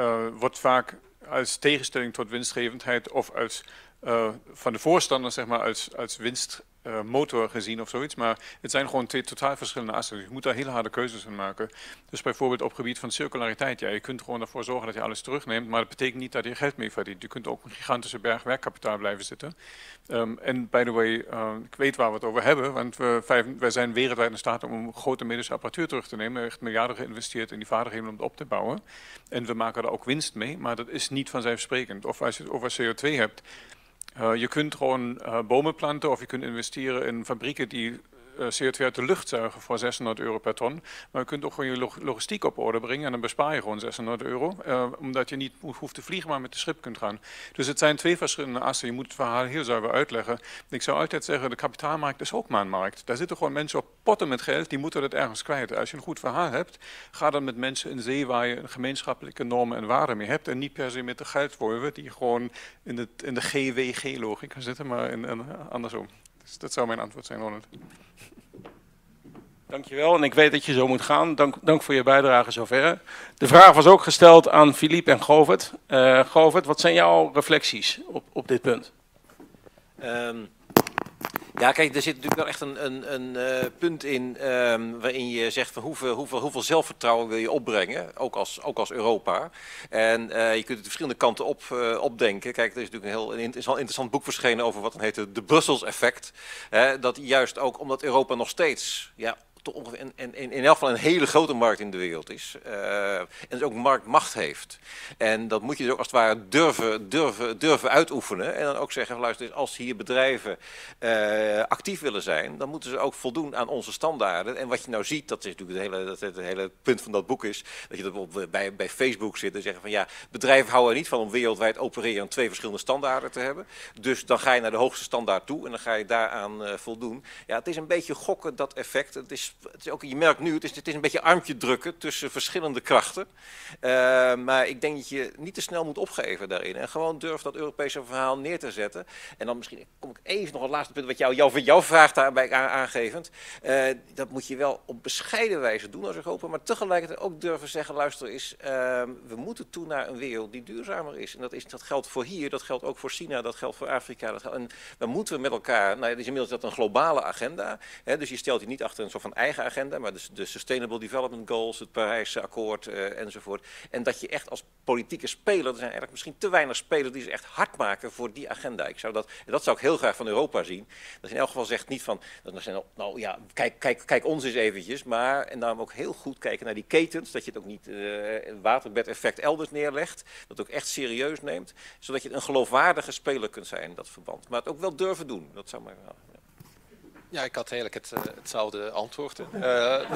uh, wordt vaak als tegenstelling tot winstgevendheid of als, uh, van de voorstander zeg maar, als, als winst. Uh, motor gezien of zoiets, maar het zijn gewoon twee totaal verschillende assen. Dus je moet daar heel harde keuzes in maken. Dus bijvoorbeeld op het gebied van circulariteit, ja, je kunt gewoon ervoor zorgen dat je alles terugneemt, maar dat betekent niet dat je geld mee verdient. Je kunt ook een gigantische berg werkkapitaal blijven zitten. Um, en by the way, uh, ik weet waar we het over hebben, want we, vijf, wij zijn wereldwijd in staat om grote medische apparatuur terug te nemen. We hebben echt miljarden geïnvesteerd in die vaardigheden om het op te bouwen. En we maken er ook winst mee, maar dat is niet vanzelfsprekend. Of als je het over C O twee hebt, Uh, je kunt gewoon uh, bomen planten of je kunt investeren in fabrieken die uh, C O twee uit de lucht zuigen voor zeshonderd euro per ton. Maar je kunt ook gewoon je log logistiek op orde brengen en dan bespaar je gewoon zeshonderd euro. Uh, omdat je niet hoeft te vliegen, maar met de schip kunt gaan. Dus het zijn twee verschillende assen. Je moet het verhaal heel zuiver uitleggen. Ik zou altijd zeggen, de kapitaalmarkt is ook maar een markt. Daar zitten gewoon mensen op potten met geld, die moeten dat ergens kwijt. Als je een goed verhaal hebt, ga dan met mensen in zee waar je een gemeenschappelijke normen en waarden mee hebt. En niet per se met de geldwolven die gewoon in, het, in de G W G-logica zitten, maar in, in, andersom. Dus dat zou mijn antwoord zijn, Ronald. Dankjewel, en ik weet dat je zo moet gaan. Dank, dank voor je bijdrage zover. De vraag was ook gesteld aan Philippe en Govert. Uh, Govert, wat zijn jouw reflecties op, op dit punt? Um. Ja, kijk, er zit natuurlijk wel echt een, een, een uh, punt in um, waarin je zegt van hoeveel, hoeveel, hoeveel zelfvertrouwen wil je opbrengen, ook als, ook als Europa. En uh, je kunt het verschillende kanten op, uh, opdenken. Kijk, er is natuurlijk een heel een interessant boek verschenen over wat dan heet de Brussels effect. Hè, dat juist ook omdat Europa nog steeds, ja, en in, in, in elk geval een hele grote markt in de wereld is. Uh, en dus ook marktmacht heeft. En dat moet je dus ook als het ware durven, durven, durven uitoefenen. En dan ook zeggen, luister, als hier bedrijven uh, actief willen zijn, dan moeten ze ook voldoen aan onze standaarden. En wat je nou ziet, dat is natuurlijk het hele, dat het hele punt van dat boek is, dat je dat bijvoorbeeld bij, bij Facebook zit en zeggen van ja, bedrijven houden er niet van om wereldwijd opereren aan twee verschillende standaarden te hebben. Dus dan ga je naar de hoogste standaard toe en dan ga je daaraan uh, voldoen. Ja, het is een beetje gokken, dat effect. Het is Het is ook, je merkt nu, het is, het is een beetje armpje drukken tussen verschillende krachten. Uh, maar ik denk dat je niet te snel moet opgeven daarin. En gewoon durf dat Europese verhaal neer te zetten. En dan misschien kom ik even nog het laatste punt wat jou, jou, jou vraagt daarbij aangevend. Uh, dat moet je wel op bescheiden wijze doen als Europa. Maar tegelijkertijd ook durven zeggen, luister eens, uh, we moeten toe naar een wereld die duurzamer is. En dat, is, dat geldt voor hier, dat geldt ook voor China, dat geldt voor Afrika. Dat geldt, en dan moeten we met elkaar, nou, het is inmiddels dat een globale agenda. Hè, dus je stelt je niet achter een soort van eigen agenda, maar de, de Sustainable Development Goals, het Parijse akkoord uh, enzovoort. En dat je echt als politieke speler, er zijn eigenlijk misschien te weinig spelers die ze echt hard maken voor die agenda. Ik zou dat, en dat zou ik heel graag van Europa zien. Dat je in elk geval zegt niet van, dat zijn, nou ja, kijk, kijk, kijk ons eens eventjes, maar en daarom ook heel goed kijken naar die ketens, dat je het ook niet uh, waterbedeffect elders neerlegt, dat ook echt serieus neemt, zodat je een geloofwaardige speler kunt zijn in dat verband. Maar het ook wel durven doen, dat zou maar... Ja. Ja, ik had eigenlijk het, uh, hetzelfde antwoord. Uh,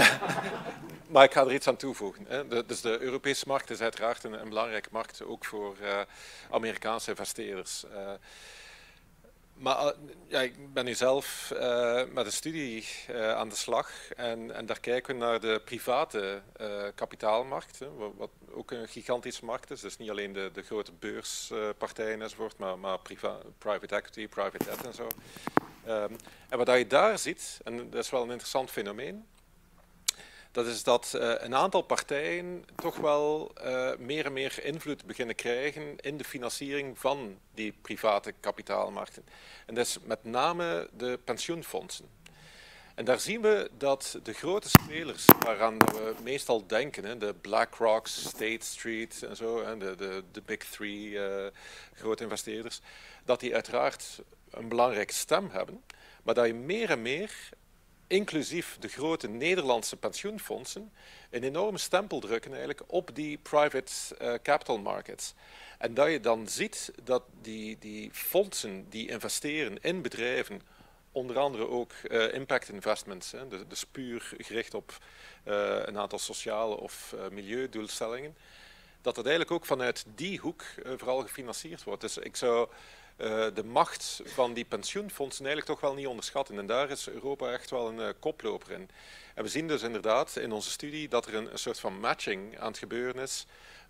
maar ik ga er iets aan toevoegen. Hè. De, dus de Europese markt is uiteraard een, een belangrijke markt, ook voor uh, Amerikaanse investeerders. Uh, maar uh, ja, ik ben nu zelf uh, met een studie uh, aan de slag en, en daar kijken we naar de private uh, kapitaalmarkt, hè, wat, wat ook een gigantische markt is. Dus niet alleen de, de grote beurspartijen uh, enzovoort, maar, maar priva private equity, private debt enzo. Um, en wat je daar ziet, en dat is wel een interessant fenomeen, dat is dat uh, een aantal partijen toch wel uh, meer en meer invloed beginnen krijgen in de financiering van die private kapitaalmarkten. En dat is met name de pensioenfondsen. En daar zien we dat de grote spelers waaraan we meestal denken, hè, de BlackRock, State Street en zo, hè, de, de, de Big Three uh, grote investeerders, dat die uiteraard een belangrijke stem hebben, maar dat je meer en meer, inclusief de grote Nederlandse pensioenfondsen, een enorme stempel drukken eigenlijk op die private uh, capital markets. En dat je dan ziet dat die, die fondsen die investeren in bedrijven, onder andere ook uh, impact investments, hè, dus, dus puur gericht op uh, een aantal sociale of uh, milieudoelstellingen, dat dat eigenlijk ook vanuit die hoek uh, vooral gefinancierd wordt. Dus ik zou... Uh, de macht van die pensioenfondsen eigenlijk toch wel niet onderschatten. En daar is Europa echt wel een uh, koploper in. En we zien dus inderdaad in onze studie dat er een, een soort van matching aan het gebeuren is.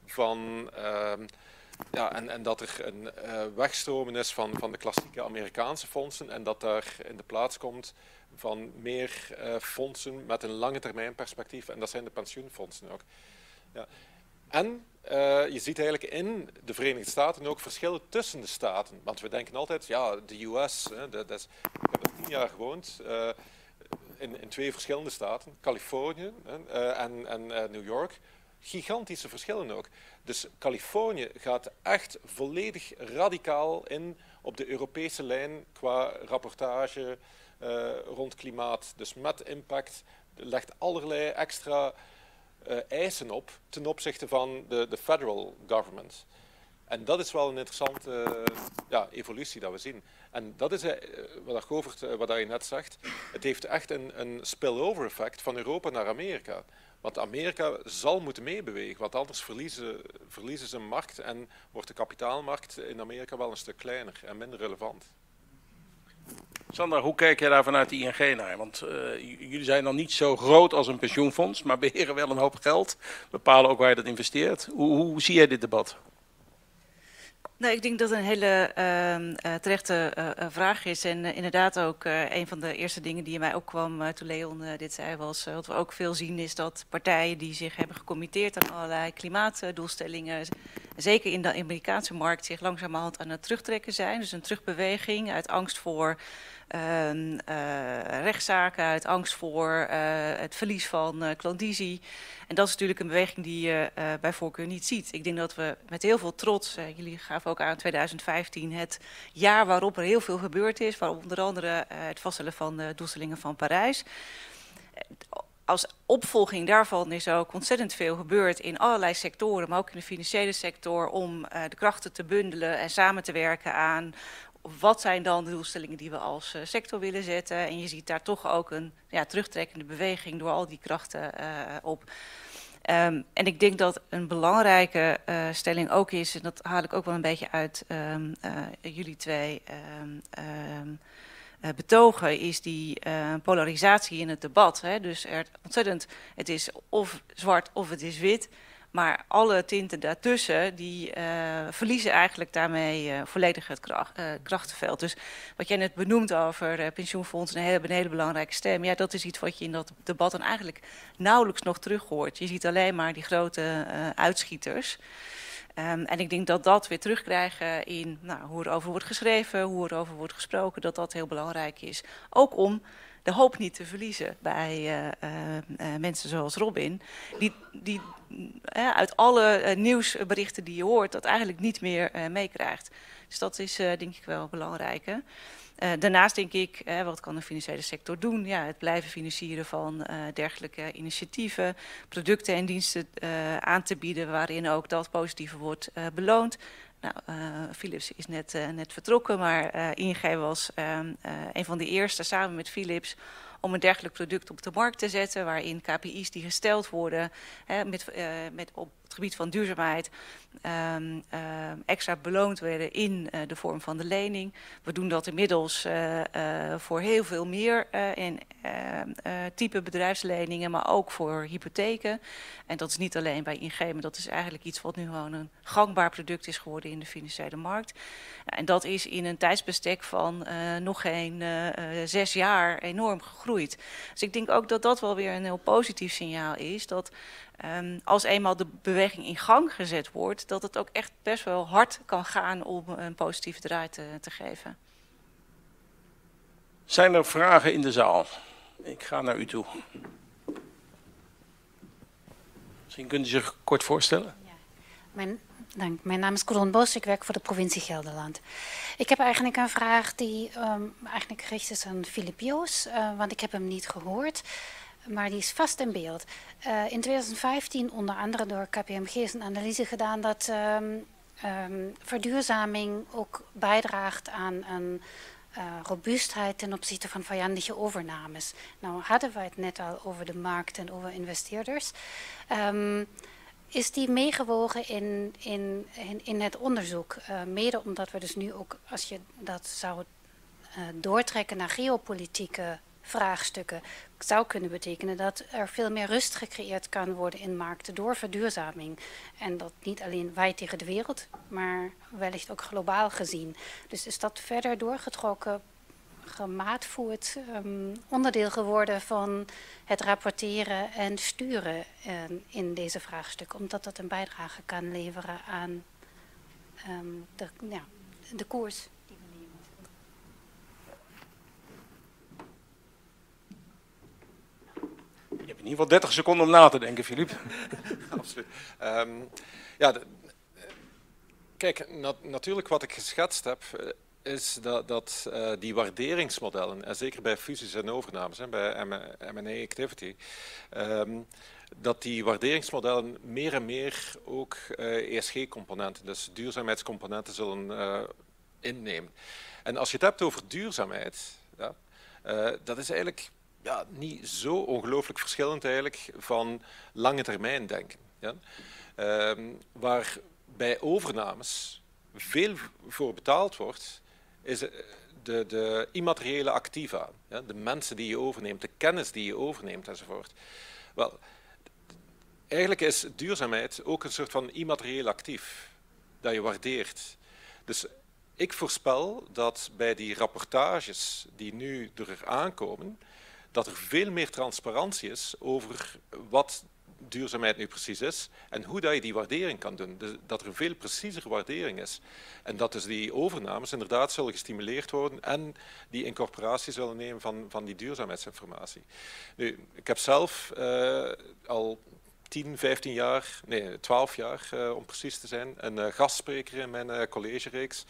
Van, uh, ja, en, en dat er een uh, wegstromen is van, van de klassieke Amerikaanse fondsen. En dat daar in de plaats komt van meer uh, fondsen met een lange termijn perspectief. En dat zijn de pensioenfondsen ook. Ja. En uh, je ziet eigenlijk in de Verenigde Staten ook verschillen tussen de staten. Want we denken altijd, ja, de U S, hè, dat is, ik heb er tien jaar gewoond uh, in, in twee verschillende staten, Californië uh, en, en uh, New York. Gigantische verschillen ook. Dus Californië gaat echt volledig radicaal in op de Europese lijn qua rapportage uh, rond klimaat. Dus met impact, legt allerlei extra... Uh, eisen op ten opzichte van de, de federal government. En dat is wel een interessante uh, ja, evolutie dat we zien. En dat is uh, wat, Govert, uh, wat je net zegt, het heeft echt een, een spillover effect van Europa naar Amerika. Want Amerika zal moeten meebewegen, want anders verliezen, verliezen ze een markt en wordt de kapitaalmarkt in Amerika wel een stuk kleiner en minder relevant. Sandra, hoe kijk jij daar vanuit de I N G naar? Want uh, jullie zijn dan niet zo groot als een pensioenfonds, maar beheren wel een hoop geld. Bepalen ook waar je dat investeert. Hoe, hoe zie jij dit debat? Nou, ik denk dat het een hele uh, terechte uh, vraag is. En uh, inderdaad ook uh, een van de eerste dingen die in mij opkwam uh, toen Leon uh, dit zei was... Uh, wat we ook veel zien is dat partijen die zich hebben gecommitteerd aan allerlei klimaatdoelstellingen... zeker in de Amerikaanse markt zich langzamerhand aan het terugtrekken zijn. Dus een terugbeweging uit angst voor uh, uh, rechtszaken, uit angst voor uh, het verlies van uh, klandizie. En dat is natuurlijk een beweging die je uh, bij voorkeur niet ziet. Ik denk dat we met heel veel trots, uh, jullie gaven ook aan tweeduizend vijftien, het jaar waarop er heel veel gebeurd is. Waarop onder andere uh, het vaststellen van de doelstellingen van Parijs. Als opvolging daarvan is ook ontzettend veel gebeurd in allerlei sectoren, maar ook in de financiële sector, om uh, de krachten te bundelen en samen te werken aan wat zijn dan de doelstellingen die we als uh, sector willen zetten. En je ziet daar toch ook een ja, terugtrekkende beweging door al die krachten uh, op. Um, en ik denk dat een belangrijke uh, stelling ook is, en dat haal ik ook wel een beetje uit um, uh, jullie twee... Um, um, Uh, betogen is die uh, polarisatie in het debat. Hè? Dus er, ontzettend, het is of zwart of het is wit. Maar alle tinten daartussen die uh, verliezen eigenlijk daarmee uh, volledig het kracht, uh, krachtenveld. Dus wat jij net benoemt over uh, pensioenfondsen hebben een hele belangrijke stem. Ja, dat is iets wat je in dat debat dan eigenlijk nauwelijks nog terug hoort. Je ziet alleen maar die grote uh, uitschieters. Um, en ik denk dat dat weer terugkrijgen in nou, hoe erover wordt geschreven, hoe erover wordt gesproken, dat dat heel belangrijk is. Ook om de hoop niet te verliezen bij uh, uh, uh, mensen zoals Robin. Die, die uh, uit alle uh, nieuwsberichten die je hoort dat eigenlijk niet meer uh, meekrijgt. Dus dat is uh, denk ik wel belangrijk. Hè? Uh, daarnaast denk ik, uh, wat kan de financiële sector doen? Ja, het blijven financieren van uh, dergelijke initiatieven, producten en diensten uh, aan te bieden waarin ook dat positieve wordt uh, beloond. Nou, uh, Philips is net, uh, net vertrokken, maar uh, I N G was uh, uh, een van de eerste samen met Philips om een dergelijk product op de markt te zetten, waarin K P I's die gesteld worden hè, met, uh, met op het gebied van duurzaamheid um, uh, extra beloond werden in uh, de vorm van de lening. We doen dat inmiddels uh, uh, voor heel veel meer uh, in uh, uh, type bedrijfsleningen, maar ook voor hypotheken. En dat is niet alleen bij I N G, maar dat is eigenlijk iets wat nu gewoon een gangbaar product is geworden in de financiële markt. En dat is in een tijdsbestek van uh, nog geen uh, zes jaar enorm gegroeid. Dus ik denk ook dat dat wel weer een heel positief signaal is. Dat um, als eenmaal de beweging in gang gezet wordt, dat het ook echt best wel hard kan gaan om een positieve draai te, te geven. Zijn er vragen in de zaal? Ik ga naar u toe. Misschien kunt u zich kort voorstellen. Ja. Mijn, dank. Mijn naam is Coron Bos, ik werk voor de provincie Gelderland. Ik heb eigenlijk een vraag die um, eigenlijk gericht is aan Philip Joos, uh, want ik heb hem niet gehoord, maar die is vast in beeld. Uh, in twintig vijftien, onder andere door K P M G, is een analyse gedaan dat um, um, verduurzaming ook bijdraagt aan een uh, robuustheid ten opzichte van vijandige overnames. Nou hadden wij het net al over de markt en over investeerders. Um, Is die meegewogen in, in, in, in het onderzoek? Uh, mede omdat we dus nu ook, als je dat zou uh, doortrekken naar geopolitieke vraagstukken, zou kunnen betekenen dat er veel meer rust gecreëerd kan worden in markten door verduurzaming. En dat niet alleen wij tegen de wereld, maar wellicht ook globaal gezien. Dus is dat verder doorgetrokken, gemaatvoerd um, onderdeel geworden van het rapporteren en sturen um, in deze vraagstukken, omdat dat een bijdrage kan leveren aan um, de, ja, de koers. Je hebt in ieder geval dertig seconden om na te denken, Philip. Absoluut. Um, ja, de, kijk, nat, natuurlijk wat ik geschetst heb, is dat, dat uh, die waarderingsmodellen, en zeker bij fusies en overnames, hè, bij M en A activity, um, dat die waarderingsmodellen meer en meer ook uh, E S G-componenten, dus duurzaamheidscomponenten, zullen uh, innemen. En als je het hebt over duurzaamheid, ja, uh, dat is eigenlijk ja, niet zo ongelooflijk verschillend eigenlijk van lange termijn denken. Ja? Um, waar bij overnames veel voor betaald wordt, is de, de immateriële activa, de mensen die je overneemt, de kennis die je overneemt enzovoort. Wel, eigenlijk is duurzaamheid ook een soort van immaterieel actief dat je waardeert. Dus ik voorspel dat bij die rapportages die nu er aankomen, dat er veel meer transparantie is over wat duurzaamheid nu precies is en hoe dat je die waardering kan doen. Dus dat er veel preciezere waardering is. En dat dus die overnames inderdaad zullen gestimuleerd worden en die incorporatie zullen nemen van, van die duurzaamheidsinformatie. Nu, ik heb zelf uh, al tien, vijftien jaar, nee twaalf jaar uh, om precies te zijn, een uh, gastspreker in mijn uh, collegereeks.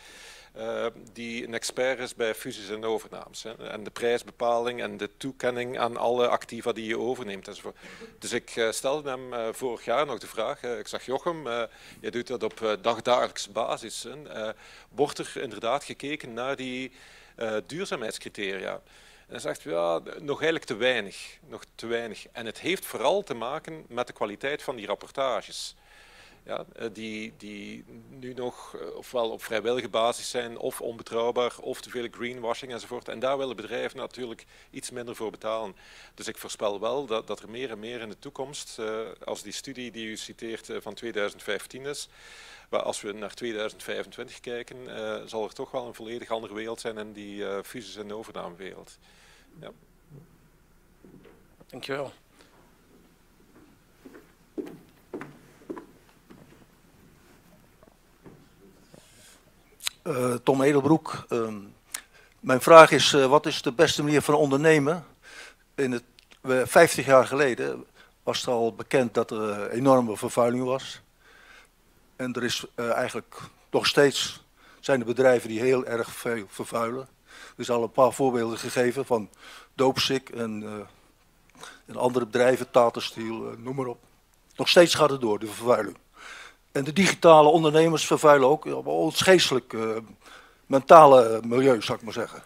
Uh, die een expert is bij fusies en overnames. Hè. En de prijsbepaling en de toekenning aan alle activa die je overneemt enzovoort. Dus ik uh, stelde hem uh, vorig jaar nog de vraag. Uh, ik zeg, Jochem, uh, je doet dat op uh, dagdagelijks basis. Hè. Uh, wordt er inderdaad gekeken naar die uh, duurzaamheidscriteria? En hij zegt, ja, nog eigenlijk te weinig, nog te weinig. En het heeft vooral te maken met de kwaliteit van die rapportages. Ja, die, die nu nog ofwel op vrijwillige basis zijn, of onbetrouwbaar, of te veel greenwashing enzovoort. En daar willen bedrijven natuurlijk iets minder voor betalen. Dus ik voorspel wel dat, dat er meer en meer in de toekomst, uh, als die studie die u citeert uh, van tweeduizend vijftien is, maar als we naar tweeduizend vijfentwintig kijken, uh, zal er toch wel een volledig andere wereld zijn in die uh, fusies- en overnamewereld. Ja. Dankjewel. Uh, Tom Edelbroek, uh, mijn vraag is, uh, wat is de beste manier van ondernemen? in het, vijftig jaar geleden was het al bekend dat er enorme vervuiling was. En er is uh, eigenlijk nog steeds zijn er bedrijven die heel erg veel vervuilen. Er is al een paar voorbeelden gegeven van Doopsik en, uh, en andere bedrijven, Tata Steel, uh, noem maar op. Nog steeds gaat het door, de vervuiling. En de digitale ondernemers vervuilen ook op ons geestelijk, uh, mentale milieu, zou ik maar zeggen.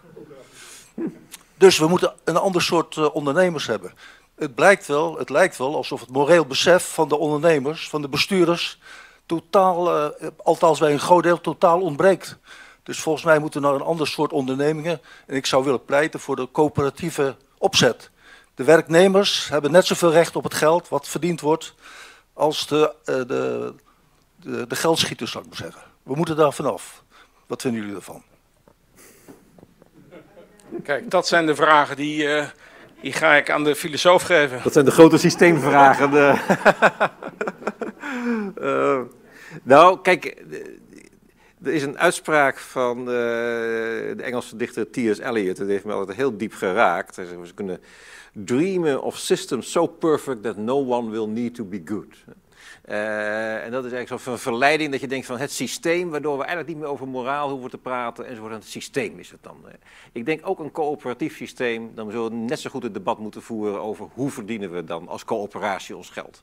Dus we moeten een ander soort uh, ondernemers hebben. Het blijkt wel, het lijkt wel alsof het moreel besef van de ondernemers, van de bestuurders, totaal, uh, althans bij een groot deel, totaal ontbreekt. Dus volgens mij moeten we naar een ander soort ondernemingen. En ik zou willen pleiten voor de coöperatieve opzet. De werknemers hebben net zoveel recht op het geld wat verdiend wordt als de, uh, de, de, de geldschieters, zou ik maar zeggen. We moeten daar vanaf. Wat vinden jullie ervan? Kijk, dat zijn de vragen die, uh, die ga ik aan de filosoof geven. Dat zijn de grote systeemvragen. De... uh, nou, kijk, er is een uitspraak van uh, de Engelse dichter T S Eliot. Dat heeft me altijd heel diep geraakt. Hij zegt, we kunnen dreamen of systems so perfect that no one will need to be good. Uh, en dat is eigenlijk zo'n verleiding dat je denkt van het systeem, waardoor we eigenlijk niet meer over moraal hoeven te praten enzovoort. En het systeem is het dan. Ik denk ook een coöperatief systeem, dan zullen we net zo goed het debat moeten voeren over hoe verdienen we dan als coöperatie ons geld.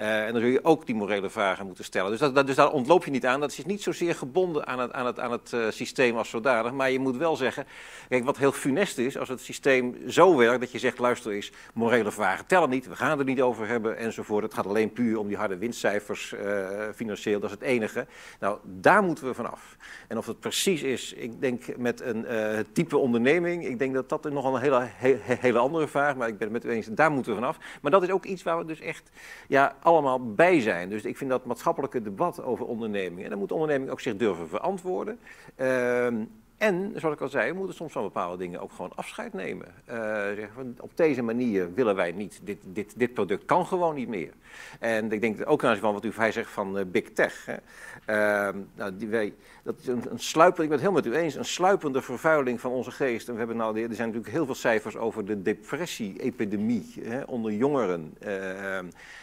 Uh, en dan zul je ook die morele vragen moeten stellen. Dus, dat, dat, dus daar ontloop je niet aan. Dat is niet zozeer gebonden aan het, aan het, aan het uh, systeem als zodanig. Maar je moet wel zeggen, kijk, wat heel funest is, als het systeem zo werkt dat je zegt, luister eens, morele vragen tellen niet, we gaan er niet over hebben enzovoort. Het gaat alleen puur om die harde winst. Cijfers uh, financieel, dat is het enige. Nou, daar moeten we vanaf. En of het precies is, ik denk met een uh, type onderneming, ik denk dat dat nogal een hele, hele, hele andere vraag, maar ik ben het met u eens, daar moeten we vanaf. Maar dat is ook iets waar we dus echt ja, allemaal bij zijn. Dus ik vind dat maatschappelijke debat over onderneming, en dan moet onderneming ook zich durven verantwoorden. Uh, En, zoals ik al zei, we moeten soms van bepaalde dingen ook gewoon afscheid nemen. Uh, zeg, op deze manier willen wij niet. Dit, dit, dit product kan gewoon niet meer. En ik denk ook aan wat u hij zegt van uh, Big Tech. Hè. Uh, nou, die, wij, dat is een, een sluipende, ik ben het helemaal met u eens, een sluipende vervuiling van onze geest. En we hebben nou, er zijn natuurlijk heel veel cijfers over de depressie-epidemie hè, onder jongeren. Uh,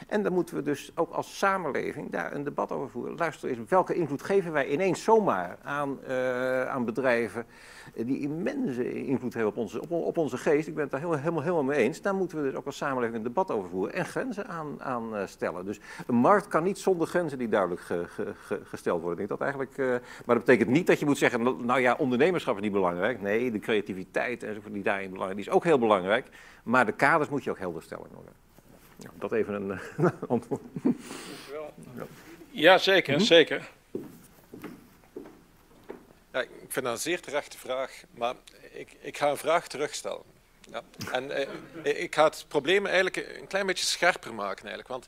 en daar moeten we dus ook als samenleving daar een debat over voeren. Luister eens, welke invloed geven wij ineens zomaar aan, uh, aan bedrijven die immense invloed hebben op onze, op, op onze geest. Ik ben het daar helemaal, helemaal, helemaal mee eens. Daar moeten we dus ook als samenleving een debat over voeren en grenzen aan, aan stellen. Dus een markt kan niet zonder grenzen die duidelijk ge, ge, ge, gesteld worden. Ik denk dat eigenlijk, uh, maar dat betekent niet dat je moet zeggen, nou ja, ondernemerschap is niet belangrijk. Nee, de creativiteit enzovoort die daarin belangrijk is, die is ook heel belangrijk. Maar de kaders moet je ook helder stellen. Ja, dat even een uh, antwoord. Ja, zeker, mm-hmm. zeker. Ja, ik vind dat een zeer terechte vraag, maar ik, ik ga een vraag terugstellen. Ja. En eh, ik ga het probleem eigenlijk een klein beetje scherper maken eigenlijk. Want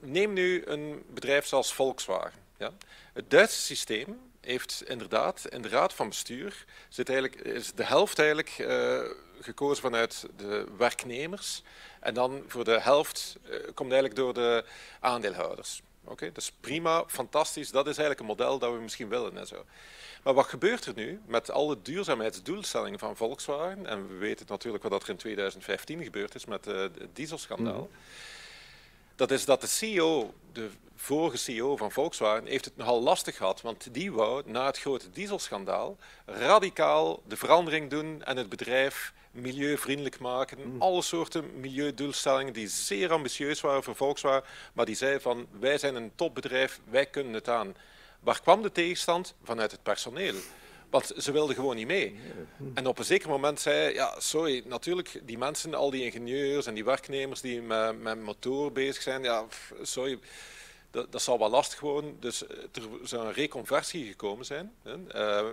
neem nu een bedrijf zoals Volkswagen. Ja. Het Duitse systeem heeft inderdaad in de raad van bestuur zit eigenlijk, is de helft eigenlijk uh, gekozen vanuit de werknemers en dan voor de helft uh, komt eigenlijk door de aandeelhouders. Oké, okay, dus prima, fantastisch, dat is eigenlijk een model dat we misschien willen en zo. Maar wat gebeurt er nu met alle duurzaamheidsdoelstellingen van Volkswagen? En we weten natuurlijk wat er in tweeduizend vijftien gebeurd is met het dieselschandaal. Mm-hmm. Dat is dat de C E O, de vorige C E O van Volkswagen, heeft het nogal lastig gehad. Want die wou na het grote dieselschandaal radicaal de verandering doen en het bedrijf milieuvriendelijk maken. Mm. Alle soorten milieudoelstellingen die zeer ambitieus waren voor Volkswagen. Maar die zei van wij zijn een topbedrijf, wij kunnen het aan. Waar kwam de tegenstand? Vanuit het personeel. Want ze wilden gewoon niet mee. En op een zeker moment zei ja, sorry, natuurlijk, die mensen, al die ingenieurs en die werknemers die met, met motor bezig zijn, ja, sorry, dat, dat zal wel lastig worden. Dus er zou een reconversie gekomen zijn, hè, uh,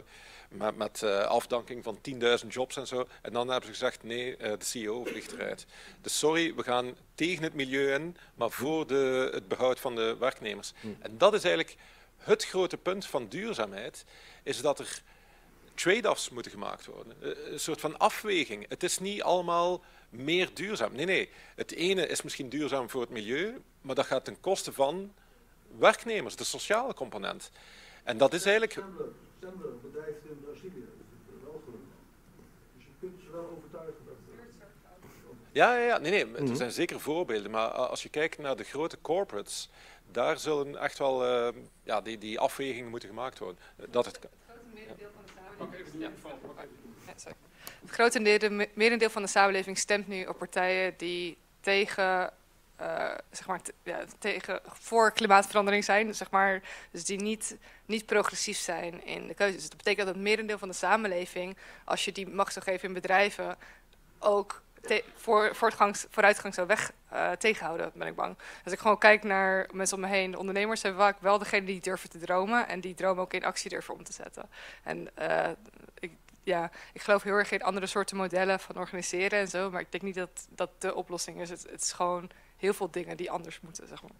met, met uh, afdanking van tienduizend jobs en zo. En dan hebben ze gezegd, nee, uh, de C E O vliegt eruit. Dus sorry, we gaan tegen het milieu in, maar voor de, het behoud van de werknemers. En dat is eigenlijk... Het grote punt van duurzaamheid is dat er trade-offs moeten gemaakt worden. Een soort van afweging. Het is niet allemaal meer duurzaam. Nee, nee. Het ene is misschien duurzaam voor het milieu, maar dat gaat ten koste van werknemers, de sociale component. En dat is eigenlijk... Sandra, een bedrijf in Brazilië. Dus je kunt ze wel overtuigen dat... Ja, ja, ja. Nee, nee, er zijn zeker voorbeelden, maar als je kijkt naar de grote corporates, daar zullen echt wel uh, ja, die, die afwegingen moeten gemaakt worden. Dat het grote merendeel van de samenleving. Ja. Het grote merendeel van de samenleving stemt nu op partijen die tegen, uh, zeg maar, ja, tegen, voor klimaatverandering zijn, zeg maar, dus die niet, niet progressief zijn in de keuzes. Dat betekent dat het merendeel van de samenleving, als je die macht zou geven in bedrijven, ook Voor, vooruitgang zou weg uh, tegenhouden, ben ik bang. Als ik gewoon kijk naar mensen om me heen, ondernemers zijn vaak wel degene die durven te dromen en die dromen ook in actie durven om te zetten. En uh, ik, ja, ik geloof heel erg in andere soorten modellen van organiseren en zo, maar ik denk niet dat dat de oplossing is. Het, het is gewoon heel veel dingen die anders moeten, zeg maar.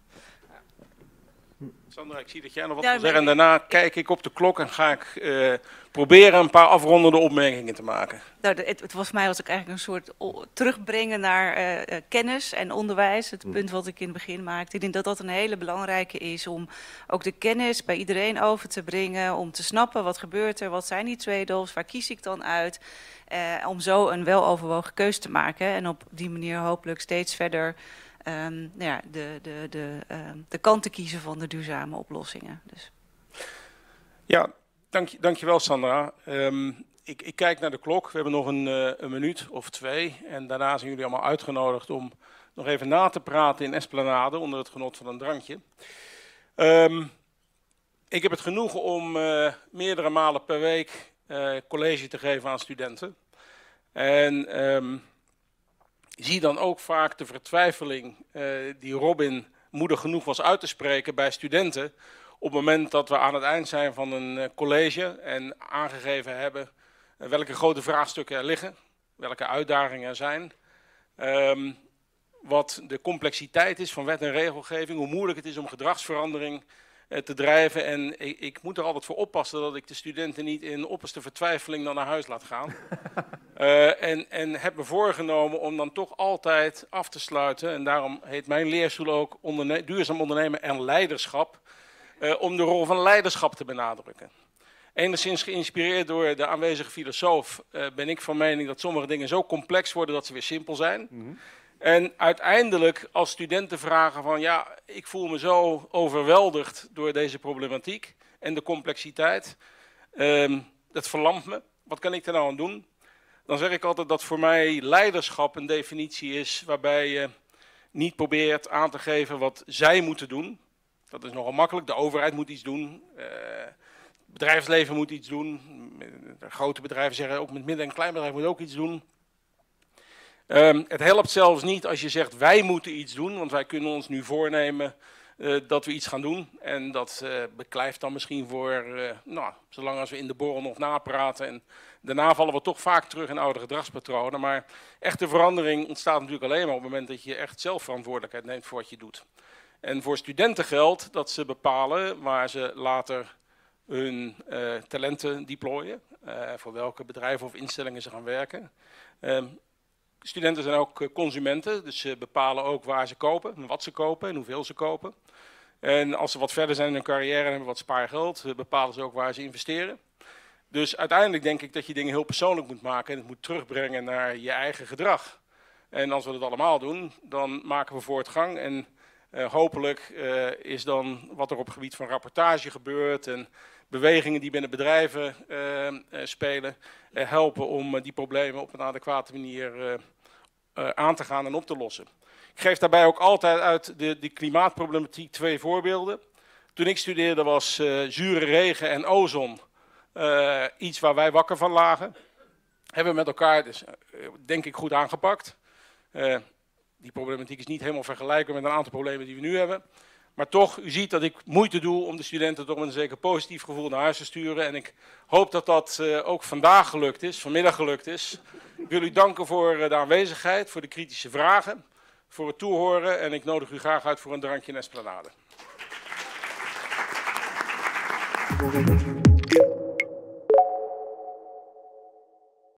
Sandra, ik zie dat jij nog wat wil zeggen en daarna kijk ik op de klok en ga ik uh, proberen een paar afrondende opmerkingen te maken. Nou, het, het was mij als ik eigenlijk een soort terugbrengen naar uh, kennis en onderwijs, het punt wat ik in het begin maakte. Ik denk dat dat een hele belangrijke is om ook de kennis bij iedereen over te brengen, om te snappen wat gebeurt er, wat zijn die trade-offs, waar kies ik dan uit, uh, om zo een weloverwogen keus te maken en op die manier hopelijk steeds verder Um, nou ja, de, de, de, uh, de kant te kiezen van de duurzame oplossingen. Dus. Ja, dank, dankjewel Sandra. Um, ik, ik kijk naar de klok. We hebben nog een, uh, een minuut of twee. En daarna zijn jullie allemaal uitgenodigd om nog even na te praten in Esplanade onder het genot van een drankje. Um, ik heb het genoegen om uh, meerdere malen per week uh, college te geven aan studenten. En Um, zie dan ook vaak de vertwijfeling eh, die Robin moedig genoeg was uit te spreken bij studenten op het moment dat we aan het eind zijn van een college en aangegeven hebben welke grote vraagstukken er liggen, welke uitdagingen er zijn, um, wat de complexiteit is van wet en regelgeving, hoe moeilijk het is om gedragsverandering eh, te drijven. En ik, ik moet er altijd voor oppassen dat ik de studenten niet in opperste vertwijfeling dan naar huis laat gaan. Uh, en, en heb me voorgenomen om dan toch altijd af te sluiten, en daarom heet mijn leerstoel ook onderne- duurzaam ondernemen en leiderschap, uh, om de rol van leiderschap te benadrukken. Enigszins geïnspireerd door de aanwezige filosoof uh, ben ik van mening dat sommige dingen zo complex worden dat ze weer simpel zijn. Mm-hmm. En uiteindelijk als studenten vragen van ja, ik voel me zo overweldigd door deze problematiek en de complexiteit, um, dat verlamt me, wat kan ik er nou aan doen? Dan zeg ik altijd dat voor mij leiderschap een definitie is waarbij je niet probeert aan te geven wat zij moeten doen. Dat is nogal makkelijk. De overheid moet iets doen. Uh, het bedrijfsleven moet iets doen. De grote bedrijven zeggen ook met midden- en kleinbedrijven moet ook iets doen. Um, het helpt zelfs niet als je zegt wij moeten iets doen, want wij kunnen ons nu voornemen uh, dat we iets gaan doen. En dat uh, beklijft dan misschien voor, uh, nou, zolang als we in de borrel nog napraten. En daarna vallen we toch vaak terug in oude gedragspatronen, maar echte verandering ontstaat natuurlijk alleen maar op het moment dat je echt zelf verantwoordelijkheid neemt voor wat je doet. En voor studenten geldt dat ze bepalen waar ze later hun uh, talenten deployen, uh, voor welke bedrijven of instellingen ze gaan werken. Uh, studenten zijn ook consumenten, dus ze bepalen ook waar ze kopen, wat ze kopen en hoeveel ze kopen. En als ze wat verder zijn in hun carrière en hebben wat spaargeld, bepalen ze ook waar ze investeren. Dus uiteindelijk denk ik dat je dingen heel persoonlijk moet maken en het moet terugbrengen naar je eigen gedrag. En als we dat allemaal doen, dan maken we voortgang en uh, hopelijk uh, is dan wat er op het gebied van rapportage gebeurt en bewegingen die binnen bedrijven uh, uh, spelen, uh, helpen om uh, die problemen op een adequate manier uh, uh, aan te gaan en op te lossen. Ik geef daarbij ook altijd uit de, de klimaatproblematiek twee voorbeelden. Toen ik studeerde was uh, zure regen en ozon Uh, iets waar wij wakker van lagen. Hebben we met elkaar dus, uh, denk ik, goed aangepakt. Uh, die problematiek is niet helemaal vergelijkbaar met een aantal problemen die we nu hebben. Maar toch, u ziet dat ik moeite doe om de studenten toch met een zeker positief gevoel naar huis te sturen. En ik hoop dat dat uh, ook vandaag gelukt is, vanmiddag gelukt is. Ik wil u danken voor uh, de aanwezigheid, voor de kritische vragen, voor het toehoren. En ik nodig u graag uit voor een drankje in Esplanade.